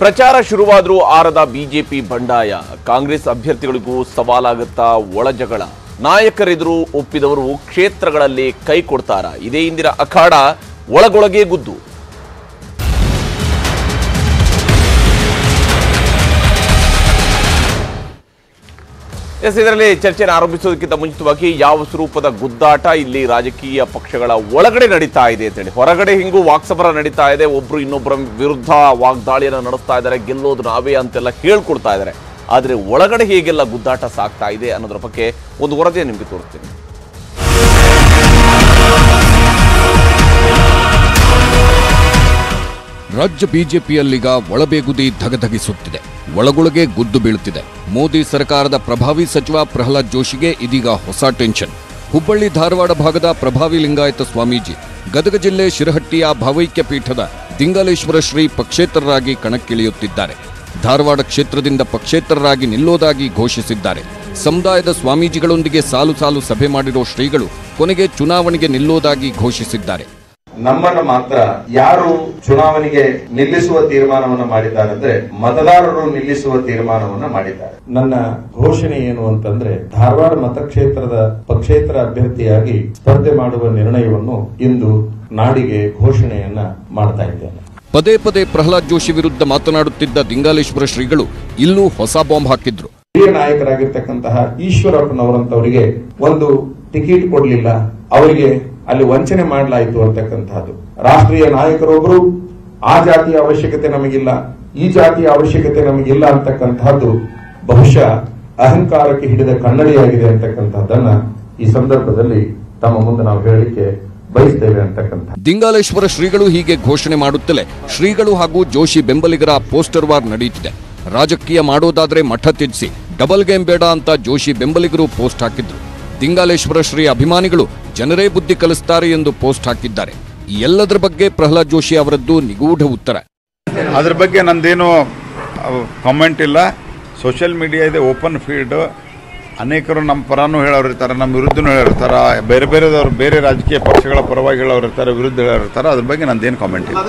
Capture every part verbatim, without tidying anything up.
ಪ್ರಚಾರ ಶುರುವಾದರೂ ಆರದ ಬಿಜೆಪಿ ಬಂಡಾಯ ಕಾಂಗ್ರೆಸ್ ಅಭ್ಯರ್ಥಿಗಳಿಗೂ ಸವಾಲಾಗುತ್ತಾ ಒಳಜಗಳ ನಾಯಕರೆದುರು ಒಪ್ಪಿದವರು ಕ್ಷೇತ್ರಗಳಲ್ಲಿ ಕೈ ಕೊಡ್ತಾರಾ ಇದೇ ಇಂದಿನ ಅಖಾಡ ಒಳಗೊಳಗೆ ಗುದ್ದು ಎಸ್ ಇದರಲ್ಲಿ ಚರ್ಚೆಯನ್ನು ಆರಂಭಿಸೋದಕ್ಕಿಂತ ಮುಂಚಿತವಾಗಿ ಯಾವ ಸ್ವರೂಪದ ಗುದ್ದಾಟ ಇಲ್ಲಿ ರಾಜಕೀಯ ಪಕ್ಷಗಳ ಒಳಗಡೆ ನಡೀತಾ ಇದೆ ಅಂತ ಹೇಳಿ ಹೊರಗಡೆ ಹಿಂಗೂ ವಾಕ್ಸಮರ ನಡೀತಾ ಇದೆ ಒಬ್ರು ಇನ್ನೊಬ್ಬರ ವಿರುದ್ಧ ವಾಗ್ದಾಳಿಯನ್ನು ನಡೆಸ್ತಾ ಇದ್ದಾರೆ ಗೆಲ್ಲೋದು ನಾವೇ ಅಂತೆಲ್ಲ ಹೇಳ್ಕೊಡ್ತಾ ಇದ್ದಾರೆ ಆದರೆ ಒಳಗಡೆ ಹೇಗೆಲ್ಲ ಗುದ್ದಾಟ ಸಾಗ್ತಾ ಇದೆ ಅನ್ನೋದರ ಬಗ್ಗೆ ಒಂದು ವರದಿ ನಿಮಗೆ ತೋರಿಸ್ತೀನಿ ರಾಜ್ಯ ಬಿಜೆಪಿಯಲ್ಲಿಗ ಒಳಬೇಗುದಿ ಧಗಧಗಿಸುತ್ತಿದೆ ಒಳಗೊಳಗೆ ಗುದ್ದು ಬೀಳುತ್ತಿದೆ ಮೋದಿ ಸರ್ಕಾರದ ಪ್ರಭಾವಿ ಸಚಿವ ಪ್ರಹ್ಲಾದ್ ಜೋಶಿಗೆ ಇದೀಗ ಹೊಸ ಟೆನ್ಷನ್ ಹುಬ್ಬಳ್ಳಿ ಧಾರವಾಡ ಭಾಗದ ಪ್ರಭಾವಿ ಲಿಂಗಾಯತ ಸ್ವಾಮೀಜಿ ಗದಗ ಜಿಲ್ಲೆ ಶಿರಹಟ್ಟಿಯ ಭಾವೈಕ್ಯ ಪೀಠದ ದಿಂಗಾಲೇಶ್ವರ ಶ್ರೀ ಪಕ್ಷೇತರರಾಗಿ ಕಣಕ್ಕಿಳಿಯುತ್ತಿದ್ದಾರೆ ಧಾರವಾಡ ಕ್ಷೇತ್ರದಿಂದ ಪಕ್ಷೇತರರಾಗಿ ನಿಲ್ಲೋದಾಗಿ ಘೋಷಿಸಿದ್ದಾರೆ ಸಮುದಾಯದ ಸ್ವಾಮೀಜಿಗಳೊಂದಿಗೆ ಸಾಲು ಸಾಲು ಸಭೆ ಮಾಡಿರೋ ಶ್ರೀಗಳು ಕೊನೆಗೆ ಚುನಾವಣೆಗೆ ನಿಲ್ಲೋದಾಗಿ ಘೋಷಿಸಿದ್ದಾರೆ ನಮ್ಮನ್ನು ಮಾತ್ರ ಯಾರು ಚುನಾವಣೆಗೆ ನಿಲ್ಲಿಸುವ ತೀರ್ಮಾನವನ್ನು ಮಾಡಿದ್ದಾರೆ ಅಂದ್ರೆ ಮತದಾರರು ನಿಲ್ಲಿಸುವ ತೀರ್ಮಾನವನ್ನು ಮಾಡಿದ್ದಾರೆ ನನ್ನ ಘೋಷಣೆ ಏನು ಅಂತಂದ್ರೆ ಧಾರವಾಡ ಮತಕ್ಷೇತ್ರದ ಪಕ್ಷೇತರ ಅಭ್ಯರ್ಥಿಯಾಗಿ ಸ್ಪರ್ಧೆ ಮಾಡುವ ನಿರ್ಣಯವನ್ನು ಇಂದು ನಾಡಿಗೆ ಘೋಷಣೆಯನ್ನ ಮಾಡ್ತಾ ಇದ್ದೇನೆ ಪದೇ ಪದೇ ಪ್ರಹ್ಲಾದ್ ಜೋಶಿ ವಿರುದ್ಧ ಮಾತನಾಡುತ್ತಿದ್ದ ದಿಂಗಾಲೇಶ್ವರ ಶ್ರೀಗಳು ಇಲ್ಲೂ ಹೊಸ ಬಾಂಬ್ ಹಾಕಿದ್ರು ಹಿರಿಯ ನಾಯಕರಾಗಿರ್ತಕ್ಕಂತಹ ಈಶ್ವರಪ್ಪನವರಂತವರಿಗೆ ಒಂದು ಟಿಕೆಟ್ ಕೊಡಲಿಲ್ಲ ಅವರಿಗೆ ಅಲ್ಲಿ ವಂಚನೆ ಮಾಡಲಾಯಿತು ಅಂತಕ್ಕಂಥದ್ದು ರಾಷ್ಟ್ರೀಯ ನಾಯಕರೊಬ್ಬರು ಆ ಜಾತಿಯ ಅವಶ್ಯಕತೆ ನಮಗಿಲ್ಲ ಈ ಜಾತಿಯ ಅವಶ್ಯಕತೆ ನಮಗಿಲ್ಲ ಅಂತಕ್ಕಂಥದ್ದು ಬಹುಶಃ ಅಹಂಕಾರಕ್ಕೆ ಹಿಡಿದ ಕನ್ನಡಿಯಾಗಿದೆ ಅಂತಕ್ಕಂಥದ್ದನ್ನ ಈ ಸಂದರ್ಭದಲ್ಲಿ ತಮ್ಮ ಮುಂದೆ ನಾವು ಹೇಳಲಿಕ್ಕೆ ಬಯಸ್ತೇವೆ ಅಂತಕ್ಕಂಥ ದಿಂಗಾಲೇಶ್ವರ ಶ್ರೀಗಳು ಹೀಗೆ ಘೋಷಣೆ ಮಾಡುತ್ತಲೇ ಶ್ರೀಗಳು ಹಾಗೂ ಜೋಶಿ ಬೆಂಬಲಿಗರ ಪೋಸ್ಟರ್ ವಾರ್ ನಡೆಯುತ್ತಿದೆ ರಾಜಕೀಯ ಮಾಡೋದಾದ್ರೆ ಮಠ ತ್ಯಜಿಸಿ ಡಬಲ್ ಗೇಮ್ ಬೇಡ ಅಂತ ಜೋಶಿ ಬೆಂಬಲಿಗರು ಪೋಸ್ಟ್ ಹಾಕಿದ್ರು ದಿಂಗಾಲೇಶ್ವರ ಶ್ರೀ ಅಭಿಮಾನಿಗಳು ಜನರೇ ಬುದ್ಧಿ ಕಲಿಸ್ತಾರೆ ಎಂದು ಪೋಸ್ಟ್ ಹಾಕಿದ್ದಾರೆ ಎಲ್ಲದರ ಬಗ್ಗೆ ಪ್ರಹ್ಲಾದ್ ಜೋಶಿ ಅವರದ್ದು ನಿಗೂಢ ಉತ್ತರ ಅದರ ಬಗ್ಗೆ ನಂದೇನು ಕಾಮೆಂಟ್ ಇಲ್ಲ ಸೋಷಿಯಲ್ ಮೀಡಿಯಾ ಇದೆ ಓಪನ್ ಫೀಲ್ಡ್ ಅನೇಕರು ನಮ್ಮ ಪರನೂ ಹೇಳೋರಿರ್ತಾರೆ ನಮ್ಮ ವಿರುದ್ಧನೂ ಹೇಳಿರ್ತಾರೆ ಬೇರೆ ಬೇರೆದವ್ರು ಬೇರೆ ರಾಜಕೀಯ ಪಕ್ಷಗಳ ಪರವಾಗಿ ಹೇಳೋರಿರ್ತಾರೆ ವಿರುದ್ಧ ಹೇಳೋರಿರ್ತಾರೆ ಅದ್ರ ಬಗ್ಗೆ ನಂದೇನು ಕಾಮೆಂಟ್ ಇಲ್ಲ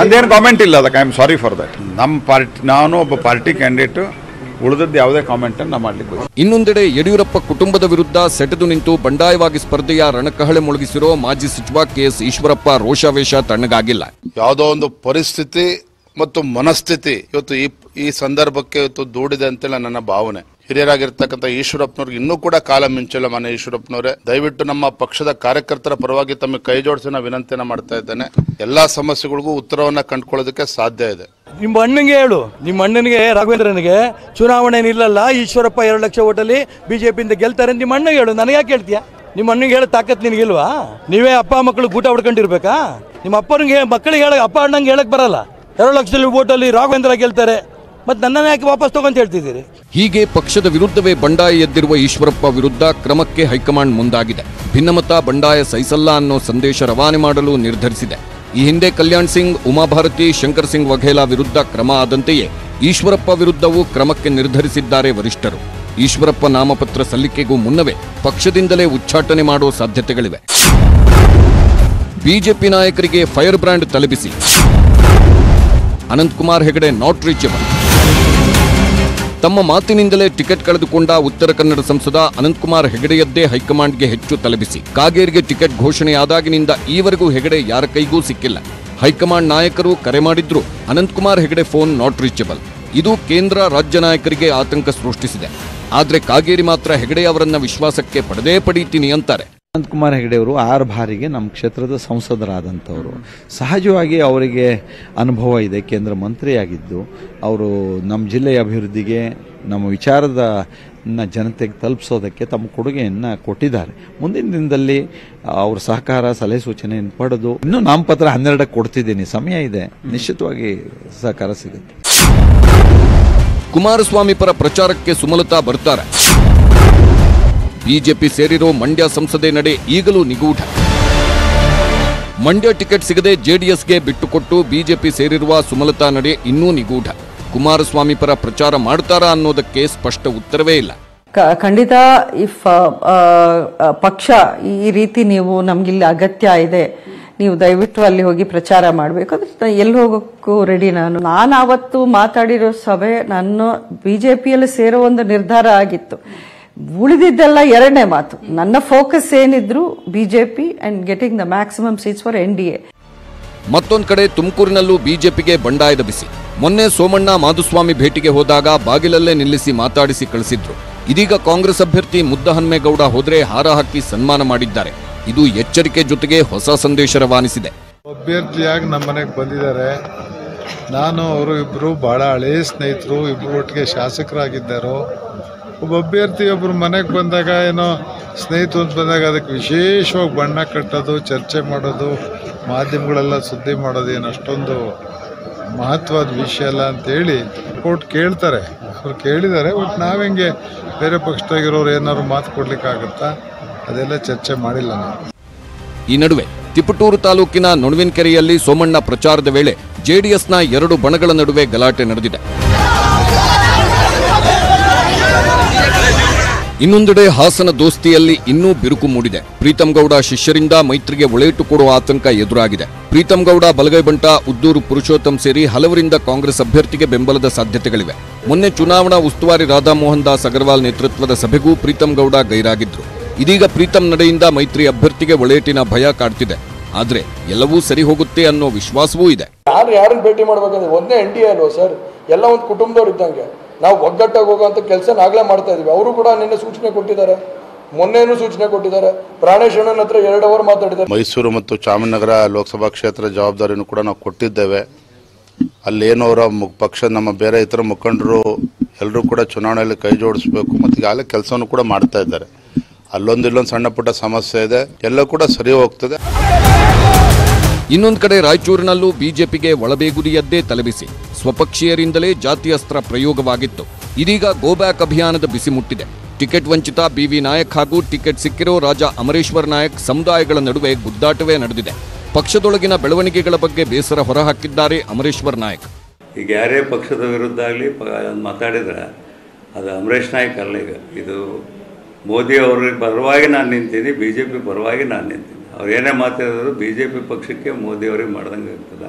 ನಂದೇನು ಕಾಮೆಂಟ್ ಇಲ್ಲ ಅದಕ್ಕೆ I am sorry for that ನಮ್ಮ ಪಾರ್ಟಿ ನಾನು ಒಬ್ಬ ಪಾರ್ಟಿ ಕ್ಯಾಂಡಿಡೇಟು ಉಳಿದದ್ದು ಯಾವುದೇ ಕಾಮೆಂಟ್ ಅನ್ನ ಮಾಡಲಿಕ್ಕೆ ಇನ್ನೊಂದೆಡೆ ಯಡಿಯೂರಪ್ಪ ಕುಟುಂಬದ ವಿರುದ್ಧ ಸೆಟೆದು ನಿಂತು ಬಂಡಾಯವಾಗಿ ಸ್ಪರ್ಧೆಯ ರಣಕಹಳೆ ಮುಳುಗಿಸಿರೋ ಮಾಜಿ ಸಚಿವ ಕೆಎಸ್ ಈಶ್ವರಪ್ಪ ರೋಷಾವೇಶ ತಣ್ಣಗಾಗಿಲ್ಲ ಯಾವುದೋ ಒಂದು ಪರಿಸ್ಥಿತಿ ಮತ್ತು ಮನಸ್ಥಿತಿ ಇವತ್ತು ಈ ಸಂದರ್ಭಕ್ಕೆ ಇವತ್ತು ದೂಡಿದೆ ಅಂತೇಳಿ ನನ್ನ ಭಾವನೆ ಹಿರಿಯರಾಗಿರ್ತಕ್ಕಂಥ ಈಶ್ವರಪ್ಪನವ್ರಿಗೆ ಇನ್ನೂ ಕೂಡ ಕಾಲ ಮಿಂಚಿಲ್ಲ ಮಾನ್ಯ ಈಶ್ವರಪ್ಪನವರೇ ದಯವಿಟ್ಟು ನಮ್ಮ ಪಕ್ಷದ ಕಾರ್ಯಕರ್ತರ ಪರವಾಗಿ ತಮ್ಮ ಕೈ ಜೋಡಿಸಿ ನಾ ವಿನಂತಿಯನ್ನು ಮಾಡ್ತಾ ಇದ್ದೇನೆ ಎಲ್ಲಾ ಸಮಸ್ಯೆಗಳಿಗೂ ಉತ್ತರವನ್ನ ಕಂಡುಕೊಳ್ಳೋದಕ್ಕೆ ಸಾಧ್ಯ ಇದೆ ನಿಮ್ಮ ಅಣ್ಣನಿಗೆ ಹೇಳು ನಿಮ್ಮ ಅಣ್ಣನಿಗೆ ರಾಘವೇಂದ್ರನಿಗೆ ಚುನಾವಣೆ ನಿಲ್ಲಲ್ಲ ಈಶ್ವರಪ್ಪ ಎರಡು ಲಕ್ಷ ಓಟಲ್ಲಿ ಬಿಜೆಪಿಯಿಂದ ಗೆಲ್ತಾರೆ ನಿಮ್ಮ ಅಣ್ಣಗೆ ಹೇಳು ನನಗೆ ಯಾಕೆ ಹೇಳ್ತೀಯಾ ನಿಮ್ಮ ಅಣ್ಣನಿಗೆ ಹೇಳ ತಾಕತ್ ನಿನಗಿಲ್ವಾ ನೀವೇ ಅಪ್ಪ ಮಕ್ಕಳು ಗೂಟ ಹೊಡ್ಕೊಂಡಿರ್ಬೇಕಾ ನಿಮ್ಮ ಅಪ್ಪನಿಗೆ ಮಕ್ಕಳಿಗೆ ಹೇಳ ಅಪ್ಪ ಅಣ್ಣಂಗೆ ಹೇಳಕ್ ಬರಲ್ಲ ಎರಡು ಲಕ್ಷದಲ್ಲಿ ಓಟಲ್ಲಿ ರಾಘವೇಂದ್ರ ಗೆಲ್ತಾರೆ ಮತ್ತೆ ನನ್ನನ್ನು ಯಾಕೆ ವಾಪಸ್ ತಗೊಂತ ಹೇಳ್ತಿದ್ದೀರಿ ಹೀಗೆ ಪಕ್ಷದ ವಿರುದ್ಧವೇ ಬಂಡಾಯ ಎದ್ದಿರುವ ಈಶ್ವರಪ್ಪ ವಿರುದ್ಧ ಕ್ರಮಕ್ಕೆ ಹೈಕಮಾಂಡ್ ಮುಂದಾಗಿದೆ ಭಿನ್ನಮತ ಬಂಡಾಯ ಸಹಿಸಲ್ಲ ಅನ್ನೋ ಸಂದೇಶ ರವಾನೆ ಮಾಡಲು ನಿರ್ಧರಿಸಿದೆ ಈ ಹಿಂದೆ ಕಲ್ಯಾಣ್ ಸಿಂಗ್ ಉಮಾಭಾರತಿ ಶಂಕರ್ ಸಿಂಗ್ ವಘೇಲಾ ವಿರುದ್ಧ ಕ್ರಮ ಆದಂತೆಯೇ ಈಶ್ವರಪ್ಪ ವಿರುದ್ಧವೂ ಕ್ರಮಕ್ಕೆ ನಿರ್ಧರಿಸಿದ್ದಾರೆ ವರಿಷ್ಠರು ಈಶ್ವರಪ್ಪ ನಾಮಪತ್ರ ಸಲ್ಲಿಕೆಗೂ ಮುನ್ನವೇ ಪಕ್ಷದಿಂದಲೇ ಉಚ್ಚಾಟನೆ ಮಾಡುವ ಸಾಧ್ಯತೆಗಳಿವೆ ಬಿಜೆಪಿ ನಾಯಕರಿಗೆ ಫೈರ್ ಬ್ರ್ಯಾಂಡ್ ತಲೆಬಿಸಿ ಅನಂತಕುಮಾರ್ ಹೆಗಡೆ ನಾಟ್ ರೀಚಬಲ್ ತಮ್ಮ ಮಾತಿನಿಂದಲೇ ಟಿಕೆಟ್ ಕಳೆದುಕೊಂಡ ಉತ್ತರ ಕನ್ನಡ ಸಂಸದ ಅನಂತಕುಮಾರ್ ಹೆಗಡೆಯದ್ದೇ ಹೈಕಮಾಂಡ್ಗೆ ಹೆಚ್ಚು ತಲೆಬಿಸಿ ಕಾಗೇರಿಗೆ ಟಿಕೆಟ್ ಘೋಷಣೆಯಾದಾಗಿನಿಂದ ಈವರೆಗೂ ಹೆಗಡೆ ಯಾರ ಕೈಗೂ ಸಿಕ್ಕಿಲ್ಲ ಹೈಕಮಾಂಡ್ ನಾಯಕರು ಕರೆ ಮಾಡಿದ್ರು Ananthkumar Hegde phone not reachable ಇದು ಕೇಂದ್ರ ರಾಜ್ಯ ನಾಯಕರಿಗೆ ಆತಂಕ ಸೃಷ್ಟಿಸಿದೆ ಆದರೆ ಕಾಗೇರಿ ಮಾತ್ರ ಹೆಗಡೆ ಅವರನ್ನ ವಿಶ್ವಾಸಕ್ಕೆ ಪಡೆದೇ ಪಡೀತೀನಿ ಅಂತಾರೆ ಅನಂತಕುಮಾರ್ ಹೆಗಡೆ ಅವರು ಆರು ಬಾರಿಗೆ ನಮ್ಮ ಕ್ಷೇತ್ರದ ಸಂಸದರಾದಂಥವರು ಸಹಜವಾಗಿ ಅವರಿಗೆ ಅನುಭವ ಇದೆ ಕೇಂದ್ರ ಮಂತ್ರಿಯಾಗಿದ್ದು ಅವರು ನಮ್ಮ ಜಿಲ್ಲೆಯ ಅಭಿವೃದ್ಧಿಗೆ ನಮ್ಮ ವಿಚಾರದ ಜನತೆಗೆ ತಲುಪಿಸೋದಕ್ಕೆ ತಮ್ಮ ಕೊಡುಗೆಯನ್ನು ಕೊಟ್ಟಿದ್ದಾರೆ ಮುಂದಿನ ದಿನದಲ್ಲಿ ಅವ್ರ ಸಹಕಾರ ಸಲಹೆ ಸೂಚನೆಯನ್ನು ಪಡೆದು ಇನ್ನೂ ನಾಮಪತ್ರ ಹನ್ನೆರಡಕ್ಕೆ ಕೊಡ್ತಿದ್ದೀನಿ ಸಮಯ ಇದೆ ನಿಶ್ಚಿತವಾಗಿ ಸಹಕಾರ ಸಿಗುತ್ತೆ ಕುಮಾರಸ್ವಾಮಿ ಪರ ಪ್ರಚಾರಕ್ಕೆ ಸುಮಲತಾ ಬರ್ತಾರೆ ಬಿಜೆಪಿ ಸೇರಿರೋ ಮಂಡ್ಯ ಸಂಸದೆ ನಡೆ ಈಗಲೂ ನಿಗೂಢ ಮಂಡ್ಯ ಟಿಕೆಟ್ ಸಿಗದೆ ಜೆಡಿಎಸ್ಗೆ ಬಿಟ್ಟುಕೊಟ್ಟು ಬಿಜೆಪಿ ಸೇರಿರುವ ಸುಮಲತಾ ನಡೆ ಇನ್ನೂ ನಿಗೂಢ ಕುಮಾರಸ್ವಾಮಿ ಪರ ಪ್ರಚಾರ ಮಾಡ್ತಾರಾ ಅನ್ನೋದಕ್ಕೆ ಸ್ಪಷ್ಟ ಉತ್ತರವೇ ಇಲ್ಲ ಖಂಡಿತ ಇಫ್ ಪಕ್ಷ ಈ ರೀತಿ ನೀವು ನಮಗಿಲ್ಲಿ ಅಗತ್ಯ ಇದೆ ನೀವು ದಯವಿಟ್ಟು ಅಲ್ಲಿ ಹೋಗಿ ಪ್ರಚಾರ ಮಾಡಬೇಕು. ಅದನ್ನ ಎಲ್ಲಿ ಹೋಗೋಕ್ಕೂ ರೆಡಿ ನಾನು. ನಾನು ಆವತ್ತು ಮಾತಾಡಿರೋ ಸಭೆ ನನ್ನ ಬಿಜೆಪಿಯಲ್ಲಿ ಸೇರೋ ಒಂದು ನಿರ್ಧಾರ ಆಗಿತ್ತು. ಉಳಿದಿದ್ದೆಲ್ಲ ಎರಡನೇ ಮಾತು. ನನ್ನ ಫೋಕಸ್ ಏನಿದ್ರು BJP and getting the maximum seats for N D A. ಮತ್ತೊಂದು ಕಡೆ ತುಮಕೂರಿನಲ್ಲೂ ಬಿಜೆಪಿಗೆ ಬಂಡಾಯದ ಬಿಸಿ. ಮೊನ್ನೆ ಸೋಮಣ್ಣ ಮಾಧುಸ್ವಾಮಿ ಭೇಟಿಗೆ ಹೋದಾಗ ಬಾಗಿಲಲ್ಲೇ ನಿಲ್ಲಿಸಿ ಮಾತಾಡಿಸಿ ಕಳಿಸಿದ್ರು. ಇದೀಗ ಕಾಂಗ್ರೆಸ್ ಅಭ್ಯರ್ಥಿ ಮುದ್ದಹನುಮೇಗೌಡ ಹೋದ್ರೆ ಹಾರ ಹಾಕಿ ಸನ್ಮಾನ ಮಾಡಿದ್ದಾರೆ. ಇದು ಎಚ್ಚರಿಕೆ ಜೊತೆಗೆ ಹೊಸ ಸಂದೇಶ ರವಾನಿಸಿದೆ. ಅಭ್ಯರ್ಥಿಯಾಗಿ ನಮ್ಮ ಮನೆಗೆ ಬಂದಿದ್ದಾರೆ. ನಾನು ಅವರು ಇಬ್ಬರು ಬಹಳ ಹಳೆಯ ಸ್ನೇಹಿತರು, ಇಬ್ಬರು ಒಟ್ಟಿಗೆ ಶಾಸಕರಾಗಿದ್ದರು. ಒಬ್ಬ ಅಭ್ಯರ್ಥಿ ಒಬ್ಬರು ಮನೆಗೆ ಬಂದಾಗ ಏನೋ ಸ್ನೇಹಿತರು ಅಂತ ಬಂದಾಗ ಅದಕ್ಕೆ ವಿಶೇಷವಾಗಿ ಬಣ್ಣ ಕಟ್ಟೋದು, ಚರ್ಚೆ ಮಾಡೋದು, ಮಾಧ್ಯಮಗಳೆಲ್ಲ ಸುದ್ದಿ ಮಾಡೋದು ಏನು ಅಷ್ಟೊಂದು ಮಹತ್ವದ ವಿಷಯ ಅಲ್ಲ ಅಂತೇಳಿ ಕೋರ್ಟ್ ಕೇಳ್ತಾರೆ. ಅವ್ರು ಕೇಳಿದ್ದಾರೆ. ಬಟ್ ನಾವು ಹೆಂಗೆ ಬೇರೆ ಪಕ್ಷದಾಗಿರೋರು ಏನಾದ್ರು ಮಾತು ಕೊಡ್ಲಿಕ್ಕಾಗುತ್ತಾ? ಅದೆಲ್ಲ ಚರ್ಚೆ ಮಾಡಿಲ್ಲ ನಾವು. ಈ ನಡುವೆ ತಿಪಟೂರು ತಾಲೂಕಿನ ನೊಣವಿನಕೆರೆಯಲ್ಲಿ ಸೋಮಣ್ಣ ಪ್ರಚಾರದ ವೇಳೆ ಜೆಡಿಎಸ್ನ ಎರಡು ಬಣಗಳ ನಡುವೆ ಗಲಾಟೆ ನಡೆದಿದೆ. ಇನ್ನೊಂದೆಡೆ ಹಾಸನ ದೋಸ್ತಿಯಲ್ಲಿ ಇನ್ನೂ ಬಿರುಕು ಮೂಡಿದೆ. ಪ್ರೀತಂ ಗೌಡ ಶಿಷ್ಯರಿಂದ ಮೈತ್ರಿಗೆ ಒಳೇಟು ಕೊಡುವ ಆತಂಕ ಎದುರಾಗಿದೆ. ಪ್ರೀತಂ ಗೌಡ, ಬಲಗೈ ಬಂಟ, ಉದ್ದೂರು ಪುರುಷೋತ್ತಮ್ ಸೇರಿ ಹಲವರಿಂದ ಕಾಂಗ್ರೆಸ್ ಅಭ್ಯರ್ಥಿಗೆ ಬೆಂಬಲದ ಸಾಧ್ಯತೆಗಳಿವೆ. ಮೊನ್ನೆ ಚುನಾವಣಾ ಉಸ್ತುವಾರಿ ರಾಧಾಮೋಹನ್ ದಾಸ್ ಅಗರ್ವಾಲ್ ನೇತೃತ್ವದ ಸಭೆಗೂ ಪ್ರೀತಂ ಗೌಡ ಗೈರಾಗಿದ್ರು. ಇದೀಗ ಪ್ರೀತಂ ನಡೆಯಿಂದ ಮೈತ್ರಿ ಅಭ್ಯರ್ಥಿಗೆ ಒಳೇಟಿನ ಭಯ ಕಾಡ್ತಿದೆ. ಆದ್ರೆ ಎಲ್ಲವೂ ಸರಿ ಹೋಗುತ್ತೆ ಅನ್ನೋ ವಿಶ್ವಾಸವೂ ಇದೆ. ನಾನು ಯಾರನ್ನು ಭೇಟಿ ಮಾಡಬೇಕಂದ್ರೆ ಒಂದೇ ಎನ್ ಡಿ ಎ ಅಲ್ವ ಸರ್, ಎಲ್ಲ ಒಂದು ಕುಟುಂಬದವ್ರು ಇದ್ದಂಗೆ ನಾವು ಒಗ್ಗಟ್ಟಾಗಿ ಹೋಗೋಂಥ ಕೆಲಸ ನಾಗಲೇ ಮಾಡ್ತಾ ಇದ್ದೀವಿ. ಅವರು ಕೂಡ ನಿನ್ನೆ ಸೂಚನೆ ಕೊಟ್ಟಿದ್ದಾರೆ, ಮೊನ್ನೆನೂ ಸೂಚನೆ ಕೊಟ್ಟಿದ್ದಾರೆ. ಪ್ರಾಣೇಶ್ ಅಣ್ಣನ ಹತ್ರ ಎರಡು ಅವರ್ ಮಾತಾಡಿದ್ದಾರೆ. ಮೈಸೂರು ಮತ್ತು ಚಾಮರಾಜನಗರ ಲೋಕಸಭಾ ಕ್ಷೇತ್ರ ಜವಾಬ್ದಾರಿಯನ್ನು ಕೂಡ ನಾವು ಕೊಟ್ಟಿದ್ದೇವೆ. ಅಲ್ಲೇನವರ ಪಕ್ಷ ನಮ್ಮ ಬೇರೆ ಇತರ ಮುಖಂಡರು ಎಲ್ಲರೂ ಕೂಡ ಚುನಾವಣೆಯಲ್ಲಿ ಕೈ ಜೋಡಿಸಬೇಕು ಮತ್ತು ಈಗಾಗಲೇ ಕೆಲಸವನ್ನು ಕೂಡ ಮಾಡ್ತಾ ಇದ್ದಾರೆ. ಅಲ್ಲೊಂದು ಇಲ್ಲೊಂದು ಸಣ್ಣ ಪುಟ್ಟ ಸಮಸ್ಯೆ ಇದೆ, ಎಲ್ಲ ಕೂಡ ಸರಿ ಹೋಗ್ತದೆ. ಇನ್ನೊಂದು ಕಡೆ ರಾಯಚೂರಿನಲ್ಲೂ ಬಿಜೆಪಿಗೆ ಒಳಬೇಗುರಿಯದ್ದೇ ತಲೆಬಿಸಿ. ಸ್ವಪಕ್ಷೀಯರಿಂದಲೇ ಜಾತ್ಯಸ್ತ್ರ ಪ್ರಯೋಗವಾಗಿತ್ತು. ಇದೀಗ ಗೋ ಬ್ಯಾಕ್ ಅಭಿಯಾನದ ಬಿಸಿ ಮುಟ್ಟಿದೆ. ಟಿಕೆಟ್ ವಂಚಿತ ಬಿ ವಿ ನಾಯಕ್ ಹಾಗೂ ಟಿಕೆಟ್ ಸಿಕ್ಕಿರೋ ರಾಜಾ ಅಮರೇಶ್ವರ್ ನಾಯಕ್ ಸಮುದಾಯಗಳ ನಡುವೆ ಗುದ್ದಾಟವೇ ನಡೆದಿದೆ. ಪಕ್ಷದೊಳಗಿನ ಬೆಳವಣಿಗೆಗಳ ಬಗ್ಗೆ ಬೇಸರ ಹೊರಹಾಕಿದ್ದಾರೆ ಅಮರೇಶ್ವರ್ ನಾಯಕ್. ಈಗ ಯಾರೇ ಪಕ್ಷದ ವಿರುದ್ಧ ಆಗಲಿ ಮಾತಾಡಿದ್ರೆ ಅದು ಅಮರೇಶ್ ನಾಯಕ್ ಅಲ್ಲ, ಈಗ ಇದು ಮೋದಿ ಅವ್ರ ಪರವಾಗಿ ನಾನು ನಿಂತೀನಿ, ಬಿಜೆಪಿ ಪರವಾಗಿ ನಾನು ನಿಂತೀನಿ. ಅವ್ರು ಏನೇ ಮಾತಾಡಿದ್ರು ಬಿಜೆಪಿ ಪಕ್ಷಕ್ಕೆ ಮೋದಿ ಅವ್ರಿಗೆ ಮಾಡ್ದಂಗೆ ಆಗ್ತದೆ.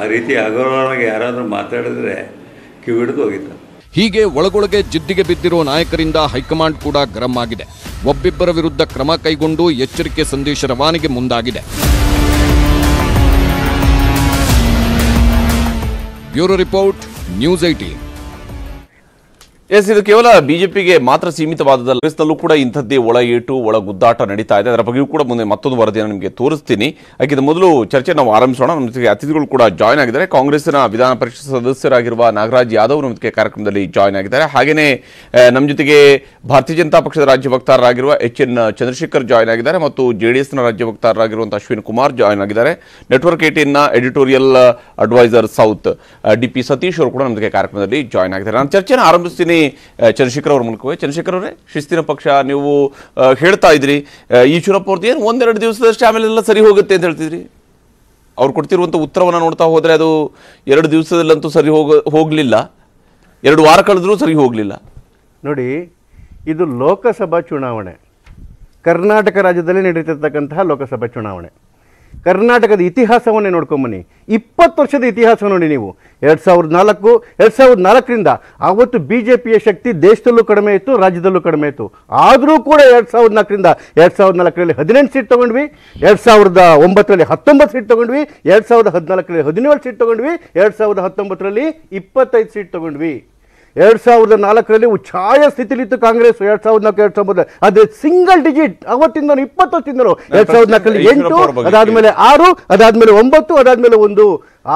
ಆ ರೀತಿ ಅಗೌರವಾಗಿ ಯಾರಾದರೂ ಮಾತಾಡಿದ್ರೆ ಕಿವಿ ಹಿಡಿದು ಹೋಗಿದ್ದಾರೆ. ಹೀಗೆ ಒಳಗೊಳಗೆ ಜಿದ್ದಿಗೆ ಬಿದ್ದಿರೋ ನಾಯಕರಿಂದ ಹೈಕಮಾಂಡ್ ಕೂಡ ಗರಂ ಆಗಿದೆ. ಒಬ್ಬಿಬ್ಬರ ವಿರುದ್ಧ ಕ್ರಮ ಕೈಗೊಂಡು ಎಚ್ಚರಿಕೆ ಸಂದೇಶ ರವಾನೆಗೆ ಮುಂದಾಗಿದೆ. Bureau report, news eighteen. Yes, ಇದು ಕೇವಲ ಬಿಜೆಪಿಗೆ ಮಾತ್ರ ಸೀಮಿತವಾದದಲ್ಲ, ಕಾಂಗ್ರೆಸ್ನಲ್ಲೂ ಕೂಡ ಇಂಥದ್ದೇ ಒಳ ಏಟು ಒಳ ಗುದ್ದಾಟ ನಡೀತಾ ಇದೆ. ಅದರ ಬಗ್ಗೆಯೂ ಕೂಡ ಮುಂದೆ ಮತ್ತೊಂದು ವರದಿಯನ್ನು ನಿಮಗೆ ತೋರಿಸ್ತೀನಿ. ಹಾಗಿದ್ದ ಮೊದಲು ಚರ್ಚೆ ನಾವು ಆರಂಭಿಸೋಣ. ನಮ್ಮ ಅತಿಥಿಗಳು ಕೂಡ ಜಾಯ್ನ್ ಆಗಿದ್ದಾರೆ. ಕಾಂಗ್ರೆಸ್ನ ವಿಧಾನ ಪರಿಷತ್ ಸದಸ್ಯರಾಗಿರುವ ನಾಗರಾಜ್ ಯಾದವ್ ನಮ್ಮ ಕಾರ್ಯಕ್ರಮದಲ್ಲಿ ಜಾಯ್ನ್ ಆಗಿದ್ದಾರೆ. ಹಾಗೆಯೇ ನಮ್ಮ ಜೊತೆಗೆ ಭಾರತೀಯ ಜನತಾ ಪಕ್ಷದ ರಾಜ್ಯ ವಕ್ತಾರರಾಗಿರುವ ಎಚ್ ಎನ್ ಚಂದ್ರಶೇಖರ್ ಜಾಯ್ನ್ ಆಗಿದ್ದಾರೆ ಮತ್ತು ಜೆಡಿಎಸ್ನ ರಾಜ್ಯ ವಕ್ತಾರರಾಗಿರುವಂಥ ಅಶ್ವಿನ್ ಕುಮಾರ್ ಜಾಯ್ನ್ ಆಗಿದ್ದಾರೆ. ನೆಟ್ವರ್ಕ್ ಏಟಿನ್ನ editorial advisor south D P Satish ಅವರು ಕೂಡ ನಮ್ಮ ಕಾರ್ಯಕ್ರಮದಲ್ಲಿ ಜಾಯ್ನ್ ಆಗಿದ್ದಾರೆ. ನಾನು ಚರ್ಚೆನ ಆರಂಭಿಸ್ತೀನಿ ಚಂದ್ರಶೇಖರ್ ಅವರ ಮೂಲಕವೇ. ಚಂದ್ರಶೇಖರ್ ಅವರೇ, ಶಿಸ್ತಿನ ಪಕ್ಷ ನೀವು ಹೇಳ್ತಾ ಇದ್ರಿ. ಈಶ್ವರಪ್ಪ ಅವ್ರದ್ದು ಏನು ಒಂದೆರಡು ದಿವಸದಷ್ಟೇ ಆಮೇಲೆ ಎಲ್ಲ ಸರಿ ಹೋಗುತ್ತೆ ಅಂತ ಹೇಳ್ತಿದ್ರಿ. ಅವ್ರು ಕೊಡ್ತಿರುವಂಥ ಉತ್ತರವನ್ನು ನೋಡ್ತಾ ಹೋದರೆ ಅದು ಎರಡು ದಿವಸದಲ್ಲಂತೂ ಸರಿ ಹೋಗ ಹೋಗಲಿಲ್ಲ ಎರಡು ವಾರ ಕಳೆದ್ರೂ ಸರಿ ಹೋಗಲಿಲ್ಲ. ನೋಡಿ, ಇದು ಲೋಕಸಭಾ ಚುನಾವಣೆ, ಕರ್ನಾಟಕ ರಾಜ್ಯದಲ್ಲಿ ನಡೀತಿರ್ತಕ್ಕಂತಹ ಲೋಕಸಭಾ ಚುನಾವಣೆ. ಕರ್ನಾಟಕದ ಇತಿಹಾಸವನ್ನೇ ನೋಡ್ಕೊಂಬನ್ನಿ, ಇಪ್ಪತ್ತು ವರ್ಷದ ಇತಿಹಾಸ ನೋಡಿ ನೀವು. ಎರಡು ಸಾವಿರದ ನಾಲ್ಕು ಎರಡು ಸಾವಿರದ ನಾಲ್ಕರಿಂದ ಆವತ್ತು ಬಿ ಜೆ ಪಿಯ ಶಕ್ತಿ ದೇಶದಲ್ಲೂ ಕಡಿಮೆ ಇತ್ತು, ರಾಜ್ಯದಲ್ಲೂ ಕಡಿಮೆ ಇತ್ತು. ಆದರೂ ಕೂಡ ಎರಡು ಸಾವಿರದ ನಾಲ್ಕರಿಂದ ಎರಡು ಸಾವಿರದ ನಾಲ್ಕರಲ್ಲಿ ಹದಿನೆಂಟು ಸೀಟ್ ತೊಗೊಂಡ್ವಿ, ಎರಡು ಸಾವಿರದ ಒಂಬತ್ತರಲ್ಲಿ ಹತ್ತೊಂಬತ್ತು ಸೀಟ್ ತೊಗೊಂಡ್ವಿ, ಎರಡು ಸಾವಿರದ ಹದಿನಾಲ್ಕರಲ್ಲಿ ಹದಿನೇಳು ಸೀಟ್ ತೊಗೊಂಡ್ವಿ, ಎರಡು ಸಾವಿರದ ಹತ್ತೊಂಬತ್ತರಲ್ಲಿ ಇಪ್ಪತ್ತೈದು ಸೀಟ್ ತೊಗೊಂಡ್ವಿ. ಎರಡು ಸಾವಿರದ ನಾಲ್ಕರಲ್ಲಿ ಉಚ್ಛಾಯ ಸ್ಥಿತಿಲಿತ್ತು ಕಾಂಗ್ರೆಸ್. ಎರಡು ಸಾವಿರದ ನಾಲ್ಕು ಎರಡು ಸಾವಿರದ ಆದರೆ ಸಿಂಗಲ್ ಡಿಜಿಟ್ ಅವತ್ತಿಂದನೂ ಇಪ್ಪತ್ತು ವರ್ಷದಿಂದನೂ. ಎರಡು ಸಾವಿರದ ನಾಲ್ಕರಲ್ಲಿ ಎಂಟು, ಅದಾದಮೇಲೆ ಆರು, ಅದಾದಮೇಲೆ ಒಂಬತ್ತು, ಅದಾದಮೇಲೆ ಒಂದು.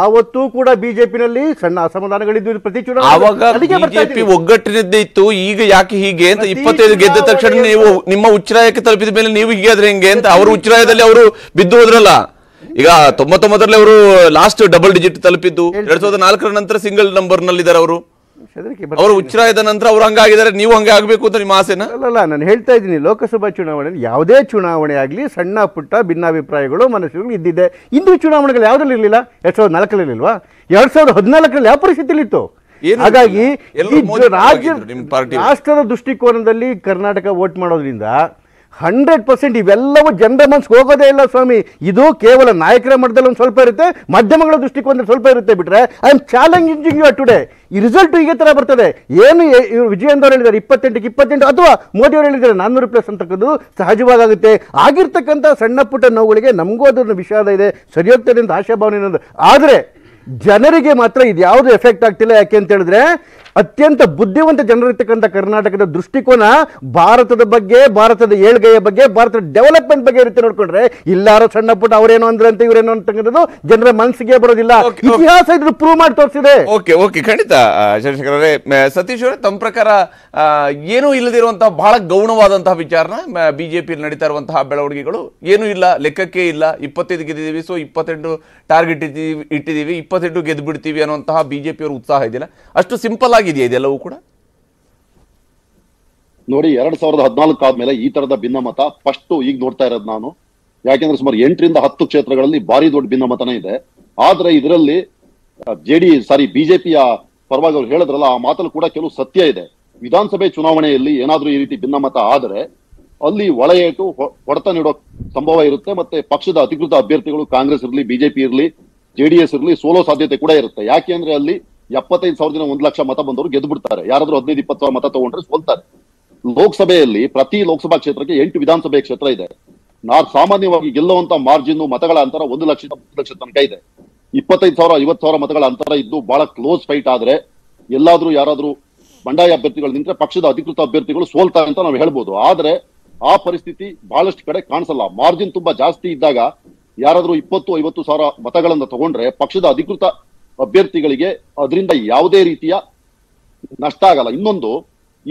ಆವತ್ತೂ ಕೂಡ ಬಿಜೆಪಿನಲ್ಲಿ ಸಣ್ಣ ಅಸಮಾಧಾನಗಳಿದ್ದು ಪ್ರತಿ ಚುನಾವಣೆ ಒಗ್ಗಟ್ಟಿನದ್ದೇ ಇತ್ತು. ಈಗ ಯಾಕೆ ಹೀಗೆ ಅಂತ ಇಪ್ಪತ್ತೈದು ಗೆದ್ದ ತಕ್ಷಣ ನೀವು ನಿಮ್ಮ ಉಚ್ಛಾಯಕ್ಕೆ ತಲುಪಿದ ಮೇಲೆ ನೀವು ಹೀಗೆ ಆದ್ರೆ ಹೆಂಗೆ ಅಂತ ಅವರು ಉಚ್ಛಾಯದಲ್ಲಿ ಅವರು ಬಿದ್ದು ಹೋದ್ರಲ್ಲ. ಈಗ ತೊಂಬತ್ತೊಂಬತ್ತರಲ್ಲಿ ಅವರು ಲಾಸ್ಟ್ ಡಬಲ್ ಡಿಜಿಟ್ ತಲುಪಿದ್ದು, ಎರಡ್ ಸಾವಿರದ ನಾಲ್ಕರ ನಂತರ ಸಿಂಗಲ್ ನಂಬರ್ ನಲ್ಲಿ ಇದ್ದಾರೆ ಅವರು. ಅವರು ಉಚ್ಛಾಯದ ನಂತರ ಅವ್ರು ಹಂಗಾಗಿದ್ದಾರೆ, ನೀವು ಹಂಗೆ ಆಗಬೇಕು ಅಂತ ನಿಮ್ಮ ಆಸೆನಾ? ಅಲ್ಲ, ನಾನು ಹೇಳ್ತಾ ಇದ್ದೀನಿ, ಲೋಕಸಭಾ ಚುನಾವಣೆಯಲ್ಲಿ ಯಾವುದೇ ಚುನಾವಣೆ ಆಗಲಿ ಸಣ್ಣ ಪುಟ್ಟ ಭಿನ್ನಾಭಿಪ್ರಾಯಗಳು ಮನಸ್ಸುಗಳು ಇದ್ದಿದೆ. ಇಂದು ಚುನಾವಣೆಗಳು ಯಾವುದ್ರಲ್ಲಿ ಇರಲಿಲ್ಲ? ಎರಡು ಸಾವಿರದ ನಾಲ್ಕರಲ್ಲಿ ಇಲ್ವಾ? ಎರಡ್ ಸಾವಿರದ ಹದಿನಾಲ್ಕರಲ್ಲಿ ಯಾವ ಪರಿಸ್ಥಿತಿಲಿತ್ತು? ಹಾಗಾಗಿ ರಾಜ್ಯ ರಾಷ್ಟ್ರದ ದೃಷ್ಟಿಕೋನದಲ್ಲಿ ಕರ್ನಾಟಕ ವೋಟ್ ಮಾಡೋದ್ರಿಂದ हंड्रेड पर्सेंट इवेल्लवू जनर मनस्सिगे होगोदे इल्ल स्वामी। इदु केवल नायकर मट्टदल्लि ओंदु स्वल्प इरुत्ते, माध्यमगळ दृष्टिकोणदल्लि स्वल्प इरुत्ते बिट्रे I am challenging you today. ಈ ರಿಸಲ್ಟ್ ಈ ತರ ಬರ್ತದೆ ಏನು ಇವರು ವಿಜಯೇಂದ್ರ ಅವರು ಹೇಳಿದರು ಇಪ್ಪತ್ತೆಂಟಕ್ಕೆ ಇಪ್ಪತ್ತೆಂಟು ಅಥವಾ ಮೋದಿ ಅವರು ಹೇಳಿದರು ನಾನ್ನೂರು ಪ್ಲಸ್ ಅಂತಕ್ಕದ್ದು ಸಹಜವಾಗಿ ಆಗುತ್ತೆ ಆಗಿರ್ತಕ್ಕಂತ ಸಣ್ಣ ಪುಟ್ಟ ನೋವುಗಳಿಗೆ ನಮಗೂ ಅದರ ವಿಷಾದ ಇದೆ ಸರಿಯೋಗ್ತದೆ ಅಂತ ಆಶಾಭಾವನೆ ಇರೋದು ಆದರೆ ಜನರಿಗೆ ಮಾತ್ರ ಇದು ಯಾವುದು ಎಫೆಕ್ಟ್ ಆಗ್ತಿಲ್ಲ ಯಾಕೆ ಅಂತ ಹೇಳಿದ್ರೆ ಅತ್ಯಂತ ಬುದ್ಧಿವಂತ ಜನರಿರ್ತಕ್ಕಂಥ ಕರ್ನಾಟಕದ ದೃಷ್ಟಿಕೋನ ಭಾರತದ ಬಗ್ಗೆ ಭಾರತದ ಏಳ್ಗೆಯ ಬಗ್ಗೆ ಭಾರತದ ಡೆವಲಪ್ಮೆಂಟ್ ಬಗ್ಗೆ ಇರುತ್ತೆ ನೋಡ್ಕೊಂಡ್ರೆ ಇಲ್ಲಾರೋ ಸಣ್ಣ ಪುಟ್ಟ ಅವರೇನೋ ಅಂದ್ರೆ ಅಂತ ಇವರೇನೋ ಅಂತಕ್ಕಂಥದ್ದು ಜನರ ಮನಸ್ಸಿಗೆ ಬರೋದಿಲ್ಲ ಇತಿಹಾಸ ಇದನ್ನು ಪ್ರೂವ್ ಮಾಡಿ ತೋರಿಸಿದೆ ಓಕೆ ಓಕೆ ಖಂಡಿತ ಚಂದ್ರಶೇಖರ್ ಅವರೇ ಸತೀಶ್ ಅವರೇ ತಮ್ಮ ಪ್ರಕಾರ ಏನೂ ಇಲ್ಲದಿರುವಂತಹ ಬಹಳ ಗೌಣವಾದಂತಹ ವಿಚಾರನ ಬಿಜೆಪಿಯಲ್ಲಿ ನಡೀತಾ ಇರುವಂತಹ ಬೆಳವಣಿಗೆಗಳು ಏನೂ ಇಲ್ಲ ಲೆಕ್ಕಕ್ಕೆ ಇಲ್ಲ ಇಪ್ಪತ್ತೈದು ಗೆದ್ದಿದ್ದೀವಿ ಸೊ ಇಪ್ಪತ್ತೆಂಟು ಟಾರ್ಗೆಟ್ ಇಟ್ಟಿದ್ದೀವಿ ಇಪ್ಪತ್ತೆಂಟು ಗೆದ್ದು ಬಿಡ್ತೀವಿ ಅನ್ನುವಂತಹ ಬಿಜೆಪಿಯವರ ಉತ್ಸಾಹ ಇದೆಯಲ್ಲ ಅಷ್ಟು ಸಿಂಪಲ್ नोडी एर सविद हद्नाक भिन्नमत फस्ट नोड़ता नानु याकंद्रे सुमार एंटरिंद हत्तु क्षेत्र भारी दोड्ड भिन्नमतने इदे जेडी सारी बीजेपी परवागि आ मातल्लू कूड केलु सत्य इदे विधानसभा चुनावणेयल्लि एनादरू ई रीति भिन्नमत आदरे अल्लि ओळेयेटु होडत नीडो संभव इरुत्ते मत्ते पक्षद अधिकृत अभ्यर्थिगळु कांग्रेस इरलि बीजेपी इरलि जेडीएस इरलि सोलो साध्यते कूड इरुत्ते याकंद्रे अल्लि ಎಪ್ಪತ್ತೈದು ಸಾವಿರದಿಂದ ಒಂದು ಲಕ್ಷ ಮತ ಬಂದವರು ಗೆದ್ದು ಬಿಡ್ತಾರೆ ಯಾರಾದರೂ ಹದಿನೈದು ಇಪ್ಪತ್ತು ಸಾವಿರ ಮತ ತಗೊಂಡ್ರೆ ಸೋಲ್ತಾರೆ ಲೋಕಸಭೆಯಲ್ಲಿ ಪ್ರತಿ ಲೋಕಸಭಾ ಕ್ಷೇತ್ರಕ್ಕೆ ಎಂಟು ವಿಧಾನಸಭೆ ಕ್ಷೇತ್ರ ಇದೆ ನಾವು ಸಾಮಾನ್ಯವಾಗಿ ಗೆಲ್ಲುವಂತ ಮಾರ್ಜಿನ್ ಮತಗಳ ಅಂತರ ಒಂದು ಲಕ್ಷದಿಂದ ಮೂರು ಲಕ್ಷ ತನಕ ಇದೆ ಇಪ್ಪತ್ತೈದು ಸಾವಿರ ಐವತ್ತು ಸಾವಿರ ಮತಗಳ ಅಂತರ ಇದ್ದು ಬಹಳ ಕ್ಲೋಸ್ ಫೈಟ್ ಆದ್ರೆ ಎಲ್ಲಾದರೂ ಯಾರಾದರೂ ಬಂಡಾಯ ಅಭ್ಯರ್ಥಿಗಳು ನಿಂತರೆ ಪಕ್ಷದ ಅಧಿಕೃತ ಅಭ್ಯರ್ಥಿಗಳು ಸೋಲ್ತಾರೆ ಅಂತ ನಾವು ಹೇಳಬಹುದು ಆದರೆ ಆ ಪರಿಸ್ಥಿತಿ ಬಹಳಷ್ಟು ಕಡೆ ಕಾಣಿಸಲ್ಲ ಮಾರ್ಜಿನ್ ತುಂಬಾ ಜಾಸ್ತಿ ಇದ್ದಾಗ ಯಾರಾದರೂ ಇಪ್ಪತ್ತು ಐವತ್ತು ಸಾವಿರ ಮತಗಳನ್ನು ತಗೊಂಡ್ರೆ ಪಕ್ಷದ ಅಧಿಕೃತ ಅಭ್ಯರ್ಥಿಗಳಿಗೆ ಅದರಿಂದ ಯಾವುದೇ ರೀತಿಯ ನಷ್ಟ ಆಗಲ್ಲ ಇನ್ನೊಂದು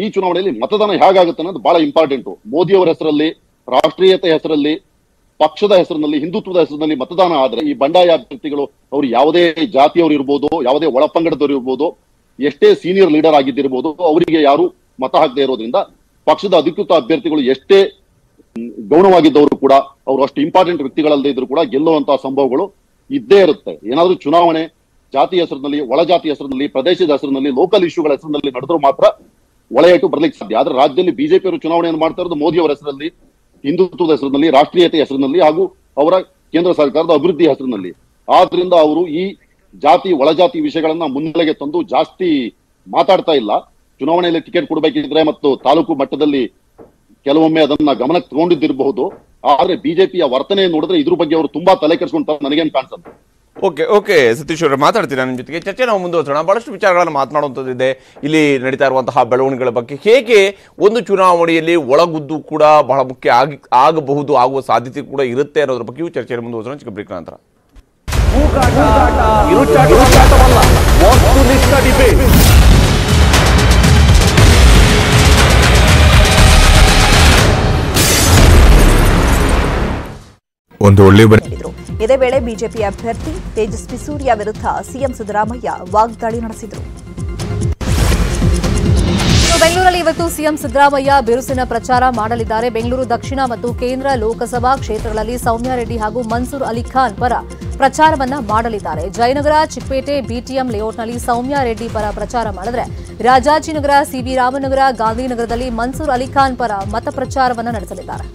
ಈ ಚುನಾವಣೆಯಲ್ಲಿ ಮತದಾನ ಹೇಗಾಗುತ್ತೆ ಅನ್ನೋದು ಬಹಳ ಇಂಪಾರ್ಟೆಂಟ್ ಮೋದಿ ಅವರ ಹೆಸರಲ್ಲಿ ರಾಷ್ಟ್ರೀಯತೆ ಹೆಸರಲ್ಲಿ ಪಕ್ಷದ ಹೆಸರಿನಲ್ಲಿ ಹಿಂದುತ್ವದ ಹೆಸರಿನಲ್ಲಿ ಮತದಾನ ಆದರೆ ಈ ಬಂಡಾಯ ಅಭ್ಯರ್ಥಿಗಳು ಅವರು ಯಾವುದೇ ಜಾತಿಯವರು ಇರಬಹುದು ಯಾವುದೇ ಒಳಪಂಗಡದವರು ಇರಬಹುದು ಎಷ್ಟೇ ಸೀನಿಯರ್ ಲೀಡರ್ ಆಗಿದ್ದಿರಬಹುದು ಅವರಿಗೆ ಯಾರು ಮತ ಹಾಕದೇ ಇರೋದ್ರಿಂದ ಪಕ್ಷದ ಅಧಿಕೃತ ಅಭ್ಯರ್ಥಿಗಳು ಎಷ್ಟೇ ಗೌಣವಾಗಿದ್ದವರು ಕೂಡ ಅವರು ಅಷ್ಟು ಇಂಪಾರ್ಟೆಂಟ್ ವ್ಯಕ್ತಿಗಳಲ್ಲದೆ ಇದ್ದರೂ ಕೂಡ ಗೆಲ್ಲುವಂತ ಸಂಭವಗಳು ಇದ್ದೇ ಇರುತ್ತೆ ಏನಾದರೂ ಚುನಾವಣೆ ಜಾತಿ ಹೆಸರಿನಲ್ಲಿ ಒಳಜಾತಿ ಹೆಸರಿನಲ್ಲಿ ಪ್ರದೇಶದ ಹೆಸರಿನಲ್ಲಿ ಲೋಕಲ್ ಇಶ್ಯೂಗಳ ಹೆಸರಿನಲ್ಲಿ ನಡೆದರೂ ಮಾತ್ರ ಒಳೆಯೇಟು ಬರಲಿಕ್ಕೆ ಸಾಧ್ಯ ಆದರೆ ರಾಜ್ಯದಲ್ಲಿ ಬಿಜೆಪಿ ಅವರು ಚುನಾವಣೆಯನ್ನು ಮಾಡ್ತಾ ಇರೋದು ಮೋದಿ ಅವರ ಹೆಸರಿನಲ್ಲಿ ಹಿಂದುತ್ವದ ಹೆಸರಿನಲ್ಲಿ ರಾಷ್ಟ್ರೀಯತೆ ಹೆಸರಿನಲ್ಲಿ ಹಾಗೂ ಅವರ ಕೇಂದ್ರ ಸರ್ಕಾರದ ಅಭಿವೃದ್ಧಿ ಹೆಸರಿನಲ್ಲಿ ಆದ್ರಿಂದ ಅವರು ಈ ಜಾತಿ ಒಳಜಾತಿ ವಿಷಯಗಳನ್ನ ಮುನ್ನೆಲೆಗೆ ತಂದು ಜಾಸ್ತಿ ಮಾತಾಡ್ತಾ ಇಲ್ಲ ಚುನಾವಣೆಯಲ್ಲಿ ಟಿಕೆಟ್ ಕೊಡಬೇಕಿದ್ರೆ ಮತ್ತು ತಾಲೂಕು ಮಟ್ಟದಲ್ಲಿ ಕೆಲವೊಮ್ಮೆ ಅದನ್ನ ಗಮನಕ್ಕೆ ತಗೊಂಡಿದ್ದಿರಬಹುದು ಆದ್ರೆ ಬಿಜೆಪಿಯ ವರ್ತನೆ ನೋಡಿದ್ರೆ ಇದ್ರ ಬಗ್ಗೆ ಅವರು ತುಂಬಾ ತಲೆ ಕೆಡಿಸ್ಕೊಂಡ್ತಾರೆ ನನಗೇನು ಕಾಣಿಸುತ್ತೆ ओके ओके सतीश माता जो चर्चे ना मुंसोण भाषु विचारे इली नड़ीता बेवण बे हे चुनावी ಒಳಗುದ್ದು कूड़ा बहुत मुख्य आग आगबूद आगो साध्यते कूड़ा अग्यू चर्चे मुंसोण चिख ब्रेक ना ಇದೇ ವೇಳೆ ಬಿಜೆಪಿ ಅಭ್ಯರ್ಥಿ ತೇಜಸ್ವಿ ಸೂರ್ಯ ವಿರುದ್ಧ ಸಿಎಂ ಸಿದ್ದರಾಮಯ್ಯ ವಾಗ್ದಾಳಿ ನಡೆಸಿದರು ಬೆಂಗಳೂರಲ್ಲಿ ಇವತ್ತು ಸಿಎಂ ಸಿದ್ದರಾಮಯ್ಯ ಬಿರುಸಿನ ಪ್ರಚಾರ ಮಾಡಲಿದ್ದಾರೆ ಬೆಂಗಳೂರು ದಕ್ಷಿಣ ಮತ್ತು ಕೇಂದ್ರ ಲೋಕಸಭಾ ಕ್ಷೇತ್ರಗಳಲ್ಲಿ ಸೌಮ್ಯಾ ರೆಡ್ಡಿ ಹಾಗೂ ಮನ್ಸೂರ್ ಅಲಿ ಖಾನ್ ಪರ ಪ್ರಚಾರವನ್ನ ಮಾಡಲಿದ್ದಾರೆ ಜಯನಗರ ಚಿಕ್ಕಪೇಟೆ ಬಿಟಿಎಂ ಲೇಔಟ್ನಲ್ಲಿ ಸೌಮ್ಯಾ ರೆಡ್ಡಿ ಪರ ಪ್ರಚಾರ ಮಾಡಿದರೆ ರಾಜಾಜಿನಗರ ಸಿವಿ ರಾಮನಗರ ಗಾಂಧಿನಗರದಲ್ಲಿ ಮನ್ಸೂರ್ ಅಲಿ ಖಾನ್ ಪರ ಮತ ಪ್ರಚಾರವನ್ನ ನಡೆಸಲಿದ್ದಾರೆ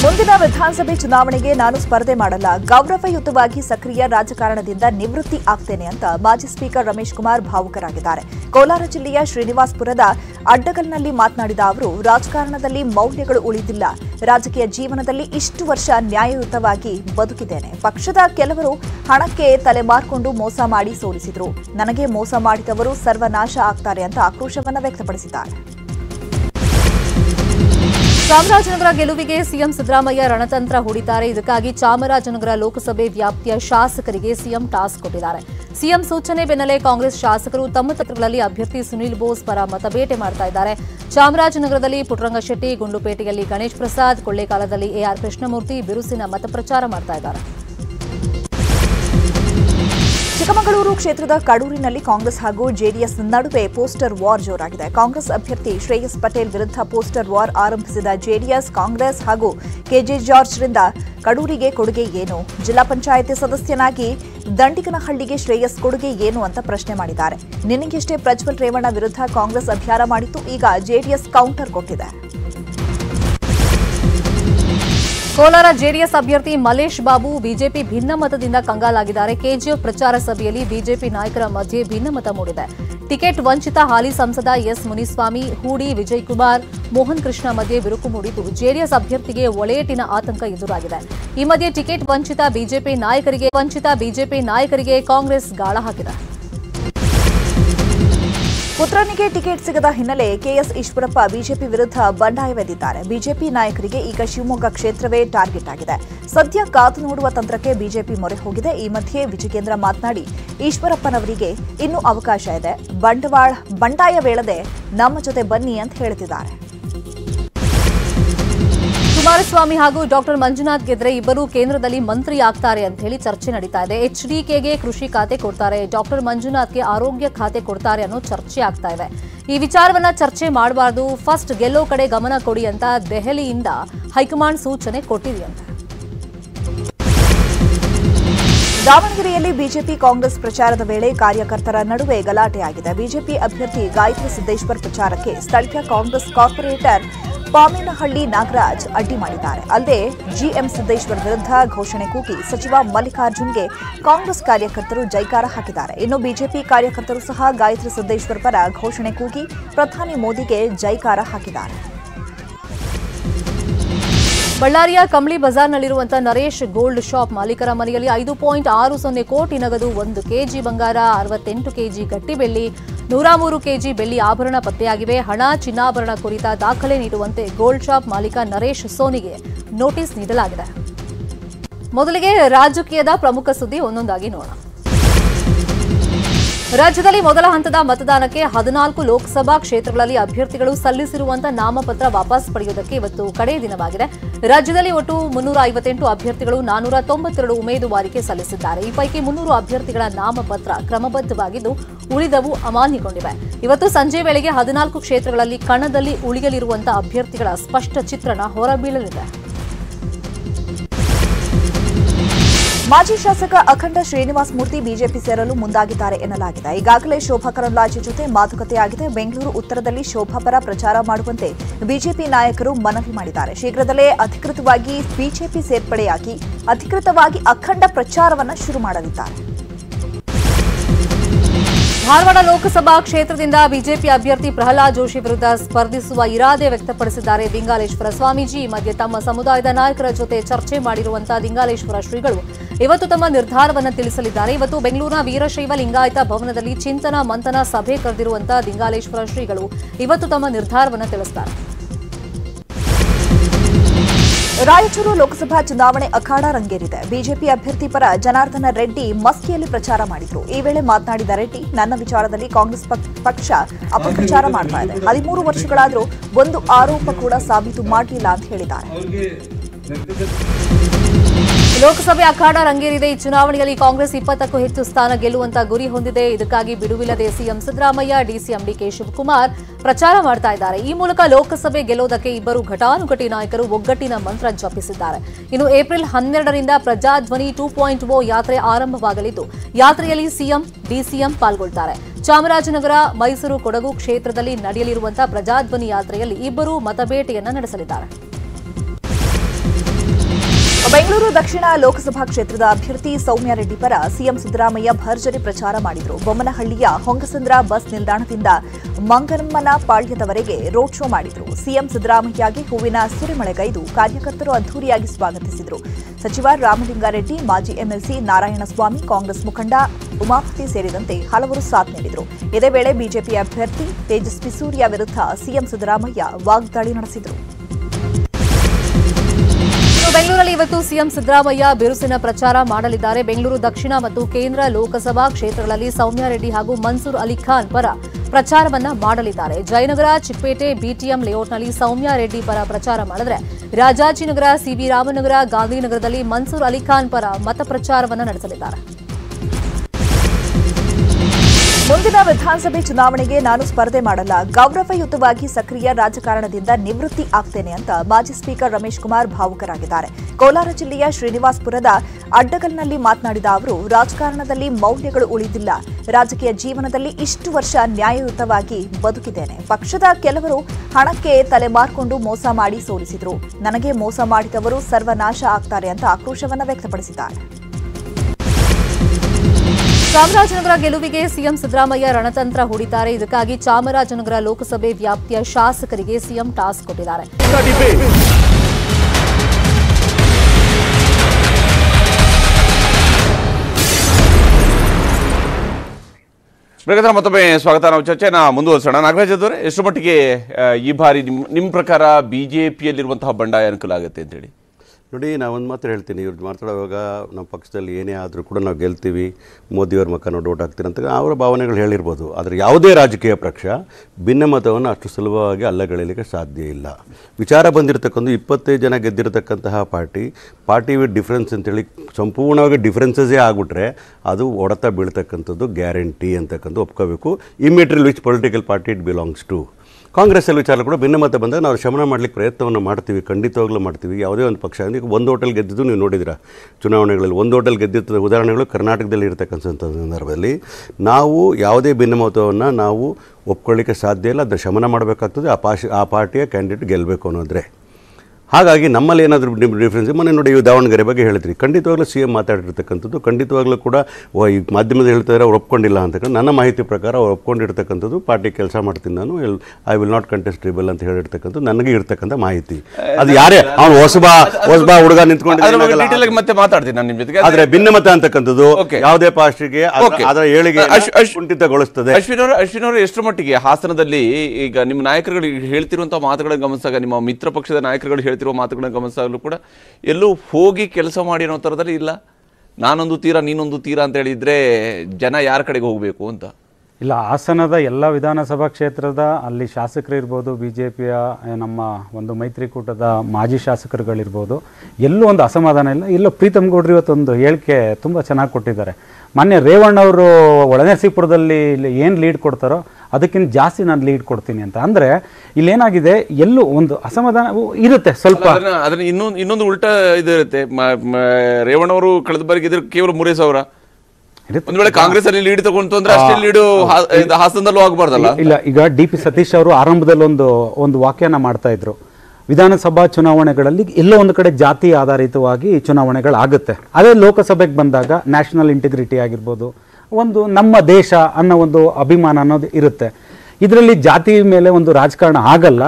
ಮುಂದಿನ ವಿಧಾನಸಭೆ ಚುನಾವಣೆಗೆ ನಾನು ಸ್ಪರ್ಧೆ ಮಾಡಲ್ಲ ಗೌರವಯುತವಾಗಿ ಸಕ್ರಿಯ ರಾಜಕಾರಣದಿಂದ ನಿವೃತ್ತಿ ಆಗ್ತೇನೆ ಅಂತ ಮಾಜಿ ಸ್ಪೀಕರ್ ರಮೇಶ್ ಕುಮಾರ್ ಭಾವುಕರಾಗಿದ್ದಾರೆ ಕೋಲಾರ ಜಿಲ್ಲೆಯ ಶ್ರೀನಿವಾಸಪುರದ ಅಡ್ಡಗಲ್ನಲ್ಲಿ ಮಾತನಾಡಿದ ಅವರು ರಾಜಕಾರಣದಲ್ಲಿ ಮೌಲ್ಯಗಳು ಉಳಿದಿಲ್ಲ ರಾಜಕೀಯ ಜೀವನದಲ್ಲಿ ಇಷ್ಟು ವರ್ಷ ನ್ಯಾಯಯುತವಾಗಿ ಬದುಕಿದ್ದೇನೆ ಪಕ್ಷದ ಕೆಲವರು ಹಣಕ್ಕೆ ತಲೆ ಮಾರ್ಕೊಂಡು ಮೋಸ ಮಾಡಿ ಸೋಲಿಸಿದರು ನನಗೆ ಮೋಸ ಮಾಡಿದವರು ಸರ್ವನಾಶ ಆಗ್ತಾರೆ ಅಂತ ಆಕ್ರೋಶವನ್ನು ವ್ಯಕ್ತಪಡಿಸಿದ್ದಾರೆ ಚಾಮರಾಜನಗರ ಗೆಲುವಿಗೆ ಸಿಎಂ ಸಿದ್ದರಾಮಯ್ಯ ರಣತಂತ್ರ ಹೂಡಿದ್ದಾರೆ ಇದಕ್ಕಾಗಿ ಚಾಮರಾಜನಗರ ಲೋಕಸಭೆ ವ್ಯಾಪ್ತಿಯ ಶಾಸಕರಿಗೆ ಸಿಎಂ ಟಾಸ್ಕ್ ಕೊಟ್ಟಿದ್ದಾರೆ ಸಿಎಂ ಸೂಚನೆ ಬೆನ್ನಲ್ಲೇ ಕಾಂಗ್ರೆಸ್ ಶಾಸಕರು ತಮ್ಮ ಕ್ಷೇತ್ರಗಳಲ್ಲಿ ಅಭ್ಯರ್ಥಿ ಸುನೀಲ್ ಬೋಸ್ ಪರ ಮತಬೇಟೆ ಮಾಡ್ತಾ ಇದ್ದಾರೆ ಚಾಮರಾಜನಗರದಲ್ಲಿ ಪುಟ್ಟರಂಗಶೆಟ್ಟಿ ಗುಂಡ್ಲುಪೇಟೆಯಲ್ಲಿ ಗಣೇಶ್ ಪ್ರಸಾದ್ ಕೊಳ್ಳೇಕಾಲದಲ್ಲಿ ಎಆರ್ ಕೃಷ್ಣಮೂರ್ತಿ ಬಿರುಸಿನ ಮತಪ್ರಚಾರ ಮಾಡ್ತಾ ಇದ್ದಾರೆ ಚಿಕ್ಕಮಗಳೂರು ಕ್ಷೇತ್ರದ ಕಡೂರಿನಲ್ಲಿ ಕಾಂಗ್ರೆಸ್ ಹಾಗೂ ಜೆಡಿಎಸ್ ನಡುವೆ ಪೋಸ್ಟರ್ ವಾರ್ ಜೋರಾಗಿದೆ ಕಾಂಗ್ರೆಸ್ ಅಭ್ಯರ್ಥಿ ಶ್ರೇಯಸ್ ಪಟೇಲ್ ವಿರುದ್ಧ ಪೋಸ್ಟರ್ ವಾರ್ ಆರಂಭಿಸಿದ ಜೆಡಿಎಸ್ ಕಾಂಗ್ರೆಸ್ ಹಾಗೂ ಕೆಜೆ ಜಾರ್ಜ್ರಿಂದ ಕಡೂರಿಗೆ ಕೊಡುಗೆ ಏನು ಜಿಲ್ಲಾ ಪಂಚಾಯಿತಿ ಸದಸ್ಯನಾಗಿ ದಂಡಿಕನಹಳ್ಳಿಗೆ ಶ್ರೇಯಸ್ ಕೊಡುಗೆ ಏನು ಅಂತ ಪ್ರಶ್ನೆ ಮಾಡಿದ್ದಾರೆ. ನಿನ್ನೆಗಷ್ಟೇ ಪ್ರಜ್ವಲ್ ರೇವಣ್ಣ ವಿರುದ್ಧ ಕಾಂಗ್ರೆಸ್ ಅಭಿಯಾನ ಮಾಡಿತ್ತು, ಈಗ ಜೆಡಿಎಸ್ ಕೌಂಟರ್ ಕೊಟ್ಟಿದೆ. ಕೋಲಾರ ಜೆಡಿಎಸ್ ಅಭ್ಯರ್ಥಿ ಮಲೇಶ್ ಬಾಬು ಬಿಜೆಪಿ ಭಿನ್ನಮತದಿಂದ ಕಂಗಾಲಾಗಿದ್ದಾರೆ. ಕೆಜಿಎಫ್ ಪ್ರಚಾರ ಸಭೆಯಲ್ಲಿ ಬಿಜೆಪಿ ನಾಯಕರ ಮಧ್ಯೆ ಭಿನ್ನಮತ ಮೂಡಿದೆ. ಟಿಕೆಟ್ ವಂಚಿತ ಹಾಲಿ ಸಂಸದ ಎಸ್ ಮುನಿಸ್ವಾಮಿ, ಹೂಡಿ ವಿಜಯ್ ಕುಮಾರ್, ಮೋಹನ್ ಕೃಷ್ಣ ಮಧ್ಯೆ ಬಿರುಕು ಮೂಡಿದ್ದು ಜೆಡಿಎಸ್ ಅಭ್ಯರ್ಥಿಗೆ ಒಳೆಯೇಟಿನ ಆತಂಕ ಎದುರಾಗಿದೆ. ಈ ಮಧ್ಯೆ ಟಿಕೆಟ್ ವಂಚಿತ ಬಿಜೆಪಿ ನಾಯಕರಿಗೆ ವಂಚಿತ ಬಿಜೆಪಿ ನಾಯಕರಿಗೆ ಕಾಂಗ್ರೆಸ್ ಗಾಳ ಹಾಕಿದೆ. ಪುತ್ರನಿಗೆ ಟಿಕೆಟ್ ಸಿಗದ ಹಿನ್ನೆಲೆ ಕೆಎಸ್ ಈಶ್ವರಪ್ಪ ಬಿಜೆಪಿ ವಿರುದ್ಧ ಬಂಡಾಯವೆದ್ದಿದ್ದಾರೆ. ಬಿಜೆಪಿ ನಾಯಕರಿಗೆ ಈಗ ಶಿವಮೊಗ್ಗ ಕ್ಷೇತ್ರವೇ ಟಾರ್ಗೆಟ್ ಆಗಿದೆ. ಸದ್ಯ ಕಾದು ನೋಡುವ ತಂತ್ರಕ್ಕೆ ಬಿಜೆಪಿ ಮೊರೆ ಹೋಗಿದೆ. ಈ ಮಧ್ಯೆ ವಿಜಯೇಂದ್ರ ಮಾತನಾಡಿ, ಈಶ್ವರಪ್ಪನವರಿಗೆ ಇನ್ನೂ ಅವಕಾಶ ಇದೆ, ಬಂಡವಾಳ ಬಂಡಾಯವೇಳದೆ ನಮ್ಮ ಜೊತೆ ಬನ್ನಿ ಅಂತ ಹೇಳ್ತಿದ್ದಾರೆ. ಕುಮಾರಸ್ವಾಮಿ ಹಾಗೂ ಡಾಕ್ಟರ್ ಮಂಜುನಾಥ್ ಗೆದ್ರೆ ಇಬ್ಬರು ಕೇಂದ್ರದಲ್ಲಿ ಮಂತ್ರಿ ಆಗ್ತಾರೆ ಅಂತ ಹೇಳಿ ಚರ್ಚೆ ನಡೀತಾ ಇದೆ. ಎಚ್ಡಿಕೆಗೆ ಕೃಷಿ ಖಾತೆ ಕೊಡ್ತಾರೆ, ಡಾಕ್ಟರ್ ಮಂಜುನಾಥ್ಗೆ ಆರೋಗ್ಯ ಖಾತೆ ಕೊಡ್ತಾರೆ ಅನ್ನೋ ಚರ್ಚೆ ಆಗ್ತಾ ಇದೆ. ಈ ವಿಚಾರವನ್ನ ಚರ್ಚೆ ಮಾಡಬಾರ್ದು, ಫಸ್ಟ್ ಗೆಲ್ಲೋ ಕಡೆ ಗಮನ ಕೊಡಿ ಅಂತ ದೆಹಲಿಯಿಂದ ಹೈಕಮಾಂಡ್ ಸೂಚನೆ ಕೊಟ್ಟಿದೆಯಂತೆ. ದಾವಣಗೆರೆಯಲ್ಲಿ ಬಿಜೆಪಿ ಕಾಂಗ್ರೆಸ್ ಪ್ರಚಾರದ ವೇಳೆ ಕಾರ್ಯಕರ್ತರ ನಡುವೆ ಗಲಾಟೆಯಾಗಿದೆ. ಬಿಜೆಪಿ ಅಭ್ಯರ್ಥಿ ಗಾಯತ್ರಿ ಸಿದ್ದೇಶ್ವರ್ ಪ್ರಚಾರಕ್ಕೆ ಸ್ಥಳೀಯ ಕಾಂಗ್ರೆಸ್ ಕಾರ್ಪೊರೇಟರ್ ಪಾಮೇನಹಳ್ಳಿ ನಾಗರಾಜ್ ಅಡ್ಡಿ ಮಾಡಿದ್ದಾರೆ. ಅಲ್ಲದೆ ಜಿಎಂ ಸಿದ್ದೇಶ್ವರ್ ವಿರುದ್ಧ ಘೋಷಣೆ ಕೂಗಿ ಸಚಿವ ಮಲ್ಲಿಕಾರ್ಜುನ್ಗೆ ಕಾಂಗ್ರೆಸ್ ಕಾರ್ಯಕರ್ತರು ಜೈಕಾರ ಹಾಕಿದ್ದಾರೆ. ಇನ್ನು ಬಿಜೆಪಿ ಕಾರ್ಯಕರ್ತರು ಸಹ ಗಾಯತ್ರಿ ಸಿದ್ದೇಶ್ವರ್ ಪರ ಘೋಷಣೆ ಕೂಗಿ ಪ್ರಧಾನಿ ಮೋದಿಗೆ ಜೈಕಾರ ಹಾಕಿದ್ದಾರೆ. ಬಳ್ಳಾರಿಯ ಕಂಬಳಿ ಬಜಾರ್ನಲ್ಲಿರುವಂತಹ ನರೇಶ್ ಗೋಲ್ಡ್ ಶಾಪ್ ಮಾಲೀಕರ ಮನೆಯಲ್ಲಿ ಐದು ಪಾಯಿಂಟ್ ಆರು ಸೊನ್ನೆ ಕೋಟಿ ನಗದು, ಒಂದು ಕೆಜಿ ಬಂಗಾರ, ಅರವತ್ತೆಂಟು ಕೆಜಿ ಗಟ್ಟಿ ಬೆಳ್ಳಿ, ನೂರ ಮೂರು ಕೆಜಿ ಬೆಳ್ಳಿ ಆಭರಣ ಪತ್ತೆಯಾಗಿವೆ. ಹಣ ಚಿನ್ನಾಭರಣ ಕುರಿತ ದಾಖಲೆ ನೀಡುವಂತೆ ಗೋಲ್ಡ್ ಶಾಪ್ ಮಾಲೀಕ ನರೇಶ್ ಸೋನಿಗೆ ನೋಟಿಸ್ ನೀಡಲಾಗಿದೆ. ಮೊದಲಿಗೆ ರಾಜಕೀಯದ ಪ್ರಮುಖ ಸುದ್ದಿ ಒಂದೊಂದಾಗಿ ನೋಡೋಣ. ರಾಜ್ಯದಲ್ಲಿ ಮೊದಲ ಹಂತದ ಮತದಾನಕ್ಕೆ ಹದಿನಾಲ್ಕು ಲೋಕಸಭಾ ಕ್ಷೇತ್ರಗಳಲ್ಲಿ ಅಭ್ಯರ್ಥಿಗಳು ಸಲ್ಲಿಸಿರುವಂತಹ ನಾಮಪತ್ರ ವಾಪಸ್ ಪಡೆಯುವುದಕ್ಕೆ ಇವತ್ತು ಕಡೆಯ ದಿನವಾಗಿದೆ. ರಾಜ್ಯದಲ್ಲಿ ಒಟ್ಟು ಮುನ್ನೂರ ಐವತ್ತೆಂಟು ಅಭ್ಯರ್ಥಿಗಳು ನಾನ್ನೂರ ತೊಂಬತ್ತೆರಡು ಉಮೇದುವಾರಿಕೆ ಸಲ್ಲಿಸಿದ್ದಾರೆ. ಈ ಪೈಕಿ ಮುನ್ನೂರು ಅಭ್ಯರ್ಥಿಗಳ ನಾಮಪತ್ರ ಕ್ರಮಬದ್ಧವಾಗಿದ್ದು ಉಳಿದವು ಅಮಾನ್ಯಗೊಂಡಿವೆ. ಇವತ್ತು ಸಂಜೆ ವೇಳೆಗೆ ಹದಿನಾಲ್ಕು ಕ್ಷೇತ್ರಗಳಲ್ಲಿ ಕಣದಲ್ಲಿ ಉಳಿಯಲಿರುವಂತಹ ಅಭ್ಯರ್ಥಿಗಳ ಸ್ಪಷ್ಟ ಚಿತ್ರಣ ಹೊರಬೀಳಲಿದೆ. ಮಾಜಿ ಶಾಸಕ ಅಖಂಡ ಶ್ರೀನಿವಾಸ ಮೂರ್ತಿ ಬಿಜೆಪಿ ಸೇರಲು ಮುಂದಾಗಿದ್ದಾರೆ ಎನ್ನಲಾಗಿದೆ. ಈಗಾಗಲೇ ಶೋಭಾ ಕರಂದ್ಲಾಜೆ ಜೊತೆ ಮಾತುಕತೆಯಾಗಿದೆ. ಬೆಂಗಳೂರು ಉತ್ತರದಲ್ಲಿ ಶೋಭಾ ಪರ ಪ್ರಚಾರ ಮಾಡುವಂತೆ ಬಿಜೆಪಿ ನಾಯಕರು ಮನವಿ ಮಾಡಿದ್ದಾರೆ. ಶೀಘ್ರದಲ್ಲೇ ಅಧಿಕೃತವಾಗಿ ಬಿಜೆಪಿ ಸೇರ್ಪಡೆಯಾಗಿ ಅಧಿಕೃತವಾಗಿ ಅಖಂಡ ಪ್ರಚಾರವನ್ನು ಶುರು ಮಾಡಲಿದ್ದಾರೆ. ಧಾರವಾಡ ಲೋಕಸಭಾ ಕ್ಷೇತ್ರದಿಂದ ಬಿಜೆಪಿ ಅಭ್ಯರ್ಥಿ ಪ್ರಹ್ಲಾದ್ ಜೋಶಿ ವಿರುದ್ಧ ಸ್ಪರ್ಧಿಸುವ ಇರಾದೆ ವ್ಯಕ್ತಪಡಿಸಿದ್ದಾರೆ ದಿಂಗಾಲೇಶ್ವರ ಸ್ವಾಮೀಜಿ. ಈ ಮಧ್ಯೆ ತಮ್ಮ ಸಮುದಾಯದ ನಾಯಕರ ಜೊತೆ ಚರ್ಚೆ ಮಾಡಿರುವಂತಹ ದಿಂಗಾಲೇಶ್ವರ ಶ್ರೀಗಳು ಇವತ್ತು ತಮ್ಮ ನಿರ್ಧಾರವನ್ನು ತಿಳಿಸಲಿದ್ದಾರೆ. ಇವತ್ತು ಬೆಂಗಳೂರಿನ ವೀರಶೈವ ಲಿಂಗಾಯತ ಭವನದಲ್ಲಿ ಚಿಂತನ ಮಂಥನ ಸಭೆ ಕರೆದಿರುವಂತಹ ದಿಂಗಾಲೇಶ್ವರ ಶ್ರೀಗಳು ಇವತ್ತು ತಮ್ಮ ನಿರ್ಧಾರವನ್ನು ತಿಳಿಸಿದ್ದಾರೆ. ರಾಯಚೂರು ಲೋಕಸಭಾ ಚುನಾವಣೆ ಅಖಾಡ ರಂಗೇರಿದೆ. ಬಿಜೆಪಿ ಅಭ್ಯರ್ಥಿ ಪರ ಜನಾರ್ದನ ರೆಡ್ಡಿ ಮಸ್ಕಿಯಲ್ಲಿ ಪ್ರಚಾರ ಮಾಡಿದರು. ಈ ವೇಳೆ ಮಾತನಾಡಿದ ರೆಡ್ಡಿ, ನನ್ನ ವಿಚಾರದಲ್ಲಿ ಕಾಂಗ್ರೆಸ್ ಪಕ್ಷ ಅಪಪ್ರಚಾರ ಮಾಡ್ತಾ ಇದೆ. ಹದಿಮೂರು ವರ್ಷಗಳಾದರೂ ಒಂದು ಆರೋಪ ಕೂಡ ಸಾಬೀತು ಮಾಡಲಿಲ್ಲ ಅಂತ ಹೇಳಿದ್ದಾರೆ. ಲೋಕಸಭೆ ಅಖಾಡ ರಂಗೇರಿದೆ. ಈ ಚುನಾವಣೆಯಲ್ಲಿ ಕಾಂಗ್ರೆಸ್ ಇಪ್ಪತ್ತಕ್ಕೂ ಹೆಚ್ಚು ಸ್ಥಾನ ಗೆಲ್ಲುವಂತ ಗುರಿ ಹೊಂದಿದೆ. ಇದಕ್ಕಾಗಿ ಬಿಡುವಿಲ್ಲದೆ CM Siddaramaiah, DCM DK Shivakumar ಪ್ರಚಾರ ಮಾಡ್ತಾ ಇದ್ದಾರೆ. ಈ ಮೂಲಕ ಲೋಕಸಭೆ ಗೆಲ್ಲೋದಕ್ಕೆ ಇಬ್ಬರು ಘಟಾನುಘಟಿ ನಾಯಕರು ಒಗ್ಗಟ್ಟಿನ ಮಂತ್ರ ಜಪಿಸಿದ್ದಾರೆ. ಇನ್ನು ಏಪ್ರಿಲ್ ಹನ್ನೆರಡರಿಂದ ಪ್ರಜಾಧ್ವನಿ ಟೂ ಪಾಯಿಂಟ್ ಓ ಯಾತ್ರೆ ಆರಂಭವಾಗಲಿದ್ದು, ಯಾತ್ರೆಯಲ್ಲಿ ಸಿಎಂ ಡಿಸಿಎಂ ಪಾಲ್ಗೊಳ್ತಾರೆ. ಚಾಮರಾಜನಗರ, ಮೈಸೂರು, ಕೊಡಗು ಕ್ಷೇತ್ರದಲ್ಲಿ ನಡೆಯಲಿರುವಂತಹ ಪ್ರಜಾಧ್ವನಿ ಯಾತ್ರೆಯಲ್ಲಿ ಇಬ್ಬರು ಮತಬೇಟೆಯನ್ನು ನಡೆಸಲಿದ್ದಾರೆ. ಬೆಂಗಳೂರು ದಕ್ಷಿಣ ಲೋಕಸಭಾ ಕ್ಷೇತ್ರದ ಅಭ್ಯರ್ಥಿ ಸೌಮ್ಯಾರೆಡ್ಡಿ ಪರ ಸಿಎಂ ಸಿದ್ದರಾಮಯ್ಯ ಭರ್ಜರಿ ಪ್ರಚಾರ ಮಾಡಿದರು. ಬೊಮ್ಮನಹಳ್ಳಿಯ ಹೊಂಗಸಂದ್ರ ಬಸ್ ನಿಲ್ದಾಣದಿಂದ ಮಂಗನಮ್ಮನಪಾಳ್ಯದವರೆಗೆ ರೋಡ್ ಶೋ ಮಾಡಿದರು. ಸಿಎಂ ಸಿದ್ದರಾಮಯ್ಯಗೆ ಹೂವಿನ ಸುರಿಮಳೆಗೈದು ಕಾರ್ಯಕರ್ತರು ಅದ್ದೂರಿಯಾಗಿ ಸ್ವಾಗತಿಸಿದರು. ಸಚಿವ ರಾಮಲಿಂಗಾರೆಡ್ಡಿ, ಮಾಜಿ ಎಂಎಲ್ಸಿ ನಾರಾಯಣಸ್ವಾಮಿ, ಕಾಂಗ್ರೆಸ್ ಮುಖಂಡ ಉಮಾಪತಿ ಸೇರಿದಂತೆ ಹಲವರು ಸಾಥ್ ನೀಡಿದರು. ಇದೇ ವೇಳೆ ಬಿಜೆಪಿ ಅಭ್ಯರ್ಥಿ ತೇಜಸ್ವಿ ಸೂರ್ಯ ವಿರುದ್ಧ ಸಿಎಂ ಸಿದ್ದರಾಮಯ್ಯ ವಾಗ್ದಾಳಿ ನಡೆಸಿದರು. ಬೆಂಗಳೂರಲ್ಲಿ ಇವತ್ತು ಸಿಎಂ ಸಿದ್ದರಾಮಯ್ಯ ಬಿರುಸಿನ ಪ್ರಚಾರ ಮಾಡಲಿದ್ದಾರೆ. ಬೆಂಗಳೂರು ದಕ್ಷಿಣ ಮತ್ತು ಕೇಂದ್ರ ಲೋಕಸಭಾ ಕ್ಷೇತ್ರಗಳಲ್ಲಿ ಸೌಮ್ಯಾರೆಡ್ಡಿ ಹಾಗೂ ಮನ್ಸೂರ್ ಅಲಿ ಖಾನ್ ಪರ ಪ್ರಚಾರವನ್ನ ಮಾಡಲಿದ್ದಾರೆ. ಜಯನಗರ, ಚಿಕ್ಕಪೇಟೆ, ಬಿಟಿಎಂ ಲೇಔಟ್ನಲ್ಲಿ ಸೌಮ್ಯಾರೆಡ್ಡಿ ಪರ ಪ್ರಚಾರ ಮಾಡಿದರೆ, ರಾಜಾಜಿನಗರ, ಸಿವಿ ರಾಮನಗರ, ಗಾಂಧಿನಗರದಲ್ಲಿ ಮನ್ಸೂರ್ ಅಲಿ ಖಾನ್ ಪರ ಮತ ಪ್ರಚಾರವನ್ನು ನಡೆಸಲಿದ್ದಾರೆ. ಮುಂದಿನ ವಿಧಾನಸಭೆ ಚುನಾವಣೆಗೆ ನಾನು ಸ್ಪರ್ಧೆ ಮಾಡಲ್ಲ, ಗೌರವಯುತವಾಗಿ ಸಕ್ರಿಯ ರಾಜಕಾರಣದಿಂದ ನಿವೃತ್ತಿ ಆಗ್ತೇನೆ ಅಂತ ಮಾಜಿ ಸ್ಪೀಕರ್ ರಮೇಶ್ ಕುಮಾರ್ ಭಾವುಕರಾಗಿದ್ದಾರೆ. ಕೋಲಾರ ಜಿಲ್ಲೆಯ ಶ್ರೀನಿವಾಸಪುರದ ಅಡ್ಡಗಲ್ನಲ್ಲಿ ಮಾತನಾಡಿದ ಅವರು, ರಾಜಕಾರಣದಲ್ಲಿ ಮೌಲ್ಯಗಳು ಉಳಿದಿಲ್ಲ, ರಾಜಕೀಯ ಜೀವನದಲ್ಲಿ ಇಷ್ಟು ವರ್ಷ ನ್ಯಾಯಯುತವಾಗಿ ಬದುಕಿದ್ದೇನೆ. ಪಕ್ಷದ ಕೆಲವರು ಹಣಕ್ಕೆ ತಲೆಮಾರ್ಕೊಂಡು ಮೋಸ ಮಾಡಿ ಸೋಲಿಸಿದ್ರು, ನನಗೆ ಮೋಸ ಮಾಡಿದವರು ಸರ್ವನಾಶ ಆಗ್ತಾರೆ ಅಂತ ಆಕ್ರೋಶವನ್ನು ವ್ಯಕ್ತಪಡಿಸಿದ್ದಾರೆ. ಚಾಮರಾಜನಗರ ಗೆಲುವಿಗೆ ಸಿಎಂ ಸಿದ್ದರಾಮಯ್ಯ ರಣತಂತ್ರ ಹೂಡಿದ್ದಾರೆ. ಇದಕ್ಕಾಗಿ ಚಾಮರಾಜನಗರ ಲೋಕಸಭೆ ವ್ಯಾಪ್ತಿಯ ಶಾಸಕರಿಗೆ ಸಿಎಂ ಟಾಸ್ಕ್ ಕೊಟ್ಟಿದ್ದಾರೆ. ಮತ್ತೊಮ್ಮೆ ಸ್ವಾಗತ. ನಾವು ಚರ್ಚೆನ ಮುಂದುವರಿಸೋಣ. ನಾಗರಾಜ್ ಅವರೇ, ಎಷ್ಟು ಮಟ್ಟಿಗೆ ಈ ಬಾರಿ ನಿಮ್ಮ ಪ್ರಕಾರ ಬಿಜೆಪಿಯಲ್ಲಿರುವಂತಹ ಬಂಡಾಯ ಅನುಕೂಲ ಆಗುತ್ತೆ ಅಂತೇಳಿ? ನೋಡಿ, ನಾವು ಒಂದು ಮಾತ್ರ ಹೇಳ್ತೀನಿ, ಇವ್ರದ್ದು ಮಾತಾಡುವಾಗ ನಮ್ಮ ಪಕ್ಷದಲ್ಲಿ ಏನೇ ಆದರೂ ಕೂಡ ನಾವು ಗೆಲ್ತೀವಿ, ಮೋದಿಯವ್ರ ಮಕ್ಕ ನೋಡಿ ಓಟ್ ಹಾಕ್ತೀರಿ ಅಂತ ಅವರ ಭಾವನೆಗಳು ಹೇಳಿರ್ಬೋದು. ಆದರೆ ಯಾವುದೇ ರಾಜಕೀಯ ಪಕ್ಷ ಭಿನ್ನಮತವನ್ನು ಅಷ್ಟು ಸುಲಭವಾಗಿ ಅಲ್ಲಗಳಿಲಿಕ್ಕೆ ಸಾಧ್ಯ ಇಲ್ಲ. ವಿಚಾರ ಬಂದಿರತಕ್ಕಂಥ ಇಪ್ಪತ್ತೈದು ಜನ ಗೆದ್ದಿರತಕ್ಕಂತಹ ಪಾರ್ಟಿ ಪಾರ್ಟಿ ವಿತ್ ಡಿಫ್ರೆನ್ಸ್ ಅಂತೇಳಿ ಸಂಪೂರ್ಣವಾಗಿ ಡಿಫ್ರೆನ್ಸಸ್ಸೇ ಆಗಿಬಿಟ್ರೆ ಅದು ಒಡೆತ ಬೀಳ್ತಕ್ಕಂಥದ್ದು ಗ್ಯಾರಂಟಿ ಅಂತಕ್ಕಂಥ ಒಪ್ಕೋಬೇಕು. Immaterial which political party it belongs to. ಕಾಂಗ್ರೆಸ್ಸಲ್ಲಿ ವಿಚಾರ ಕೂಡ ಭಿನ್ನಮತ ಬಂದಾಗ ನಾವು ಶಮನ ಮಾಡಲಿಕ್ಕೆ ಪ್ರಯತ್ನವನ್ನು ಮಾಡ್ತೀವಿ, ಖಂಡಿತವಾಗ್ಲೂ ಮಾಡ್ತೀವಿ. ಯಾವುದೇ ಒಂದು ಪಕ್ಷ ಅಂದರೆ ಒಂದು ಹೋಟೆಲ್ ಗೆದ್ದಿದ್ದು ನೀವು ನೋಡಿದಿರ ಚುನಾವಣೆಗಳಲ್ಲಿ, ಒಂದು ಹೋಟೆಲ್ ಗೆದ್ದಿದ್ದ ಉದಾಹರಣೆಗಳು ಕರ್ನಾಟಕದಲ್ಲಿ ಇರತಕ್ಕಂಥ ಸಂದರ್ಭದಲ್ಲಿ ನಾವು ಯಾವುದೇ ಭಿನ್ನಮತವನ್ನು ನಾವು ಒಪ್ಕೊಳ್ಳಿಕ್ಕೆ ಸಾಧ್ಯ ಇಲ್ಲ. ಅದನ್ನು ಶಮನ ಮಾಡಬೇಕಾಗ್ತದೆ. ಆ ಪಾಶ ಆ ಪಾರ್ಟಿಯ ಕ್ಯಾಂಡಿಡೇಟ್ ಗೆಲ್ಲಬೇಕು ಅನ್ನೋದ್ರೆ. ಹಾಗಾಗಿ ನಮ್ಮಲ್ಲಿ ಏನಾದರೂ ಡಿಫ್ರೆನ್ಸ್ ಮೊನ್ನೆ ನೋಡಿ ಇವು ದಾವಣಗೆರೆ ಬಗ್ಗೆ ಹೇಳಿದ್ರಿ, ಖಂಡಿತವಾಗ್ಲೂ ಸಿ ಎಂ ಮಾತಾಡಿರ್ತಕ್ಕಂಥದ್ದು ಖಂಡಿತವಾಗ್ಲೂ ಕೂಡ ಈ ಮಾಧ್ಯಮದಲ್ಲಿ ಹೇಳ್ತಾರೆ ಅವ್ರು ಒಪ್ಕೊಂಡಿಲ್ಲ ಅಂತಕ್ಕಂಥ. ನನ್ನ ಮಾಹಿತಿ ಪ್ರಕಾರ ಅವ್ರು ಒಪ್ಕೊಂಡಿರ್ತಕ್ಕಂಥದ್ದು ಪಾರ್ಟಿ ಕೆಲಸ ಮಾಡ್ತೀನಿ ನಾನು, ಐ ವಿಲ್ ನಾಟ್ ಕಂಟೆಸ್ಟೇಬಲ್ ಅಂತ ಹೇಳಿರ್ತಕ್ಕಂಥ ನನಗೆ ಇರ್ತಕ್ಕಂಥ ಮಾಹಿತಿ. ಅದು ಯಾರೇ ಅವ್ನು ಹೊಸಬ ಹೊಸಬ ಹುಡುಗ ನಿಂತ್ಕೊಂಡಿದ್ದಾನೆ ಮತ್ತೆ ಮಾತಾಡ್ತೀನಿ ನಾನು ನಿಮ್ಮ ಜೊತೆಗೆ. ಆದರೆ ಭಿನ್ನಮತ ಅಂತಕ್ಕಂಥದ್ದು ಯಾವುದೇ ಪಾರ್ಟಿಗೆ ಅದರ ಏಳಿಗೆ ಕುಂಠಿತಗೊಳಿಸ್ತದೆ. ಅಶ್ವಿನ್ ಅವರು ಅಶ್ವಿನ್ ಅವರು ಎಷ್ಟು ಮಟ್ಟಿಗೆ ಹಾಸನದಲ್ಲಿ ಈಗ ನಿಮ್ಮ ನಾಯಕರುಗಳು ಹೇಳ್ತಿರುವಂತಹ ಮಾತುಗಳನ್ನು ಗಮನಿಸಿದಾಗ, ನಿಮ್ಮ ಮಿತ್ರ ಪಕ್ಷದ ನಾಯಕರುಗಳು ಹೇಳ್ತಿರುವ ಮಾತುಗಳನ್ನ ಗಮನಿಸಲು ಕೂಡ ಎಲ್ಲೂ ಹೋಗಿ ಕೆಲಸ ಮಾಡಿ ಅನ್ನೋ ಥರದಲ್ಲಿ ಇಲ್ಲ, ನಾನೊಂದು ತೀರಾ ನೀನೊಂದು ತೀರಾ ಅಂತ ಹೇಳಿದರೆ ಜನ ಯಾರ ಕಡೆಗೆ ಹೋಗಬೇಕು ಅಂತ ಇಲ್ಲ. ಹಾಸನದ ಎಲ್ಲ ವಿಧಾನಸಭಾ ಕ್ಷೇತ್ರದ ಅಲ್ಲಿ ಶಾಸಕರಿರ್ಬೋದು, ಬಿ ಜೆ ಪಿಯ ನಮ್ಮ ಒಂದು ಮೈತ್ರಿಕೂಟದ ಮಾಜಿ ಶಾಸಕರುಗಳಿರ್ಬೋದು, ಎಲ್ಲೂ ಒಂದು ಅಸಮಾಧಾನ ಇಲ್ಲ. ಇಲ್ಲೋ ಪ್ರೀತಮ್ ಗೌಡ್ರು ಇವತ್ತೊಂದು ಹೇಳಿಕೆ ತುಂಬ ಚೆನ್ನಾಗಿ ಕೊಟ್ಟಿದ್ದಾರೆ. ಮೊನ್ನೆ ರೇವಣ್ಣವರು ಒಳನರಸೀಪುರದಲ್ಲಿ ಇಲ್ಲಿ ಏನು ಲೀಡ್ ಕೊಡ್ತಾರೋ ಅದಕ್ಕಿಂತ ಜಾಸ್ತಿ ನಾನು ಲೀಡ್ ಕೊಡ್ತೀನಿ ಅಂತ. ಅಂದರೆ ಇಲ್ಲೇನಾಗಿದೆ, ಎಲ್ಲೂ ಒಂದು ಅಸಮಾಧಾನ ಇರುತ್ತೆ ಸ್ವಲ್ಪ. ಅದನ್ನ ಇನ್ನೊಂದು ಇನ್ನೊಂದು ಉಲ್ಟಾ ಇದಿರುತ್ತೆ. ರೇವಣ್ಣವರು ಕಳೆದ ಬಾರಿಗೆ ಇದ್ರೆ ಕೇವಲ ಮೂರೇ ಸಾವಿರ ಒಂದು ವೇಳೆ ಕಾಂಗ್ರೆಸ್ ಅಲ್ಲಿ ಲೀಡ್ ತಗೊಂಡು ಅಂದ್ರೆ ಅಷ್ಟೇ ಲೀಡು ಹಾಸನದಲ್ಲೂ ಆಗಬಾರ್ದಲ್ಲ. ಇಲ್ಲ, ಈಗ ಡಿ ಪಿ ಸತೀಶ್ ಅವರು ಆರಂಭದಲ್ಲಿ ಒಂದು ಒಂದು ವಾಕ್ಯನ ಮಾಡ್ತಾ ಇದ್ರು, ವಿಧಾನಸಭಾ ಚುನಾವಣೆಗಳಲ್ಲಿ ಎಲ್ಲೋ ಒಂದು ಕಡೆ ಜಾತಿ ಆಧಾರಿತವಾಗಿ ಚುನಾವಣೆಗಳಾಗುತ್ತೆ, ಅದೇ ಲೋಕಸಭೆಗೆ ಬಂದಾಗ ನ್ಯಾಷನಲ್ ಇಂಟಿಗ್ರಿಟಿ ಆಗಿರ್ಬೋದು, ಒಂದು ನಮ್ಮ ದೇಶ ಅನ್ನೋ ಒಂದು ಅಭಿಮಾನ ಅನ್ನೋದು ಇರುತ್ತೆ. ಇದರಲ್ಲಿ ಜಾತಿ ಮೇಲೆ ಒಂದು ರಾಜಕಾರಣ ಆಗಲ್ಲ.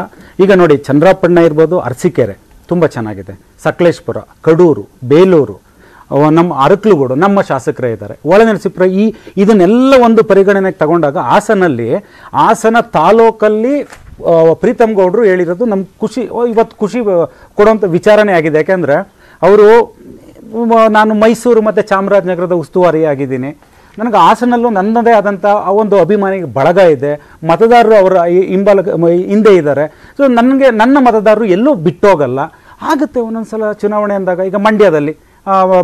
ಈಗ ನೋಡಿ, ಚಂದ್ರಾಪಣ್ಣ ಇರ್ಬೋದು, ಅರಸೀಕೆರೆ ತುಂಬ ಚೆನ್ನಾಗಿದೆ, ಸಕಲೇಶ್ಪುರ, ಕಡೂರು, ಬೇಲೂರು, ನಮ್ಮ ಅರಕಲಗೂಡು ನಮ್ಮ ಶಾಸಕರೇ ಇದ್ದಾರೆ, ಒಳನರಸೀಪುರ, ಈ ಇದನ್ನೆಲ್ಲ ಒಂದು ಪರಿಗಣನೆಗೆ ತಗೊಂಡಾಗ ಹಾಸನಲ್ಲಿ ಹಾಸನ ತಾಲೂಕಲ್ಲಿ ಪ್ರೀತಮ್ ಗೌಡರು ಹೇಳಿರೋದು ನಮ್ಗೆ ಖುಷಿ, ಇವತ್ತು ಖುಷಿ ಕೊಡುವಂಥ ವಿಚಾರನೇ ಆಗಿದೆ. ಯಾಕೆಂದರೆ ಅವರು ನಾನು ಮೈಸೂರು ಮತ್ತು ಚಾಮರಾಜನಗರದ ಉಸ್ತುವಾರಿ ಆಗಿದ್ದೀನಿ, ನನಗೆ ಹಾಸನಲ್ಲೂ ನನ್ನದೇ ಆದಂಥ ಆ ಒಂದು ಅಭಿಮಾನಿಗೆ ಬಳಗ ಇದೆ, ಮತದಾರರು ಅವರ ಹಿಂಬಲ ಹಿಂದೆ ಇದ್ದಾರೆ. ಸೊ ನನಗೆ ನನ್ನ ಮತದಾರರು ಎಲ್ಲೂ ಬಿಟ್ಟೋಗಲ್ಲ. ಆಗುತ್ತೆ ಒಂದೊಂದು ಸಲ ಚುನಾವಣೆ ಅಂದಾಗ. ಈಗ ಮಂಡ್ಯದಲ್ಲಿ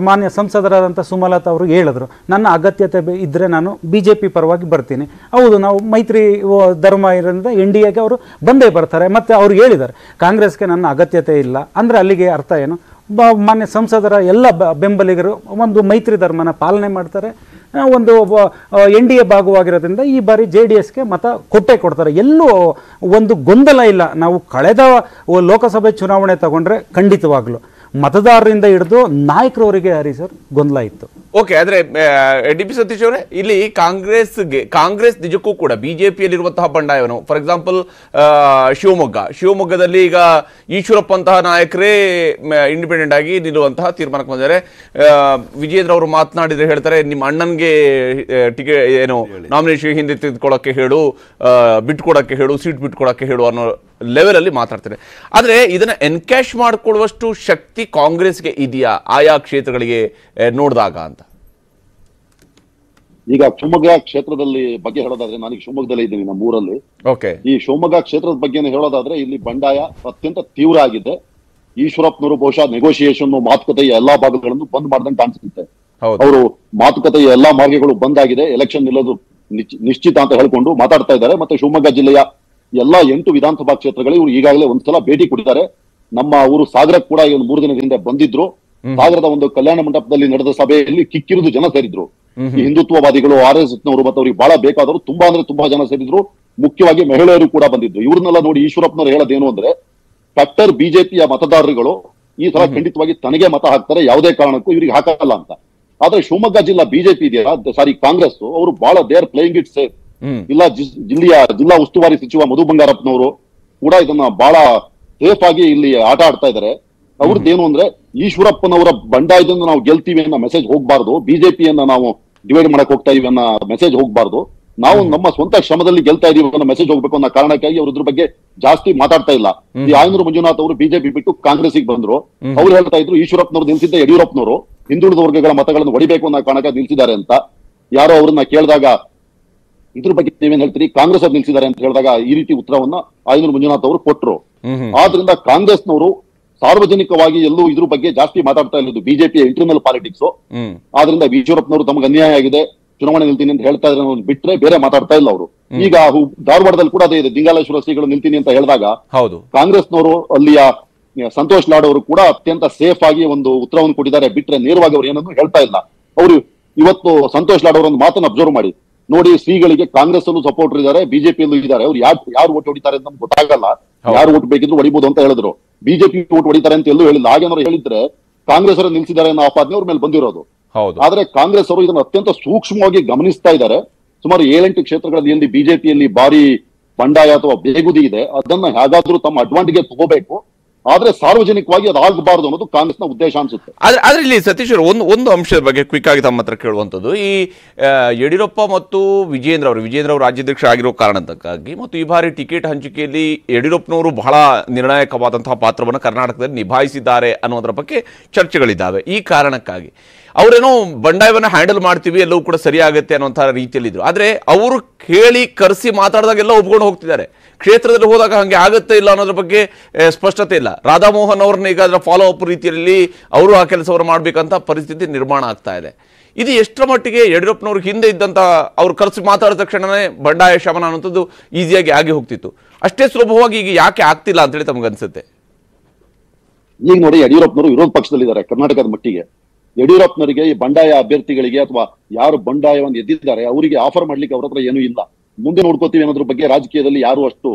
ಮಾನ್ಯ ಸಂಸದರಾದಂಥ ಸುಮಲತಾ ಅವರು ಹೇಳಿದ್ರು, ನನ್ನ ಅಗತ್ಯತೆ ಇದ್ದರೆ ನಾನು ಬಿ ಜೆ ಪಿ ಪರವಾಗಿ ಬರ್ತೀನಿ. ಹೌದು, ನಾವು ಮೈತ್ರಿ ಧರ್ಮ ಇರೋದ್ರಿಂದ ಎನ್ ಡಿ ಎಗೆ ಅವರು ಬಂದೇ ಬರ್ತಾರೆ. ಮತ್ತು ಅವ್ರು ಹೇಳಿದ್ದಾರೆ ಕಾಂಗ್ರೆಸ್ಗೆ ನನ್ನ ಅಗತ್ಯತೆ ಇಲ್ಲ ಅಂದರೆ ಅಲ್ಲಿಗೆ ಅರ್ಥ ಏನು, ಬ ಮಾನ್ಯ ಸಂಸದರ ಎಲ್ಲ ಬೆಂಬಲಿಗರು ಒಂದು ಮೈತ್ರಿ ಧರ್ಮನ ಪಾಲನೆ ಮಾಡ್ತಾರೆ. ಒಂದು ಎನ್ ಡಿ ಎ ಭಾಗವಾಗಿರೋದ್ರಿಂದ ಈ ಬಾರಿ ಜೆ ಡಿ ಎಸ್ಗೆ ಮತ ಕೊಟ್ಟೇ ಕೊಡ್ತಾರೆ. ಎಲ್ಲೂ ಒಂದು ಗೊಂದಲ ಇಲ್ಲ. ನಾವು ಕಳೆದ ಲೋಕಸಭೆ ಚುನಾವಣೆ ತಗೊಂಡ್ರೆ ಖಂಡಿತವಾಗ್ಲೂ ಮತದಾರರಿಂದ ಹಿಡಿದು ನಾಯಕರವರಿಗೆ ಹರಿಸರ್ ಗೊಂದಲ ಇತ್ತು. ಓಕೆ, ಆದರೆ ಡಿ ಪಿ ಸತೀಶ್ ಅವರೇ, ಇಲ್ಲಿ ಕಾಂಗ್ರೆಸ್ಗೆ ಕಾಂಗ್ರೆಸ್ ನಿಜಕ್ಕೂ ಕೂಡ ಬಿಜೆಪಿಯಲ್ಲಿರುವಂತಹ ಬಂಡಾಯವನ್ನು, ಫಾರ್ ಎಕ್ಸಾಂಪಲ್ ಶಿವಮೊಗ್ಗ ಶಿವಮೊಗ್ಗದಲ್ಲಿ ಈಗ ಈಶ್ವರಪ್ಪ ಅಂತಹ ನಾಯಕರೇ ಇಂಡಿಪೆಂಡೆಂಟ್ ಆಗಿ ನಿಲ್ಲುವಂತಹ ತೀರ್ಮಾನಕ್ಕೆ ಬಂದರೆ, ವಿಜೇಂದ್ರ ಅವರು ಮಾತನಾಡಿದರೆ ಹೇಳ್ತಾರೆ ನಿಮ್ಮ ಅಣ್ಣನಿಗೆ ಟಿಕೆಟ್ ಏನು ನಾಮಿನೇಷನ್ ಹಿಂದೆ ತೆಗೆದುಕೊಳ್ಳೋಕ್ಕೆ ಹೇಳು, ಬಿಟ್ಕೊಡೋಕ್ಕೆ ಹೇಳು, ಸೀಟ್ ಬಿಟ್ಕೊಡೋಕ್ಕೆ ಹೇಳು ಅನ್ನೋ ಲೆವೆಲಲ್ಲಿ ಮಾತಾಡ್ತಾರೆ. ಆದರೆ ಇದನ್ನು ಎನ್ಕ್ಯಾಶ್ ಮಾಡಿಕೊಳ್ಳುವಷ್ಟು ಶಕ್ತಿ ಕಾಂಗ್ರೆಸ್ಗೆ ಇದೆಯಾ ಆಯಾ ಕ್ಷೇತ್ರಗಳಿಗೆ ನೋಡಿದಾಗ ಅಂತ? ಈಗ ಶಿವಮೊಗ್ಗ ಕ್ಷೇತ್ರದಲ್ಲಿ ಬಗ್ಗೆ ಹೇಳೋದಾದ್ರೆ, ನಾನೀಗ ಶಿವಮೊಗ್ಗದಲ್ಲಿ ಇದ್ದೀನಿ, ನಮ್ಮ ಊರಲ್ಲಿ. ಈ ಶಿವಮೊಗ್ಗ ಕ್ಷೇತ್ರದ ಬಗ್ಗೆ ಹೇಳೋದಾದ್ರೆ ಇಲ್ಲಿ ಬಂಡಾಯ ಅತ್ಯಂತ ತೀವ್ರ ಆಗಿದೆ. ಈಶ್ವರಪ್ಪನವರು ಬಹುಶಃ ನೆಗೋಷಿಯೇಷನ್, ಮಾತುಕತೆಯ ಎಲ್ಲಾ ಭಾಗಗಳನ್ನು ಬಂದ್ ಮಾಡ್ದಂಗೆ ಕಾಣಿಸುತ್ತೆ. ಅವರು ಮಾತುಕತೆಯ ಎಲ್ಲಾ ಮಾರ್ಗಗಳು ಬಂದ್ ಆಗಿದೆ. ಎಲೆಕ್ಷನ್ ನಿಲ್ಲೋದು निश्चित अंत हेळिकोंडु माताड्ता इद्दारे। मत्ते शिवमोग्ग जिल्लेय एल्ल ಎಂಟು विधानसभा क्षेत्रगळु इवरु ಈಗಾಗಲೇ ಒಂದು ಸಲ ಭೇಟಿ ಕೊಟ್ಟಿದ್ದಾರೆ। ನಮ್ಮ ಊರು ಸಾಗರಕ್ಕೆ ಕೂಡ ಒಂದು ಮೂರು ದಿನದ ಹಿಂದೆ ಬಂದಿದ್ರು। ಸಾಗರದ ಒಂದು ಕಲ್ಯಾಣ ಮಂಟಪದಲ್ಲಿ ನಡೆದ ಸಭೆಯಲ್ಲಿ ಕಿಕ್ಕಿರಿದು ಜನ ಸೇರಿದ್ರು। ಈ ಹಿಂದುತ್ವವಾದಿಗಳು ಆರ್ಎಸ್ಎಸ್ನವರು ಮತ್ತು ಅವರಿಗೆ ಬಹಳ ಬೇಕಾದರೂ ತುಂಬಾ ಅಂದ್ರೆ ತುಂಬಾ ಜನ ಸೇರಿದ್ರು। ಮುಖ್ಯವಾಗಿ ಮಹಿಳೆಯರು ಕೂಡ ಬಂದಿದ್ರು। ಇವರನ್ನೆಲ್ಲ ನೋಡಿ ಈಶ್ವರಪ್ಪನವರು ಹೇಳೋದೇನು ಅಂದ್ರೆ ಕಟ್ಟರ್ ಬಿಜೆಪಿಯ ಮತದಾರರುಗಳು ಈ ತರ ಖಂಡಿತವಾಗಿ ತನಗೆ ಮತ ಹಾಕ್ತಾರೆ, ಯಾವುದೇ ಕಾರಣಕ್ಕೂ ಇವರಿಗೆ ಹಾಕಲ್ಲ ಅಂತ। ಆದ್ರೆ ಶಿವಮೊಗ್ಗ ಜಿಲ್ಲಾ ಬಿಜೆಪಿ ಇದೆಯಲ್ಲ ಸಾರಿ ಕಾಂಗ್ರೆಸ್ ಅವರು ಬಹಳ they are playing it safe. ಇಲ್ಲ ಜಿಲ್ಲೆಯ ಜಿಲ್ಲಾ ಉಸ್ತುವಾರಿ ಸಚಿವ ಮಧು ಬಂಗಾರಪ್ಪನವರು ಕೂಡ ಇದನ್ನ ಬಹಳ ಸೇಫ್ ಆಗಿ ಇಲ್ಲಿ ಆಟ ಆಡ್ತಾ ಇದ್ದಾರೆ। ಅವ್ರದ್ದೇನು ಅಂದ್ರೆ ಈಶ್ವರಪ್ಪನವರ ಬಂಡಾಯದಿಂದ ನಾವು ಗೆಲ್ತೀವಿ ಅನ್ನೋ ಮೆಸೇಜ್ ಹೋಗ್ಬಾರ್ದು, ಬಿಜೆಪಿಯನ್ನ ನಾವು ಡಿವೈಡ್ ಮಾಡಕ್ ಹೋಗ್ತಾ ಇದೀವಿ ಅನ್ನೋ ಮೆಸೇಜ್ ಹೋಗ್ಬಾರ್ದು, ನಾವು ನಮ್ಮ ಸ್ವಂತ ಶ್ರಮದಲ್ಲಿ ಗೆಲ್ತಾ ಇದೀವಿ ಅನ್ನೋ ಮೆಸೇಜ್ ಹೋಗ್ಬೇಕು ಅನ್ನೋ ಕಾರಣಕ್ಕಾಗಿ ಅವ್ರ ಇದ್ರ ಬಗ್ಗೆ ಜಾಸ್ತಿ ಮಾತಾಡ್ತಾ ಇಲ್ಲ। ಈ ಆಯನೂರು ಮಂಜುನಾಥ್ ಅವರು ಬಿಜೆಪಿ ಬಿಟ್ಟು ಕಾಂಗ್ರೆಸ್ಗೆ ಬಂದ್ರು, ಅವ್ರು ಹೇಳ್ತಾ ಇದ್ರು ಈಶ್ವರಪ್ಪನವ್ರು ನಿಲ್ಸಿದ್ದ ಯಡಿಯೂರಪ್ಪನವರು ಹಿಂದುಳಿದ ವರ್ಗಗಳ ಮತಗಳನ್ನು ಹೊಡಿಬೇಕು ಅನ್ನೋ ಕಾರಣಕ್ಕಾಗಿ ನಿಲ್ಸಿದ್ದಾರೆ ಅಂತ। ಯಾರೋ ಅವ್ರನ್ನ ಕೇಳಿದಾಗ ಇದ್ರ ಬಗ್ಗೆ ನೀವೇನ್ ಹೇಳ್ತೀರಿ, ಕಾಂಗ್ರೆಸ್ ಅವ್ರು ನಿಲ್ಸಿದ್ದಾರೆ ಅಂತ ಹೇಳಿದಾಗ ಈ ರೀತಿ ಉತ್ತರವನ್ನ ಆಯನೂರು ಮಂಜುನಾಥ್ ಅವರು ಕೊಟ್ರು। ಆದ್ರಿಂದ ಕಾಂಗ್ರೆಸ್ನವರು ಸಾರ್ವಜನಿಕವಾಗಿ ಎಲ್ಲೂ ಇದ್ರ ಬಗ್ಗೆ ಜಾಸ್ತಿ ಮಾತಾಡ್ತಾ ಇರೋದು ಬಿಜೆಪಿಯ ಇಂಟರ್ನಲ್ ಪಾಲಿಟಿಕ್ಸ್, ಆದ್ರಿಂದ ಈಶ್ವರಪ್ಪನವರು ತಮಗೆ ಅನ್ಯಾಯ ಆಗಿದೆ ಚುನಾವಣೆ ನಿಲ್ತೀನಿ ಅಂತ ಹೇಳ್ತಾ ಇದ್ರೆ ಬಿಟ್ರೆ ಬೇರೆ ಮಾತಾಡ್ತಾ ಇಲ್ಲ ಅವರು। ಈಗ ಧಾರವಾಡದಲ್ಲಿ ಕೂಡ ಅದೇ ಇದೆ, ದಿಂಗಾಲೇಶ್ವರ ಶ್ರೀಗಳು ನಿಲ್ತೀನಿ ಅಂತ ಹೇಳಿದಾಗ ಕಾಂಗ್ರೆಸ್ನವರು ಅಲ್ಲಿಯ ಸಂತೋಷ್ ಲಾಡ್ ಅವರು ಕೂಡ ಅತ್ಯಂತ ಸೇಫ್ ಆಗಿ ಒಂದು ಉತ್ತರವನ್ನು ಕೊಟ್ಟಿದ್ದಾರೆ, ಬಿಟ್ರೆ ನೇರವಾಗಿ ಅವರು ಏನನ್ನು ಹೇಳ್ತಾ ಇಲ್ಲ ಅವರು। ಇವತ್ತು ಸಂತೋಷ್ ಲಾಡ್ ಅವರ ಒಂದು ಮಾತನ್ನು ಅಬ್ಸರ್ವ್ ಮಾಡಿ ನೋಡಿ, ಶ್ರೀಗಳಿಗೆ ಕಾಂಗ್ರೆಸ್ ಅಲ್ಲೂ ಸಪೋರ್ಟರ್ ಇದ್ದಾರೆ, ಬಿಜೆಪಿಯಲ್ಲೂ ಇದ್ದಾರೆ, ಅವ್ರು ಯಾರು ಯಾರು ಓಟ್ ಹೊಡಿತಾರೆ ಅಂತ ನಮ್ಗೆ ಗೊತ್ತಾಗಲ್ಲ, ಯಾರು ಓಟ್ ಬೇಕಿದ್ರು ಹೊಡಿಬಹುದು ಅಂತ ಹೇಳಿದ್ರು, ಬಿಜೆಪಿ ಓಟ್ ಹೊಡಿತಾರೆ ಅಂತ ಎಲ್ಲೂ ಹೇಳಿಲ್ಲ। ಹಾಗೇನಾದ್ರು ಹೇಳಿದ್ರೆ ಕಾಂಗ್ರೆಸ್ ಅವರು ನಿಲ್ಸಿದ್ದಾರೆ ಅನ್ನೋ ಆಪಾದನೆ ಅವ್ರ ಮೇಲೆ ಬಂದಿರೋದು। ಆದ್ರೆ ಕಾಂಗ್ರೆಸ್ ಅವರು ಇದನ್ನು ಅತ್ಯಂತ ಸೂಕ್ಷ್ಮವಾಗಿ ಗಮನಿಸ್ತಾ ಇದ್ದಾರೆ। ಸುಮಾರು ಏಳೆಂಟು ಕ್ಷೇತ್ರಗಳಲ್ಲಿ ಎಲ್ಲಿ ಬಿಜೆಪಿಯಲ್ಲಿ ಭಾರಿ ಬಂಡಾಯ ಅಥವಾ ಬೇಗುದಿ ಇದೆ ಅದನ್ನ ಹೇಗಾದ್ರೂ ತಮ್ಮ ಅಡ್ವಾಂಟೇಜ್ ತಗೋಬೇಕು, ಆದ್ರೆ ಸಾರ್ವಜನಿಕವಾಗಿ ಅದಾಗಬಾರದು ಅನ್ನೋದು ಕಾಂಗ್ರೆಸ್ನ ಉದ್ದೇಶ ಅನ್ಸುತ್ತೆ। ಆದ್ರೆ ಆದ್ರೆ ಇಲ್ಲಿ ಸತೀಶ್ ಅವರು ಒಂದು ಒಂದು ಅಂಶದ ಬಗ್ಗೆ ಕ್ವಿಕ್ ಆಗಿ ತಮ್ಮ ಹತ್ರ ಕೇಳುವಂಥದ್ದು, ಈ ಯಡಿಯೂರಪ್ಪ ಮತ್ತು ವಿಜೇಂದ್ರ ಅವರು ವಿಜೇಂದ್ರ ಅವರು ರಾಜ್ಯಾಧ್ಯಕ್ಷ ಆಗಿರೋ ಕಾರಣಕ್ಕಾಗಿ ಮತ್ತು ಈ ಬಾರಿ ಟಿಕೆಟ್ ಹಂಚಿಕೆಯಲ್ಲಿ ಯಡಿಯೂರಪ್ಪನವರು ಬಹಳ ನಿರ್ಣಾಯಕವಾದಂತಹ ಪಾತ್ರವನ್ನು ಕರ್ನಾಟಕದಲ್ಲಿ ನಿಭಾಯಿಸಿದ್ದಾರೆ ಅನ್ನೋದ್ರ ಬಗ್ಗೆ ಚರ್ಚೆಗಳಿದ್ದಾವೆ। ಈ ಕಾರಣಕ್ಕಾಗಿ ಅವರೇನೋ ಬಂಡಾಯವನ್ನು ಹ್ಯಾಂಡಲ್ ಮಾಡ್ತೀವಿ, ಎಲ್ಲವೂ ಕೂಡ ಸರಿಯಾಗುತ್ತೆ ಅನ್ನೋಂಥ ರೀತಿಯಲ್ಲಿದ್ದರು. ಆದರೆ ಅವರು ಕೇಳಿ ಕರೆಸಿ ಮಾತಾಡಿದಾಗೆಲ್ಲ ಒಪ್ಕೊಂಡು ಹೋಗ್ತಿದ್ದಾರೆ, ಕ್ಷೇತ್ರದಲ್ಲಿ ಹೋದಾಗ ಹಾಗೆ ಆಗುತ್ತೆ ಇಲ್ಲ ಅನ್ನೋದ್ರ ಬಗ್ಗೆ ಸ್ಪಷ್ಟತೆ ಇಲ್ಲ। ರಾಧಾಮೋಹನ್ ಅವ್ರನ್ನ ಈಗ ಅದರ ಫಾಲೋ ಅಪ್ ರೀತಿಯಲ್ಲಿ ಅವರು ಆ ಕೆಲಸವನ್ನು ಮಾಡಬೇಕಂತ ಪರಿಸ್ಥಿತಿ ನಿರ್ಮಾಣ ಆಗ್ತಾ ಇದೆ। ಇದು ಎಷ್ಟರ ಮಟ್ಟಿಗೆ ಯಡಿಯೂರಪ್ಪನವ್ರ ಹಿಂದೆ ಇದ್ದಂಥ ಅವ್ರು ಕರೆಸಿ ಮಾತಾಡಿದ ತಕ್ಷಣವೇ ಬಂಡಾಯ ಶಮನ ಅನ್ನೋಂಥದ್ದು ಈಸಿಯಾಗಿ ಆಗಿ ಹೋಗ್ತಿತ್ತು, ಅಷ್ಟೇ ಸುಲಭವಾಗಿ ಈಗ ಯಾಕೆ ಆಗ್ತಿಲ್ಲ ಅಂತೇಳಿ ತಮಗನ್ಸುತ್ತೆ? ಈಗ ನೋಡಿ ಯಡಿಯೂರಪ್ಪನವರು ವಿರೋಧ ಪಕ್ಷದಲ್ಲಿದ್ದಾರೆ ಕರ್ನಾಟಕದ ಮಟ್ಟಿಗೆ, ಯಡಿಯೂರಪ್ಪನವರಿಗೆ ಈ ಬಂಡಾಯ ಅಭ್ಯರ್ಥಿಗಳಿಗೆ ಅಥವಾ ಯಾರು ಬಂಡಾಯವನ್ನು ಎದ್ದಿದ್ದಾರೆ ಅವರಿಗೆ ಆಫರ್ ಮಾಡ್ಲಿಕ್ಕೆ ಅವ್ರ ಹತ್ರ ಏನೂ ಇಲ್ಲ। ಮುಂದೆ ನೋಡ್ಕೋತೀವಿ ಅನ್ನೋದ್ರ ಬಗ್ಗೆ ರಾಜಕೀಯದಲ್ಲಿ ಯಾರು ಅಷ್ಟು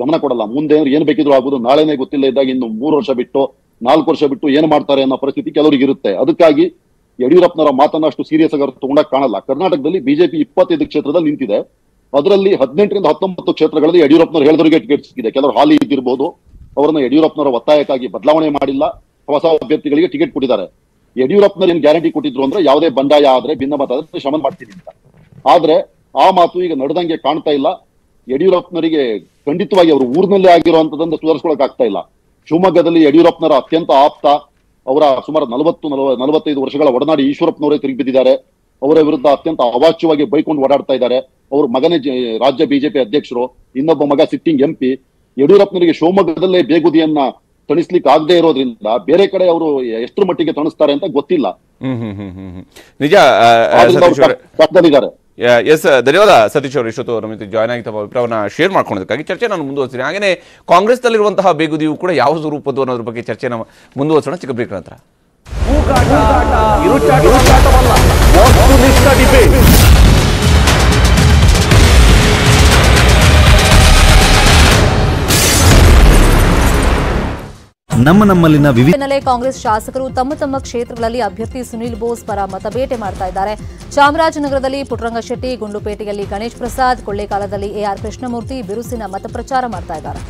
ಗಮನ ಕೊಡಲ್ಲ, ಮುಂದೆ ಏನ್ ಬೇಕಿದ್ರು ಆಗೋದು, ನಾಳೆನೇ ಗೊತ್ತಿಲ್ಲ ಇದ್ದಾಗ ಇನ್ನು ಮೂರು ವರ್ಷ ಬಿಟ್ಟು ನಾಲ್ಕು ವರ್ಷ ಬಿಟ್ಟು ಏನ್ ಮಾಡ್ತಾರೆ ಅನ್ನೋ ಪರಿಸ್ಥಿತಿ ಕೆಲವರಿಗೆ ಇರುತ್ತೆ। ಅದಕ್ಕಾಗಿ ಯಡಿಯೂರಪ್ಪನವರ ಮಾತನ್ನ ಅಷ್ಟು ಸೀರಿಯಸ್ ಆಗಿ ತಗೊಂಡಾಗ ಕಾಣಲ್ಲ। ಕರ್ನಾಟಕದಲ್ಲಿ ಬಿಜೆಪಿ ಇಪ್ಪತ್ತೈದು ಕ್ಷೇತ್ರದಲ್ಲಿ ನಿಂತಿದೆ, ಅದರಲ್ಲಿ ಹದಿನೆಂಟರಿಂದ ಹತ್ತೊಂಬತ್ತು ಕ್ಷೇತ್ರಗಳಲ್ಲಿ ಯಡಿಯೂರಪ್ಪನವರು ಹೇಳಿದವರಿಗೆ ಟಿಕೆಟ್ ಸಿಕ್ಕಿದೆ, ಕೆಲವರು ಹಾಲಿ ಇದ್ದಿರ್ಬೋದು, ಅವರನ್ನ ಯಡಿಯೂರಪ್ಪನವರ ಒತ್ತಾಯಕ್ಕಾಗಿ ಬದಲಾವಣೆ ಮಾಡಿಲ್ಲ, ಹೊಸ ಅಭ್ಯರ್ಥಿಗಳಿಗೆ ಟಿಕೆಟ್ ಕೊಟ್ಟಿದ್ದಾರೆ। ಯಡಿಯೂರಪ್ಪನವ್ರು ಏನ್ ಗ್ಯಾರಂಟಿ ಕೊಟ್ಟಿದ್ರು ಅಂದ್ರೆ ಯಾವುದೇ ಬಂಡಾಯ ಆದ್ರೆ ಭಿನ್ನಮತ ಆದ್ರೆ ಶಮನ ಮಾಡ್ತೀನಿ ಅಂತ, ಆದ್ರೆ ಆ ಮಾತು ಈಗ ನಡೆದಂಗೆ ಕಾಣ್ತಾ ಇಲ್ಲ। ಯಡಿಯೂರಪ್ಪನವರಿಗೆ ಖಂಡಿತವಾಗಿ ಅವರು ಊರಿನಲ್ಲೇ ಆಗಿರುವಂತದನ್ನ ಸುಧಾರಿಸ್ಕೊಳಕ್ ಆಗ್ತಾ ಇಲ್ಲ। ಶಿವಮೊಗ್ಗದಲ್ಲಿ ಯಡಿಯೂರಪ್ಪನವರ ಅತ್ಯಂತ ಆಪ್ತ, ಅವರ ಸುಮಾರು ನಲವತ್ತು ನಲವತ್ತೈದು ವರ್ಷಗಳ ಒಡನಾಡಿ ಈಶ್ವರಪ್ಪನವರೇ ತಿರುಗಿ ಬಿದ್ದಿದ್ದಾರೆ, ಅವರ ವಿರುದ್ಧ ಅತ್ಯಂತ ಅವಾಚ್ಯವಾಗಿ ಬೈಕೊಂಡು ಓಡಾಡ್ತಾ ಇದ್ದಾರೆ। ಅವ್ರ ಮಗನೇ ರಾಜ್ಯ ಬಿಜೆಪಿ ಅಧ್ಯಕ್ಷರು, ಇನ್ನೊಬ್ಬ ಮಗ ಸಿಟ್ಟಿಂಗ್ ಎಂಪಿ। ಯಡಿಯೂರಪ್ಪನವರಿಗೆ ಶಿವಮೊಗ್ಗದಲ್ಲೇ ಬೇಗುದಿಯನ್ನ ತಣಿಸ್ಲಿಕ್ಕೆ ಆಗದೆ ಇರೋದ್ರಿಂದ ಬೇರೆ ಕಡೆ ಅವರು ಎಷ್ಟರ ಮಟ್ಟಿಗೆ ತಣಿಸ್ತಾರೆ ಅಂತ ಗೊತ್ತಿಲ್ಲ। ನಿಜ ಎಸ್, ಧನ್ಯವಾದ ಸತೀಶ್ ಅವರು ಇಷ್ಟೊತ್ತು ನಮ್ಮ ಜೊತೆ ಜಾಯ್ನ್ ಆಗಿ ತಮ್ಮ ಅಭಿಪ್ರಾಯವನ್ನು ಶೇರ್ ಮಾಡ್ಕೊಳ್ಳೋದಕ್ಕಾಗಿ। ಚರ್ಚೆ ನಾನು ಮುಂದುವರಿಸ್ತೀನಿ, ಹಾಗೆಯೇ ಕಾಂಗ್ರೆಸ್ನಲ್ಲಿರುವಂತಹ ಬೇಗುದಿಯು ಕೂಡ ಯಾವ ಸ್ವರೂಪದ್ದು ಅನ್ನೋದ್ರ ಬಗ್ಗೆ ಚರ್ಚೆನ ಮುಂದುವರಿಸೋಣ ಚಿಕ್ಕ ಬ್ರೇಕ್ ನಂತರ। ನಮ್ಮ ನಮ್ಮಲ್ಲಿನ ವಿವಿಧ ಹಿನ್ನೆಲೆ ಕಾಂಗ್ರೆಸ್ ಶಾಸಕರು ತಮ್ಮ ತಮ್ಮ ಕ್ಷೇತ್ರಗಳಲ್ಲಿ ಅಭ್ಯರ್ಥಿ ಸುನೀಲ್ ಬೋಸ್ ಪರ ಮತಬೇಟೆ ಮಾಡ್ತಾ ಇದ್ದಾರೆ। ಚಾಮರಾಜನಗರದಲ್ಲಿ ಪುಟ್ಟರಂಗಶೆಟ್ಟಿ, ಗುಂಡ್ಲುಪೇಟೆಯಲ್ಲಿ ಗಣೇಶ್ ಪ್ರಸಾದ್, ಕೊಳ್ಳೇಗಾಲದಲ್ಲಿ ಎಆರ್ ಕೃಷ್ಣಮೂರ್ತಿ ಬಿರುಸಿನ ಮತಪ್ರಚಾರ ಮಾಡ್ತಾ ಇದ್ದಾರೆ।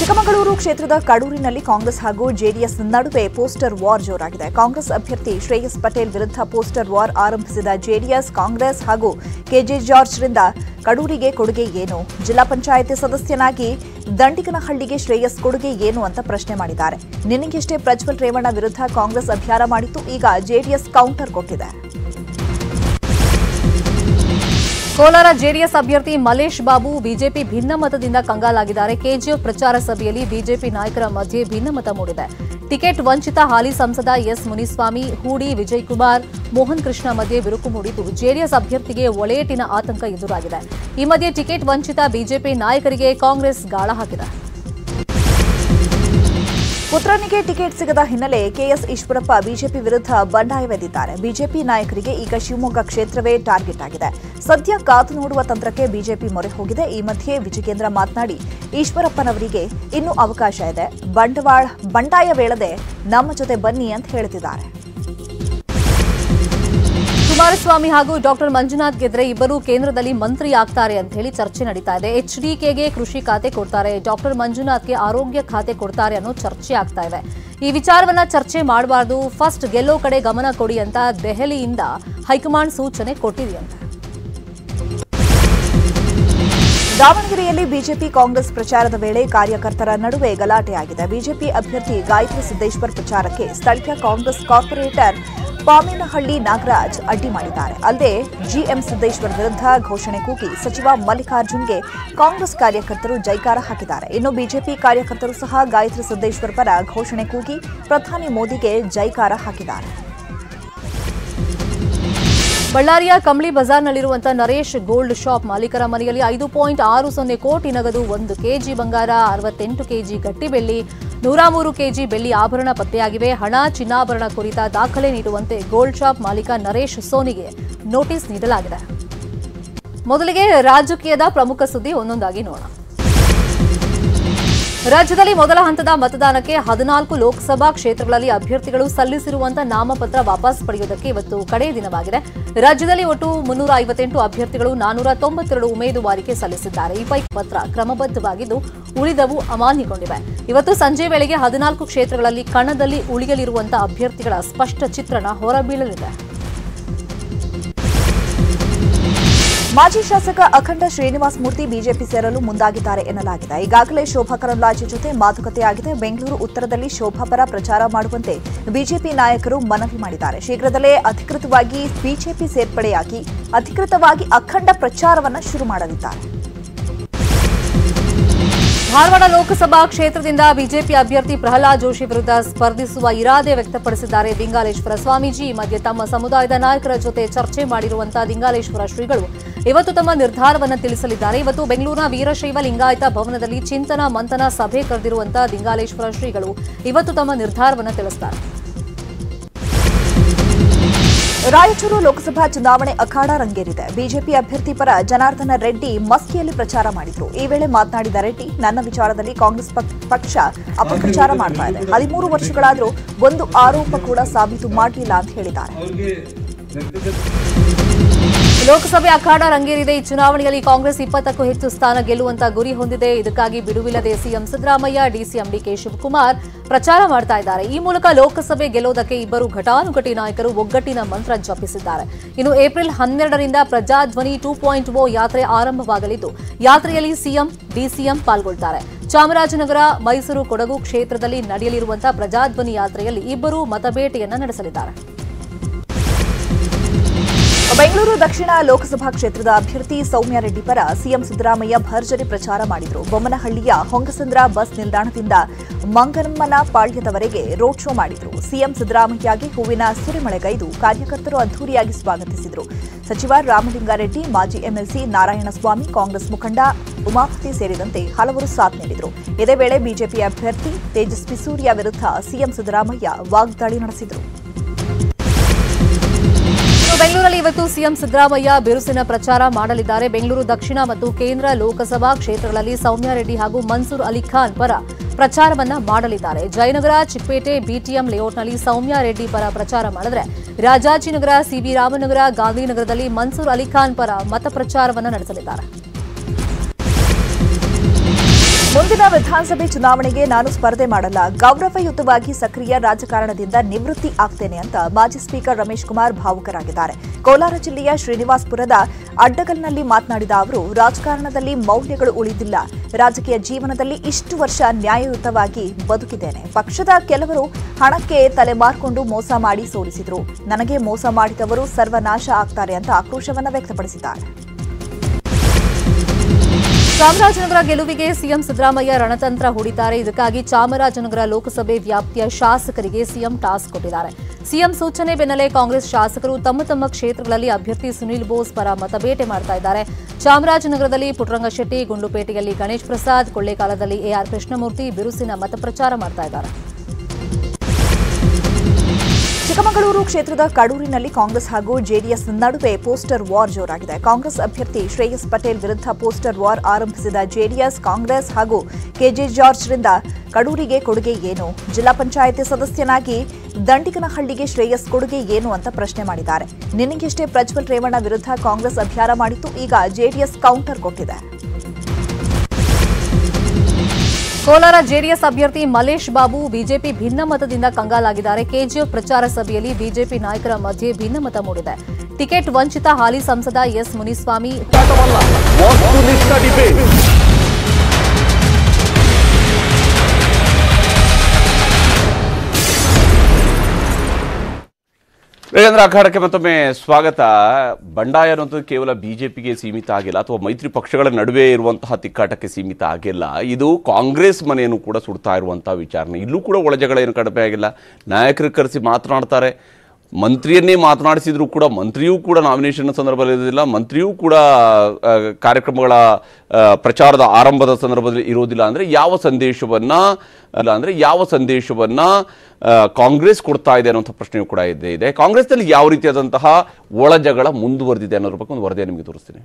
ಚಿಕ್ಕಮಗಳೂರು ಕ್ಷೇತ್ರದ ಕಡೂರಿನಲ್ಲಿ ಕಾಂಗ್ರೆಸ್ ಹಾಗೂ ಜೆಡಿಎಸ್ ನಡುವೆ ಪೋಸ್ಟರ್ ವಾರ್ ಜೋರಾಗಿದೆ। ಕಾಂಗ್ರೆಸ್ ಅಭ್ಯರ್ಥಿ ಶ್ರೇಯಸ್ ಪಟೇಲ್ ವಿರುದ್ಧ ಪೋಸ್ಟರ್ ವಾರ್ ಆರಂಭಿಸಿದ ಜೆಡಿಎಸ್, ಕಾಂಗ್ರೆಸ್ ಹಾಗೂ ಕೆಜೆ ಜಾರ್ಜ್ರಿಂದ ಕಡೂರಿಗೆ ಕೊಡುಗೆ ಏನು, ಜಿಲ್ಲಾ ಪಂಚಾಯಿತಿ ಸದಸ್ಯನಾಗಿ ದಂಡಿಕನಹಳ್ಳಿಗೆ ಶ್ರೇಯಸ್ ಕೊಡುಗೆ ಏನು ಅಂತ ಪ್ರಶ್ನೆ ಮಾಡಿದ್ದಾರೆ। ನಿನ್ನೆಗಷ್ಟೇ ಪ್ರಜ್ವಲ್ ರೇವಣ್ಣ ವಿರುದ್ಧ ಕಾಂಗ್ರೆಸ್ ಅಭಿಯಾನ ಮಾಡಿತ್ತು, ಈಗ ಜೆಡಿಎಸ್ ಕೌಂಟರ್ ಕೊಟ್ಟಿದೆ। ಕೋಲಾರ ಜೆಡಿಎಸ್ ಅಭ್ಯರ್ಥಿ ಮಲೇಶ್ ಬಾಬು ಬಿಜೆಪಿ ಭಿನ್ನಮತದಿಂದ ಕಂಗಾಲಾಗಿದ್ದಾರೆ। ಕೆಜಿಎಫ್ ಪ್ರಚಾರ ಸಭೆಯಲ್ಲಿ ಬಿಜೆಪಿ ನಾಯಕರ ಮಧ್ಯೆ ಭಿನ್ನಮತ ಮೂಡಿದೆ। ಟಿಕೆಟ್ ವಂಚಿತ ಹಾಲಿ ಸಂಸದ ಎಸ್ ಮುನಿಸ್ವಾಮಿ ಹೂಡಿ ವಿಜಯ್ ಕುಮಾರ್ ಮೋಹನ್ ಕೃಷ್ಣ ಮಧ್ಯೆ ಬಿರುಕು ಮೂಡಿತು ಜೆಡಿಎಸ್ ಅಭ್ಯರ್ಥಿಗೆ ಒಳೆಯಟಿನ ಆತಂಕ ಎದುರಾಗಿದೆ ಈ ಮಧ್ಯೆ ಟಿಕೆಟ್ ವಂಚಿತ ಬಿಜೆಪಿ ನಾಯಕರಿಗೆ ಕಾಂಗ್ರೆಸ್ ಗಾಳ ಹಾಕಿದೆ ಪುತ್ರನಿಗೆ ಟಿಕೆಟ್ ಸಿಗದ ಹಿನ್ನೆಲೆ ಕೆಎಸ್ ಈಶ್ವರಪ್ಪ ಬಿಜೆಪಿ ವಿರುದ್ಧ ಬಂಡಾಯವೆದ್ದಿದ್ದಾರೆ ಬಿಜೆಪಿ ನಾಯಕರಿಗೆ ಈಗ ಶಿವಮೊಗ್ಗ ಕ್ಷೇತ್ರವೇ ಟಾರ್ಗೆಟ್ ಆಗಿದೆ ಸದ್ಯ ಕಾದು ನೋಡುವ ತಂತ್ರಕ್ಕೆ ಬಿಜೆಪಿ ಮೊರೆ ಹೋಗಿದೆ ಈ ಮಧ್ಯೆ ವಿಜಯೇಂದ್ರ ಮಾತನಾಡಿ ಈಶ್ವರಪ್ಪನವರಿಗೆ ಇನ್ನೂ ಅವಕಾಶ ಇದೆ ಬಂಡವಾಳ ಬಂಡಾಯವೇಳದೆ ನಮ್ಮ ಜೊತೆ ಬನ್ನಿ ಅಂತ ಹೇಳ್ತಿದ್ದಾರೆ ಕುಮಾರಸ್ವಾಮಿ ಹಾಗೂ ಡಾಕ್ಟರ್ ಮಂಜುನಾಥ್ ಗೆದ್ರೆ ಇಬ್ಬರು ಕೇಂದ್ರದಲ್ಲಿ ಮಂತ್ರಿ ಆಗ್ತಾರೆ ಅಂತ ಹೇಳಿ ಚರ್ಚೆ ನಡೀತಾ ಇದೆ ಎಚ್ಡಿಕೆಗೆ ಕೃಷಿ ಖಾತೆ ಕೊಡ್ತಾರೆ ಡಾಕ್ಟರ್ ಮಂಜುನಾಥ್ಗೆ ಆರೋಗ್ಯ ಖಾತೆ ಕೊಡ್ತಾರೆ ಅನ್ನೋ ಚರ್ಚೆ ಆಗ್ತಾ ಇದೆ ಈ ವಿಚಾರವನ್ನ ಚರ್ಚೆ ಮಾಡಬಾರದು ಫಸ್ಟ್ ಗೆಲ್ಲೋ ಕಡೆ ಗಮನ ಕೊಡಿ ಅಂತ ದೆಹಲಿಯಿಂದ ಹೈಕಮಾಂಡ್ ಸೂಚನೆ ಕೊಟ್ಟಿದೆಯಂತೆ ದಾವಣಗೆರೆಯಲ್ಲಿ ಬಿಜೆಪಿ ಕಾಂಗ್ರೆಸ್ ಪ್ರಚಾರದ ವೇಳೆ ಕಾರ್ಯಕರ್ತರ ನಡುವೆ ಗಲಾಟೆಯಾಗಿದೆ ಬಿಜೆಪಿ ಅಭ್ಯರ್ಥಿ ಗಾಯತ್ರಿ ಸಿದ್ದೇಶ್ವರ್ ಪ್ರಚಾರಕ್ಕೆ ಸ್ಥಳೀಯ ಕಾಂಗ್ರೆಸ್ ಕಾರ್ಪೊರೇಟರ್ ಪಾಮೇನಹಳ್ಳಿ ನಾಗರಾಜ್ ಅಡ್ಡಿ ಮಾಡಿದ್ದಾರೆ ಅಲ್ಲದೆ ಜಿಎಂ ಸಿದ್ದೇಶ್ವರ್ ವಿರುದ್ಧ ಘೋಷಣೆ ಕೂಗಿ ಸಚಿವ ಮಲ್ಲಿಕಾರ್ಜುನ್ಗೆ ಕಾಂಗ್ರೆಸ್ ಕಾರ್ಯಕರ್ತರು ಜೈಕಾರ ಹಾಕಿದ್ದಾರೆ ಇನ್ನು ಬಿಜೆಪಿ ಕಾರ್ಯಕರ್ತರು ಸಹ ಗಾಯತ್ರಿ ಸಿದ್ದೇಶ್ವರ್ ಪರ ಘೋಷಣೆ ಕೂಗಿ ಪ್ರಧಾನಿ ಮೋದಿಗೆ ಜೈಕಾರ ಹಾಕಿದ್ದಾರೆ ಬಳ್ಳಾರಿಯ ಕಂಬಳಿ ಬಜಾರ್ನಲ್ಲಿರುವಂತ ನರೇಶ್ ಗೋಲ್ಡ್ ಶಾಪ್ ಮಾಲೀಕರ ಮನೆಯಲ್ಲಿ ಐದು ಪಾಯಿಂಟ್ ಆರು ಸೊನ್ನೆ ಕೋಟಿ ನಗದು ಒಂದು ಕೆಜಿ ಬಂಗಾರ ಅರವತ್ತೆಂಟು ಕೆಜಿ ಗಟ್ಟಿ ಬೆಳ್ಳಿ ನೂರ ಮೂರು ಕೆಜಿ ಬೆಳ್ಳಿ ಆಭರಣ ಪತ್ತೆಯಾಗಿವೆ ಹಣ ಚಿನ್ನಾಭರಣ ಕುರಿತ ದಾಖಲೆ ನೀಡುವಂತೆ ಗೋಲ್ಡ್ ಶಾಪ್ ಮಾಲೀಕ ನರೇಶ್ ಸೋನಿಗೆ ನೋಟಿಸ್ ನೀಡಲಾಗಿದೆ ಮೊದಲಿಗೆ ರಾಜಕೀಯದ ಪ್ರಮುಖ ಸುದ್ದಿ ಒಂದೊಂದಾಗಿ ನೋಡೋಣ ರಾಜ್ಯದಲ್ಲಿ ಮೊದಲ ಹಂತದ ಮತದಾನಕ್ಕೆ ಹದಿನಾಲ್ಕು ಲೋಕಸಭಾ ಕ್ಷೇತ್ರಗಳಲ್ಲಿ ಅಭ್ಯರ್ಥಿಗಳು ಸಲ್ಲಿಸಿರುವಂತಹ ನಾಮಪತ್ರ ವಾಪಸ್ ಪಡೆಯುವುದಕ್ಕೆ ಇವತ್ತು ಕಡೆಯ ದಿನವಾಗಿದೆ ರಾಜ್ಯದಲ್ಲಿ ಒಟ್ಟು ಮುನ್ನೂರ ಐವತ್ತೆಂಟು ಅಭ್ಯರ್ಥಿಗಳು ನಾನ್ನೂರ ತೊಂಬತ್ತೆರಡು ಉಮೇದುವಾರಿಕೆ ಸಲ್ಲಿಸಿದ್ದಾರೆ ಈ ಪೈಕಿ ಪತ್ರ ಕ್ರಮಬದ್ಧವಾಗಿದ್ದು ಉಳಿದವು ಅಮಾನ್ಯಗೊಂಡಿವೆ ಇವತ್ತು ಸಂಜೆ ವೇಳೆಗೆ ಹದಿನಾಲ್ಕು ಕ್ಷೇತ್ರಗಳಲ್ಲಿ ಕಣದಲ್ಲಿ ಉಳಿಯಲಿರುವಂತಹ ಅಭ್ಯರ್ಥಿಗಳ ಸ್ಪಷ್ಟ ಚಿತ್ರಣ ಹೊರಬೀಳಲಿದೆ ಮಾಜಿ ಶಾಸಕ ಅಖಂಡ ಶ್ರೀನಿವಾಸ ಮೂರ್ತಿ ಬಿಜೆಪಿ ಸೇರಲು ಮುಂದಾಗಿದ್ದಾರೆ ಎನ್ನಲಾಗಿದೆ ಈಗಾಗಲೇ ಶೋಭಾ ಕರಂದ್ಲಾಜೆ ಜೊತೆ ಮಾತುಕತೆಯಾಗಿದೆ ಬೆಂಗಳೂರು ಉತ್ತರದಲ್ಲಿ ಶೋಭಾ ಪರ ಪ್ರಚಾರ ಮಾಡುವಂತೆ ಬಿಜೆಪಿ ನಾಯಕರು ಮನವಿ ಮಾಡಿದ್ದಾರೆ ಶೀಘ್ರದಲ್ಲೇ ಅಧಿಕೃತವಾಗಿ ಬಿಜೆಪಿ ಸೇರ್ಪಡೆಯಾಗಿ ಅಧಿಕೃತವಾಗಿ ಅಖಂಡ ಪ್ರಚಾರವನ್ನು ಶುರು ಮಾಡಲಿದ್ದಾರೆ ಧಾರವಾಡ ಲೋಕಸಭಾ ಕ್ಷೇತ್ರದಿಂದ ಬಿಜೆಪಿ ಅಭ್ಯರ್ಥಿ ಪ್ರಹ್ಲಾದ್ ಜೋಶಿ ವಿರುದ್ಧ ಸ್ಪರ್ಧಿಸುವ ಇರಾದೆ ವ್ಯಕ್ತಪಡಿಸಿದ್ದಾರೆ ದಿಂಗಾಲೇಶ್ವರ ಸ್ವಾಮೀಜಿ ಈ ಮಧ್ಯೆ ತಮ್ಮ ಸಮುದಾಯದ ನಾಯಕರ ಜೊತೆ ಚರ್ಚೆ ಮಾಡಿರುವಂತಹ ದಿಂಗಾಲೇಶ್ವರ ಶ್ರೀಗಳು ಇವತ್ತು ತಮ್ಮ ನಿರ್ಧಾರವನ್ನು ತಿಳಿಸಲಿದ್ದಾರೆ ಇವತ್ತು ಬೆಂಗಳೂರಿನ ವೀರಶೈವ ಲಿಂಗಾಯತ ಭವನದಲ್ಲಿ ಚಿಂತನ ಮಂಥನ ಸಭೆ ಕರೆದಿರುವಂತಹ ದಿಂಗಾಲೇಶ್ವರ ಶ್ರೀಗಳು ಇವತ್ತು ತಮ್ಮ ನಿರ್ಧಾರವನ್ನು ತಿಳಿಸಿದ್ದಾರೆ ರಾಯಚೂರು ಲೋಕಸಭಾ ಚುನಾವಣೆ ಅಖಾಡ ರಂಗೇರಿದೆ ಬಿಜೆಪಿ ಅಭ್ಯರ್ಥಿ ಪರ ಜನಾರ್ದನ ರೆಡ್ಡಿ ಮಸ್ಕಿಯಲ್ಲಿ ಪ್ರಚಾರ ಮಾಡಿದ್ರು ಈ ವೇಳೆ ಮಾತನಾಡಿದ ರೆಡ್ಡಿ ನನ್ನ ವಿಚಾರದಲ್ಲಿ ಕಾಂಗ್ರೆಸ್ ಪಕ್ಷ ಅಪಪ್ರಚಾರ ಮಾಡ್ತಾ ಇದೆ ಹದಿಮೂರು ವರ್ಷಗಳಾದರೂ ಒಂದು ಆರೋಪ ಕೂಡ ಸಾಬೀತು ಮಾಡಲಿಲ್ಲ ಅಂತ ಹೇಳಿದ್ದಾರೆ ಲೋಕಸಭೆ ಅಖಾಡ ರಂಗೇರಿದೆ ಈ ಚುನಾವಣೆಯಲ್ಲಿ ಕಾಂಗ್ರೆಸ್ ಇಪ್ಪತ್ತಕ್ಕೂ ಹೆಚ್ಚು ಸ್ಥಾನ ಗೆಲ್ಲುವಂತ ಗುರಿ ಹೊಂದಿದೆ ಇದಕ್ಕಾಗಿ ಬಿಡುವಿಲ್ಲದೆ CM Siddaramaiah DCM DK Shivakumar ಪ್ರಚಾರ ಮಾಡ್ತಾ ಇದ್ದಾರೆ ಈ ಮೂಲಕ ಲೋಕಸಭೆ ಗೆಲ್ಲುವುದಕ್ಕೆ ಇಬ್ಬರು ಘಟಾನುಘಟಿ ನಾಯಕರು ಒಗ್ಗಟ್ಟಿನ ಮಂತ್ರ ಜಪಿಸಿದ್ದಾರೆ ಇನ್ನು ಏಪ್ರಿಲ್ ಹನ್ನೆರಡರಿಂದ ಪ್ರಜಾಧ್ವನಿ ಟೂ ಪಾಯಿಂಟ್ ಓ ಯಾತ್ರೆ ಆರಂಭವಾಗಲಿದ್ದು ಯಾತ್ರೆಯಲ್ಲಿ ಸಿಎಂ ಡಿಸಿಎಂ ಪಾಲ್ಗೊಳ್ತಾರೆ ಚಾಮರಾಜನಗರ ಮೈಸೂರು ಕೊಡಗು ಕ್ಷೇತ್ರದಲ್ಲಿ ನಡೆಯಲಿರುವಂತಹ ಪ್ರಜಾಧ್ವನಿ ಯಾತ್ರೆಯಲ್ಲಿ ಇಬ್ಬರು ಮತಬೇಟೆಯನ್ನ ನಡೆಸಲಿದ್ದಾರೆ ಬೆಂಗಳೂರು ದಕ್ಷಿಣ ಲೋಕಸಭಾ ಕ್ಷೇತ್ರದ ಅಭ್ಯರ್ಥಿ ಸೌಮ್ಯಾರೆಡ್ಡಿ ಪರ ಸಿಎಂ ಸಿದ್ದರಾಮಯ್ಯ ಭರ್ಜರಿ ಪ್ರಚಾರ ಮಾಡಿದರು ಬೊಮ್ಮನಹಳ್ಳಿಯ ಹೊಂಗಸಂದ್ರ ಬಸ್ ನಿಲ್ದಾಣದಿಂದ ಮಂಗನಮ್ಮನಪಾಳ್ಯದವರೆಗೆ ರೋಡ್ ಶೋ ಮಾಡಿದರು ಸಿಎಂ ಸಿದ್ದರಾಮಯ್ಯಗೆ ಹೂವಿನ ಸುರಿಮಳೆಗೈದು ಕಾರ್ಯಕರ್ತರು ಅದ್ದೂರಿಯಾಗಿ ಸ್ವಾಗತಿಸಿದರು ಸಚಿವ ರಾಮಲಿಂಗಾರೆಡ್ಡಿ ಮಾಜಿ ಎಂಎಲ್ಸಿ ನಾರಾಯಣಸ್ವಾಮಿ ಕಾಂಗ್ರೆಸ್ ಮುಖಂಡ ಉಮಾಪತಿ ಸೇರಿದಂತೆ ಹಲವರು ಸಾಥ್ ನೀಡಿದರು ಇದೇ ವೇಳೆ ಬಿಜೆಪಿ ಅಭ್ಯರ್ಥಿ ತೇಜಸ್ವಿ ಸೂರ್ಯ ವಿರುದ್ಧ ಸಿಎಂ ಸಿದ್ದರಾಮಯ್ಯ ವಾಗ್ದಾಳಿ ನಡೆಸಿದರು ಬೆಂಗಳೂರಲ್ಲಿ ಇವತ್ತು ಸಿಎಂ ಸಿದ್ದರಾಮಯ್ಯ ಬಿರುಸಿನ ಪ್ರಚಾರ ಮಾಡಲಿದ್ದಾರೆ ಬೆಂಗಳೂರು ದಕ್ಷಿಣ ಮತ್ತು ಕೇಂದ್ರ ಲೋಕಸಭಾ ಕ್ಷೇತ್ರಗಳಲ್ಲಿ ಸೌಮ್ಯಾರೆಡ್ಡಿ ಹಾಗೂ ಮನ್ಸೂರ್ ಅಲಿ ಖಾನ್ ಪರ ಪ್ರಚಾರವನ್ನ ಮಾಡಲಿದ್ದಾರೆ ಜಯನಗರ ಚಿಕ್ಕಪೇಟೆ ಬಿಟಿಎಂ ಲೇಔಟ್ನಲ್ಲಿ ಸೌಮ್ಯಾರೆಡ್ಡಿ ಪರ ಪ್ರಚಾರ ಮಾಡಿದರೆ ರಾಜಾಜಿನಗರ ಸಿಬಿ ರಾಮನಗರ ಗಾಂಧಿನಗರದಲ್ಲಿ ಮನ್ಸೂರ್ ಅಲಿ ಖಾನ್ ಪರ ಮತಪ್ರಚಾರವನ್ನು ನಡೆಸಲಿದ್ದಾರೆ ಮುಂದಿನ ವಿಧಾನಸಭೆ ಚುನಾವಣೆಗೆ ನಾನು ಸ್ಪರ್ಧೆ ಮಾಡಲ್ಲ ಗೌರವಯುತವಾಗಿ ಸಕ್ರಿಯ ರಾಜಕಾರಣದಿಂದ ನಿವೃತ್ತಿ ಆಗ್ತೇನೆ ಅಂತ ಮಾಜಿ ಸ್ಪೀಕರ್ ರಮೇಶ್ ಕುಮಾರ್ ಭಾವುಕರಾಗಿದ್ದಾರೆ ಕೋಲಾರ ಜಿಲ್ಲೆಯ ಶ್ರೀನಿವಾಸಪುರದ ಅಡ್ಡಗಲ್ನಲ್ಲಿ ಮಾತನಾಡಿದ ಅವರು ರಾಜಕಾರಣದಲ್ಲಿ ಮೌಲ್ಯಗಳು ಉಳಿದಿಲ್ಲ ರಾಜಕೀಯ ಜೀವನದಲ್ಲಿ ಇಷ್ಟು ವರ್ಷ ನ್ಯಾಯಯುತವಾಗಿ ಬದುಕಿದ್ದೇನೆ ಪಕ್ಷದ ಕೆಲವರು ಹಣಕ್ಕೆ ತಲೆಮಾರ್ಕೊಂಡು ಮೋಸ ಮಾಡಿ ಸೋಲಿಸಿದರು ನನಗೆ ಮೋಸ ಮಾಡಿದವರು ಸರ್ವನಾಶ ಆಗ್ತಾರೆ ಅಂತ ಆಕ್ರೋಶವನ್ನು ವ್ಯಕ್ತಪಡಿಸಿದ್ದಾರೆ ಚಾಮರಾಜನಗರ ಗೆಲುವಿಗೆ ಸಿಎಂ ಸಿದ್ದರಾಮಯ್ಯ ರಣತಂತ್ರ ಹೂಡಿದ್ದಾರೆ. ಇದಕ್ಕಾಗಿ ಚಾಮರಾಜನಗರ ಲೋಕಸಭೆ ವ್ಯಾಪ್ತಿಯ ಶಾಸಕರಿಗೆ ಸಿಎಂ ಟಾಸ್ಕ್ ಕೊಟ್ಟಿದ್ದಾರೆ. ಸಿಎಂ ಸೂಚನೆ ಬೆನ್ನಲ್ಲೇ ಕಾಂಗ್ರೆಸ್ ಶಾಸಕರು ತಮ್ಮ ತಮ್ಮ ಕ್ಷೇತ್ರಗಳಲ್ಲಿ ಅಭ್ಯರ್ಥಿ ಸುನಿಲ್ ಬೋಸ್ ಪರ ಮತಬೇಟೆ ಮಾಡ್ತಾ ಇದ್ದಾರೆ. ಚಾಮರಾಜನಗರದಲ್ಲಿ ಪುಟ್ಟರಂಗಶೆಟ್ಟಿ, ಗುಂಡ್ಲುಪೇಟೆಯಲ್ಲಿ ಗಣೇಶ್ ಪ್ರಸಾದ್, ಕೊಳ್ಳೇಕಾಲದಲ್ಲಿ ಎಆರ್ ಕೃಷ್ಣಮೂರ್ತಿ ಬಿರುಸಿನ ಮತಪ್ರಚಾರ ಮಾಡ್ತಾ ಇದ್ದಾರೆ. ಚಿಕ್ಕಮಗಳೂರು ಕ್ಷೇತ್ರದ ಕಡೂರಿನಲ್ಲಿ ಕಾಂಗ್ರೆಸ್ ಹಾಗೂ ಜೆಡಿಎಸ್ ನಡುವೆ ಪೋಸ್ಟರ್ ವಾರ್ ಜೋರಾಗಿದೆ. ಕಾಂಗ್ರೆಸ್ ಅಭ್ಯರ್ಥಿ ಶ್ರೇಯಸ್ ಪಟೇಲ್ ವಿರುದ್ಧ ಪೋಸ್ಟರ್ ವಾರ್ ಆರಂಭಿಸಿದ ಜೆಡಿಎಸ್, ಕಾಂಗ್ರೆಸ್ ಹಾಗೂ ಕೆಜೆ ಜಾರ್ಜ್ರಿಂದ ಕಡೂರಿಗೆ ಕೊಡುಗೆ ಏನು, ಜಿಲ್ಲಾ ಪಂಚಾಯಿತಿ ಸದಸ್ಯನಾಗಿ ದಂಡಿಕನಹಳ್ಳಿಗೆ ಶ್ರೇಯಸ್ ಕೊಡುಗೆ ಏನು ಅಂತ ಪ್ರಶ್ನೆ ಮಾಡಿದ್ದಾರೆ. ನಿನ್ನೆಗಷ್ಟೇ ಪ್ರಜ್ವಲ್ ರೇವಣ್ಣ ವಿರುದ್ಧ ಕಾಂಗ್ರೆಸ್ ಅಭಿಯಾನ ಮಾಡಿತ್ತು, ಈಗ ಜೆಡಿಎಸ್ ಕೌಂಟರ್ ಕೊಟ್ಟಿದೆ. ಕೋಲಾರ ಜೆಡಿಎಸ್ ಅಭ್ಯರ್ಥಿ ಮಲೇಶ್ ಬಾಬು ಬಿಜೆಪಿ ಭಿನ್ನಮತದಿಂದ ಕಂಗಾಲಾಗಿದ್ದಾರೆ. ಕೆಜಿಎಫ್ ಪ್ರಚಾರ ಸಭೆಯಲ್ಲಿ ಬಿಜೆಪಿ ನಾಯಕರ ಮಧ್ಯೆ ಭಿನ್ನಮತ ಮೂಡಿದೆ. ಟಿಕೆಟ್ ವಂಚಿತ ಹಾಲಿ ಸಂಸದ ಎಸ್ ಮುನಿಸ್ವಾಮಿ ವೇಗೇಂದ್ರ ಅಖಾಡಕ್ಕೆ ಮತ್ತೊಮ್ಮೆ ಸ್ವಾಗತ. ಬಂಡಾಯ ಅನ್ನೋದು ಕೇವಲ ಬಿಜೆಪಿಗೆ ಸೀಮಿತ ಆಗಿಲ್ಲ ಅಥವಾ ಮೈತ್ರಿ ಪಕ್ಷಗಳ ನಡುವೆ ಇರುವಂತಹ ತಿಕ್ಕಾಟಕ್ಕೆ ಸೀಮಿತ ಆಗಿಲ್ಲ. ಇದು ಕಾಂಗ್ರೆಸ್ ಮನೆಯನ್ನು ಕೂಡ ಸುಡ್ತಾ ಇರುವಂತಹ ವಿಚಾರಣೆ. ಇಲ್ಲೂ ಕೂಡ ಒಳಜಗಳೇನು ಕಡಿಮೆ ಆಗಿಲ್ಲ. ನಾಯಕರು ಕರೆಸಿ ಮಾತನಾಡ್ತಾರೆ, ಮಂತ್ರಿಯನ್ನೇ ಮಾತನಾಡಿಸಿದ್ರು ಕೂಡ ಮಂತ್ರಿಯೂ ಕೂಡ ನಾಮಿನೇಷನ್ ಸಂದರ್ಭದಲ್ಲಿ ಇರೋದಿಲ್ಲ, ಮಂತ್ರಿಯೂ ಕೂಡ ಕಾರ್ಯಕ್ರಮಗಳ ಪ್ರಚಾರದ ಆರಂಭದ ಸಂದರ್ಭದಲ್ಲಿ ಇರೋದಿಲ್ಲ. ಅಂದರೆ ಯಾವ ಸಂದೇಶವನ್ನು ಅಲ್ಲ ಅಂದರೆ ಯಾವ ಸಂದೇಶವನ್ನು ಕಾಂಗ್ರೆಸ್ ಕೊಡ್ತಾ ಇದೆ ಅನ್ನೋಂಥ ಪ್ರಶ್ನೆಯೂ ಕೂಡ ಇದ್ದೇ ಇದೆ. ಕಾಂಗ್ರೆಸ್ನಲ್ಲಿ ಯಾವ ರೀತಿಯಾದಂತಹ ಒಳಜಗಳ ಮುಂದುವರೆದಿದೆ ಅನ್ನೋದ್ರ ಬಗ್ಗೆ ಒಂದು ವರದಿಯನ್ನು ನಿಮಗೆ ತೋರಿಸ್ತೀನಿ.